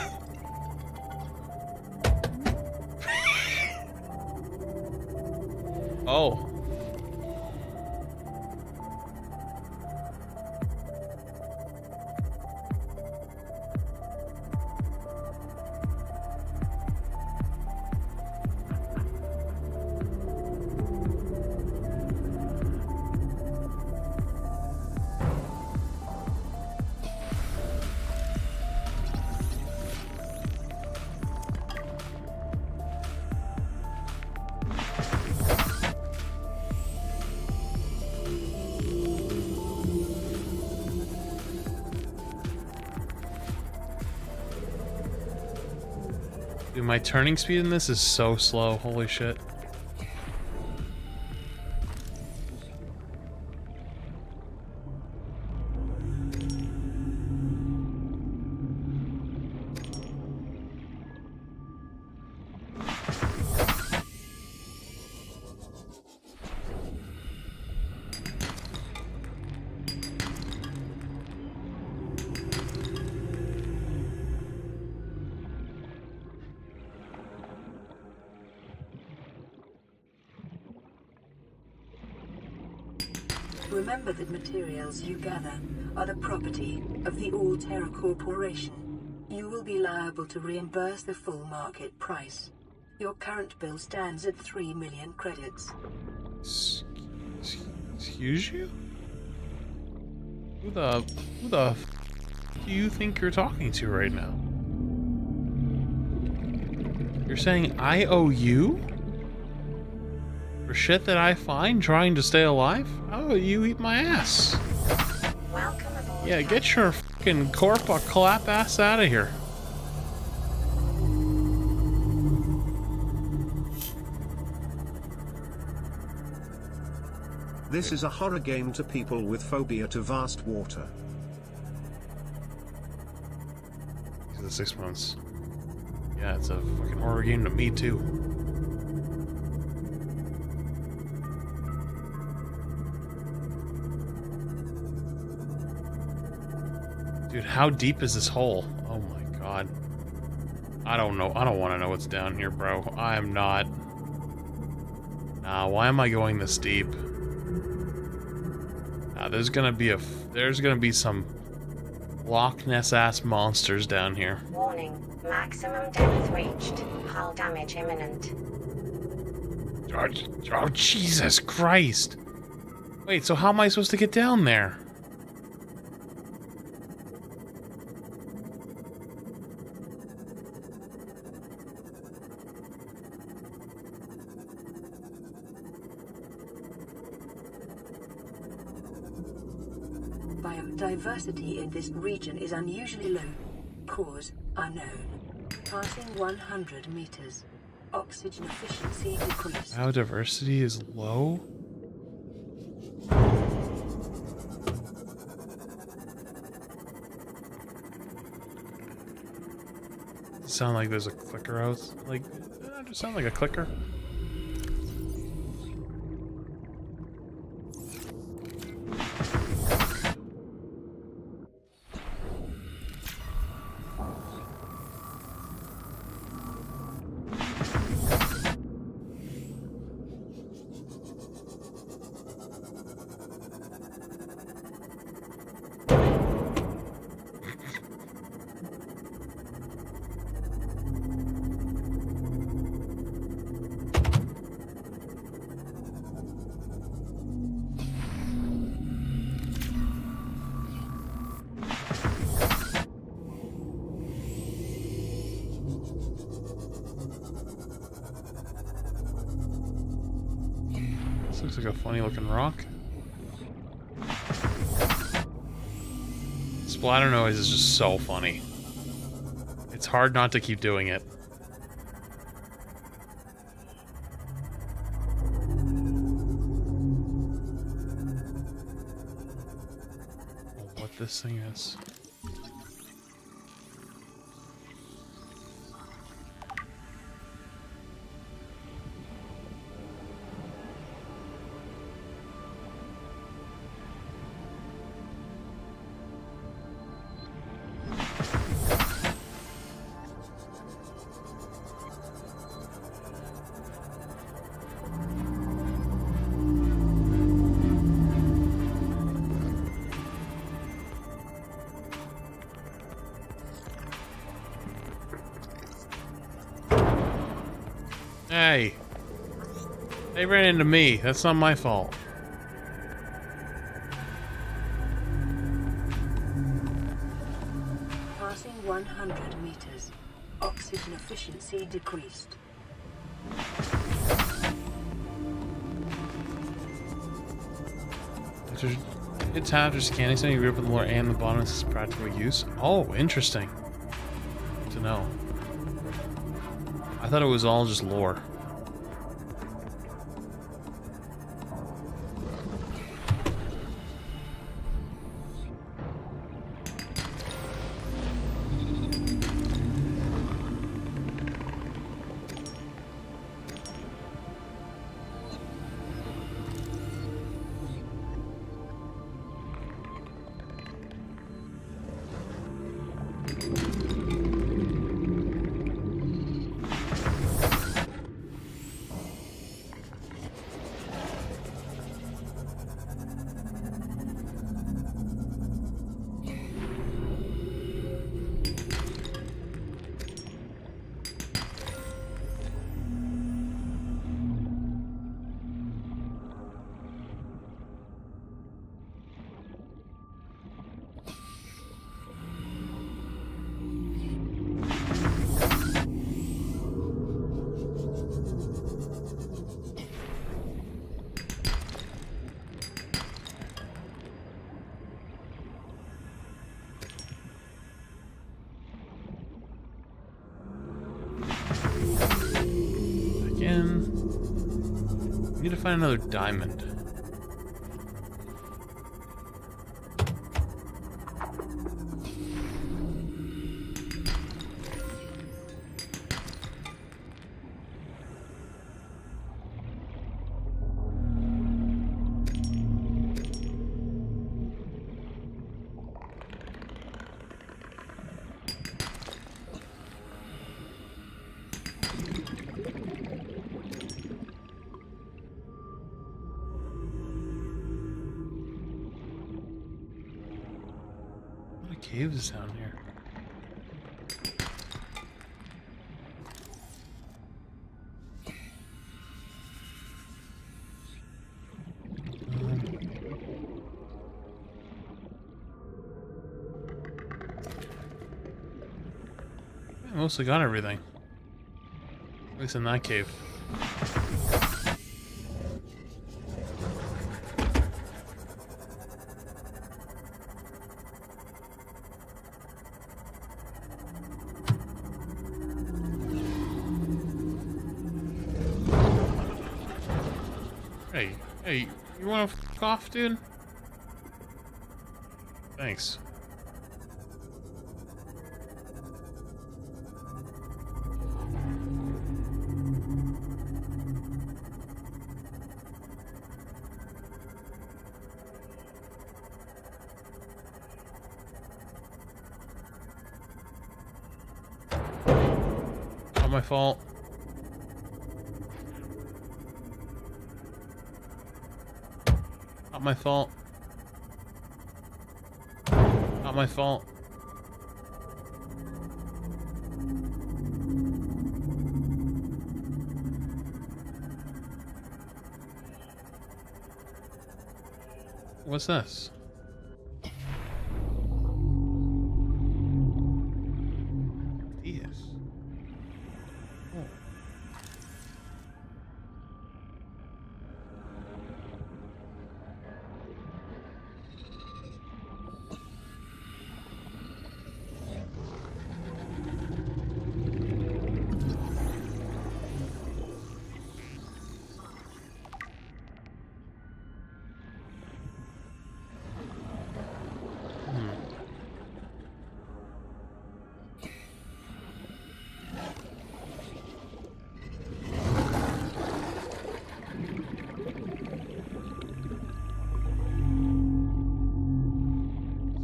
Oh. My turning speed in this is so slow, holy shit. Remember that materials you gather are the property of the All-Terra Corporation. You will be liable to reimburse the full market price. Your current bill stands at 3 million credits. Excuse you? Who the f do you think you're talking to right now? You're saying I owe you? For shit that I find trying to stay alive? Oh, you eat my ass. Welcome aboard. Yeah, get your fucking corpa clap ass out of here. This is a horror game to people with phobia to vast water. These are the 6 months. Yeah, it's a fucking horror game to me too. Dude, how deep is this hole? Oh my god. I don't know. I don't want to know what's down here, bro. I am not. Nah, why am I going this deep? Nah, there's gonna be some Loch Ness ass monsters down here. Warning, maximum depth reached. Hull damage imminent. Oh, Jesus Christ. Wait, so how am I supposed to get down there? Biodiversity in this region is unusually low. Cause unknown. Passing 100 meters. Oxygen efficiency decreased. Biodiversity is low? Does it sound like there's a clicker out? Like, does it sound like a clicker? Splatter noise is just so funny. It's hard not to keep doing it. What this thing is. They ran into me. That's not my fault. Passing 100 meters. Oxygen efficiency decreased. It's after scanning something, you read up the lore and the bottom is practical use. Oh, interesting. Good to know. I thought it was all just lore. in. I need to find another diamond. Caves down here. I mostly got everything. At least in that cave. Off, dude. Thanks. Not my fault. Not my fault. Not my fault. What's this?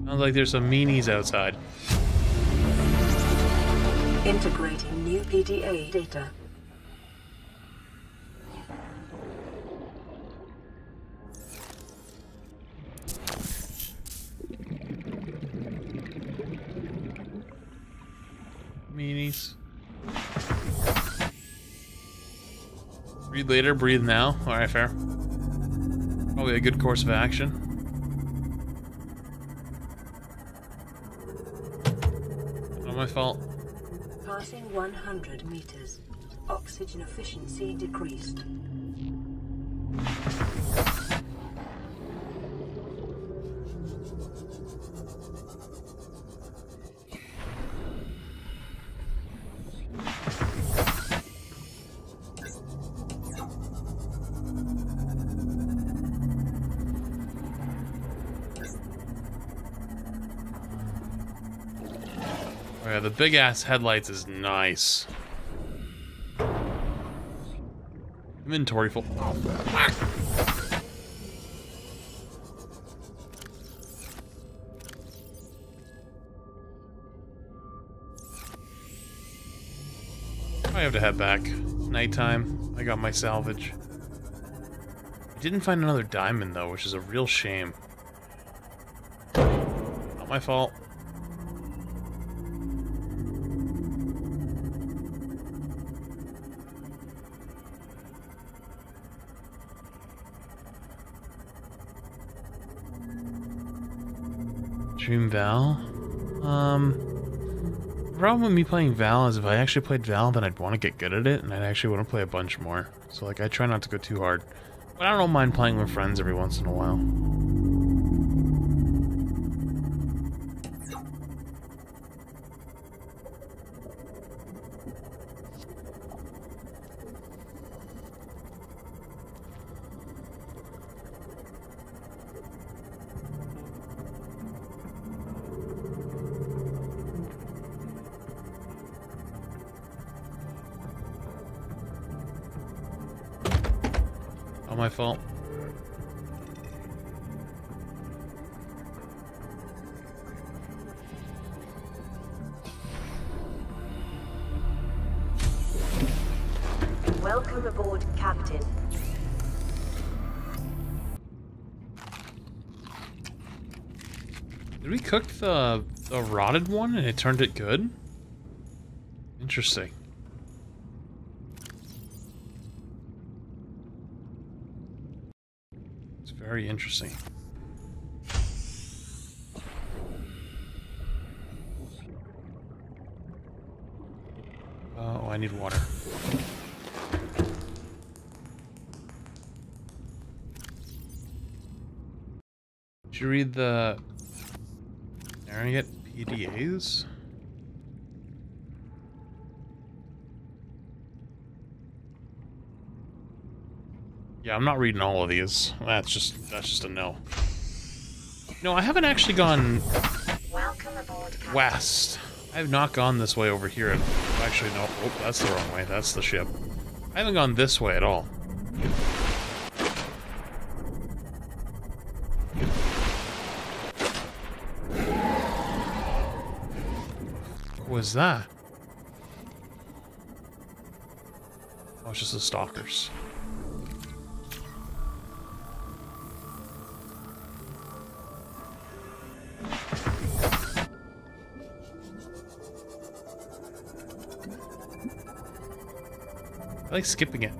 Sounds like there's some meanies outside. Integrating new PDA data. Meanies. Read later, breathe now. Alright, fair. Probably a good course of action. My fault. Passing 100 meters. Oxygen efficiency decreased. The big-ass headlights is nice. Inventory full. Ah. I have to head back. Nighttime. I got my salvage. I didn't find another diamond, though, which is a real shame. Not my fault. Dream Val? The problem with me playing Val is if I actually played Val, then I'd want to get good at it, and I'd actually want to play a bunch more. So, like, I try not to go too hard. But I don't mind playing with friends every once in a while. Not my fault. Welcome aboard, Captain. Did we cook the rotted one and it turned it good? Interesting. It's very interesting. Oh, I need water. Did you read the... There I get PDAs? Yeah, I'm not reading all of these. That's just a no. No, I haven't actually gone west. I have not gone this way over here. Actually, no. Oh, that's the wrong way. That's the ship. I haven't gone this way at all. Was that? Oh, it's just the stalkers. I like skipping it.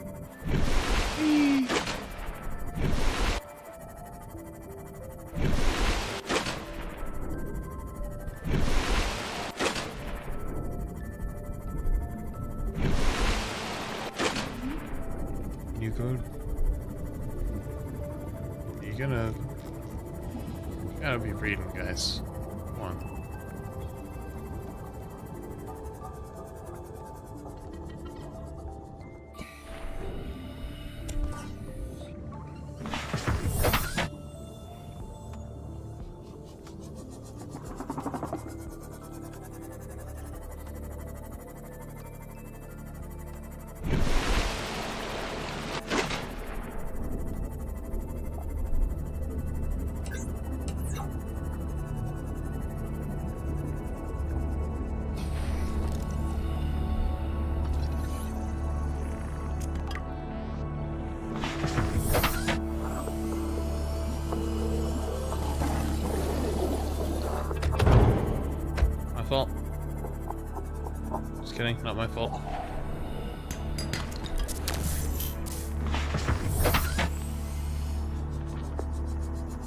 Not my fault.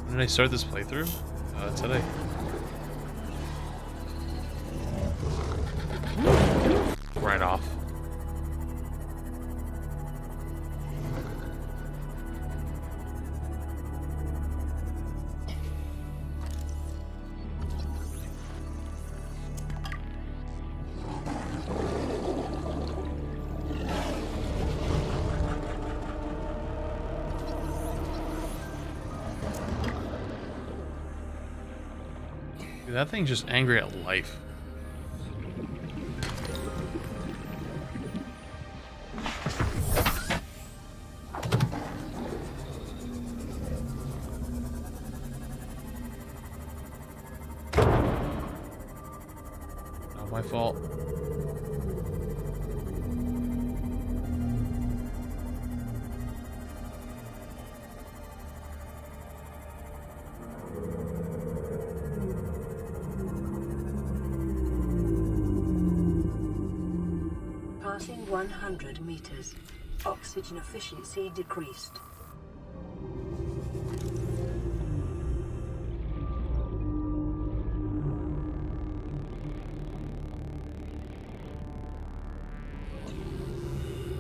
When did I start this playthrough? Today. Right off. That thing's just angry at life. Not my fault. Oxygen efficiency decreased.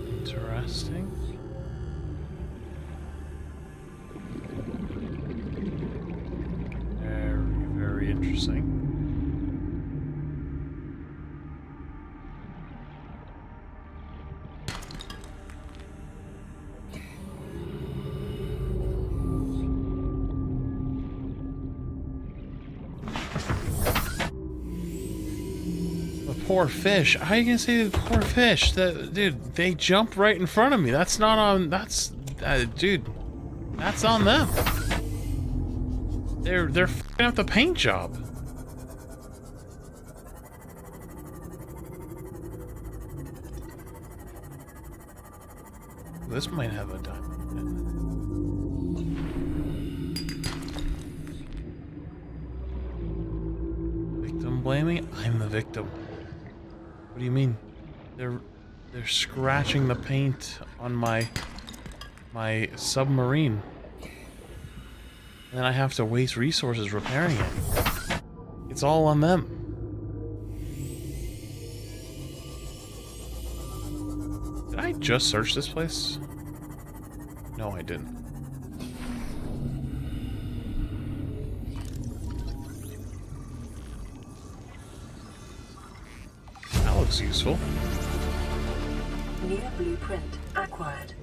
Interesting. Very, very interesting. Poor fish. How are you gonna say the poor fish? Dude, they jump right in front of me. That's not on. That's dude. That's on them. They're f***ing up the paint job. This might have a diamond. Victim blaming? I'm the victim. What do you mean? They're scratching the paint on my submarine. And then I have to waste resources repairing it. It's all on them. Did I just search this place? No, I didn't. That looks useful. New blueprint acquired.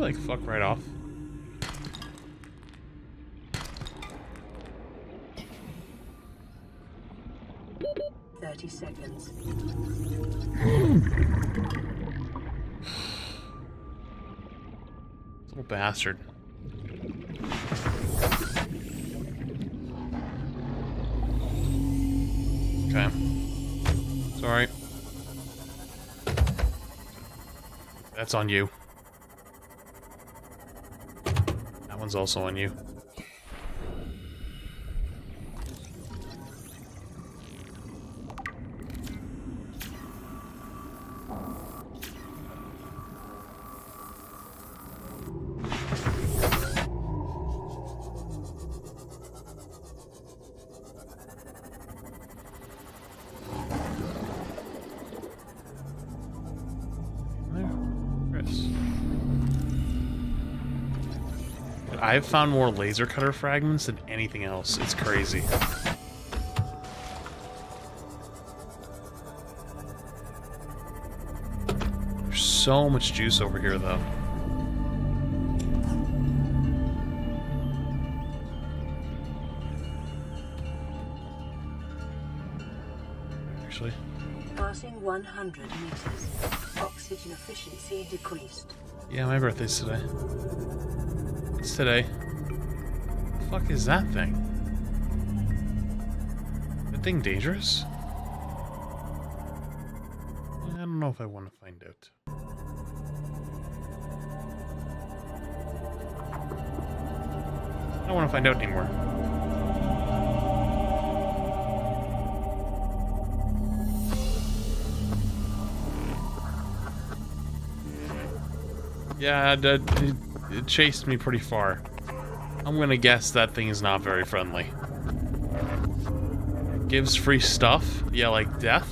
Like, fuck right off. Little bastard. Okay. It's alright. That's on you. One's also on you. I've found more laser cutter fragments than anything else. It's crazy. There's so much juice over here, though. Actually. Passing 100 meters. Oxygen efficiency decreased. Yeah, my birthday's today. Today. The fuck is that thing? That thing dangerous? I don't know if I want to find out. I don't want to find out anymore. Yeah, it chased me pretty far. I'm gonna guess that thing is not very friendly. It gives free stuff? Yeah, like death?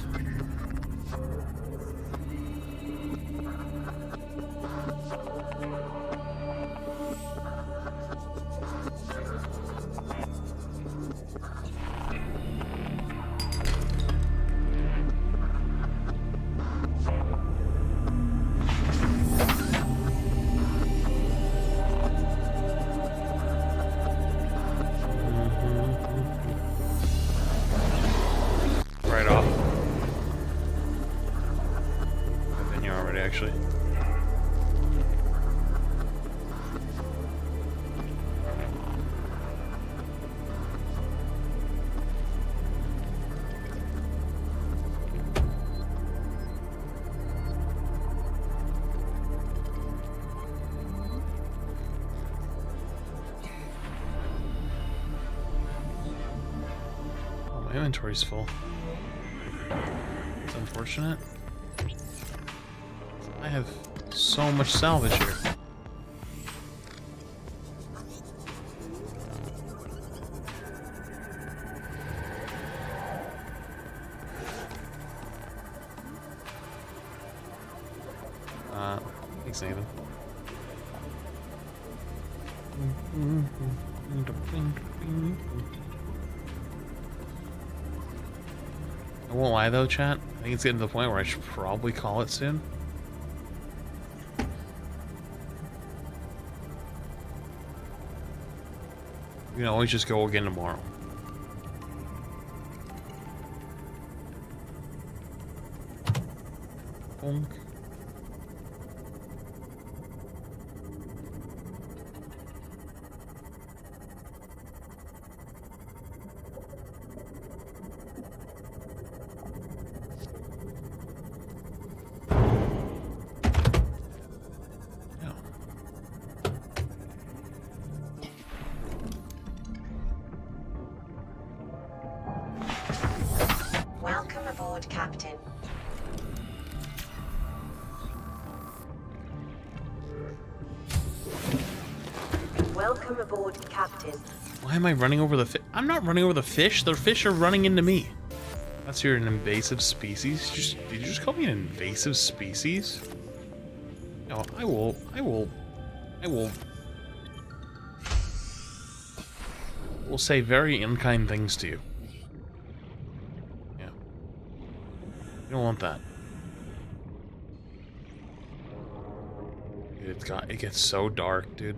Inventory's full. It's unfortunate. I have so much salvage here. Thanks, Nathan. I won't lie though, chat. I think it's getting to the point where I should probably call it soon. You can always just go again tomorrow. Bonk. Am I running over the fish? I'm not running over the fish. The fish are running into me. That's you're an invasive species. Did you just call me an invasive species? No, I will. Will say very unkind things to you. Yeah. You don't want that. It gets so dark, dude.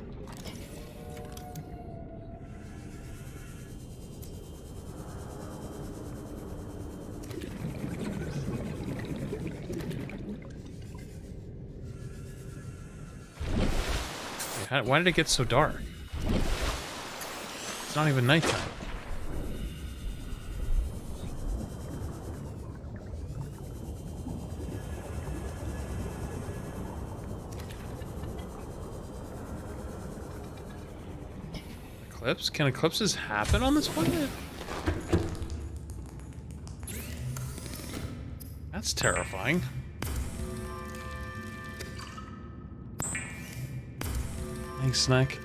Why did it get so dark? It's not even nighttime. Eclipse? Can eclipses happen on this planet? That's terrifying. Thanks, Snack.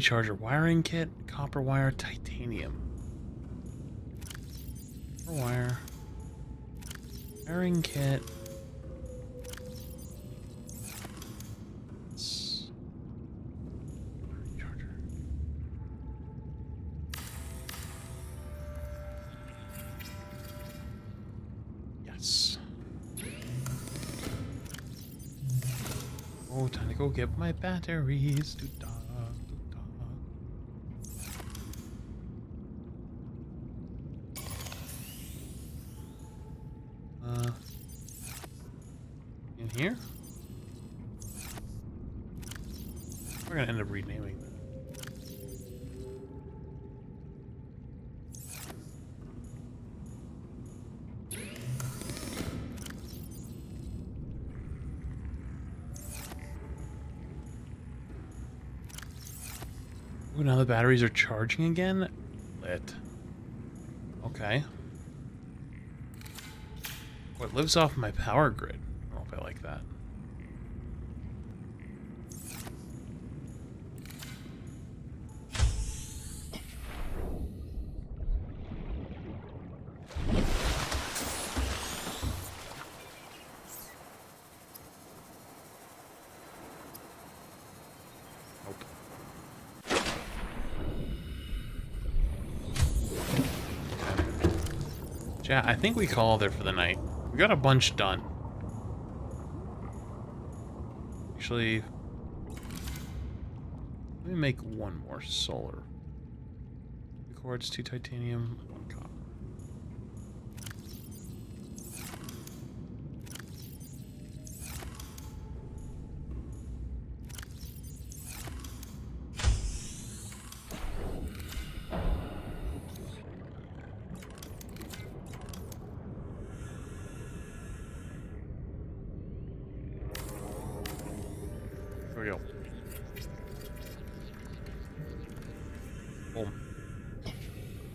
Charger wiring kit, copper wire, titanium. Copper wire, wiring kit. Charger. Yes. Oh, time to go get my batteries. The batteries are charging again? Lit. Okay. What lives off my power grid? I don't know if I like that. Yeah, I think we call there for the night. We got a bunch done. actually... Let me make one more solar. 2 quartz, 2 titanium.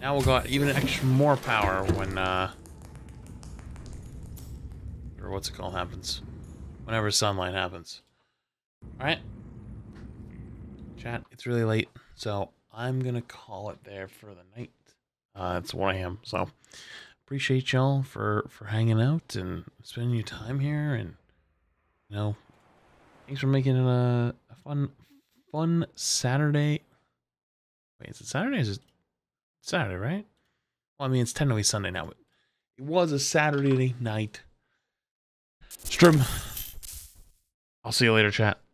Now we'll got even extra more power when, or what's it called, happens. Whenever sunlight happens. Alright. Chat, it's really late, so I'm gonna call it there for the night. It's 1 a.m., so appreciate y'all for hanging out and spending your time here, and, you know, thanks for making it a fun Saturday. Wait, is it Saturday or is it Saturday, right? Well, I mean, it's technically Sunday now, but it was a Saturday night stream. I'll see you later, chat.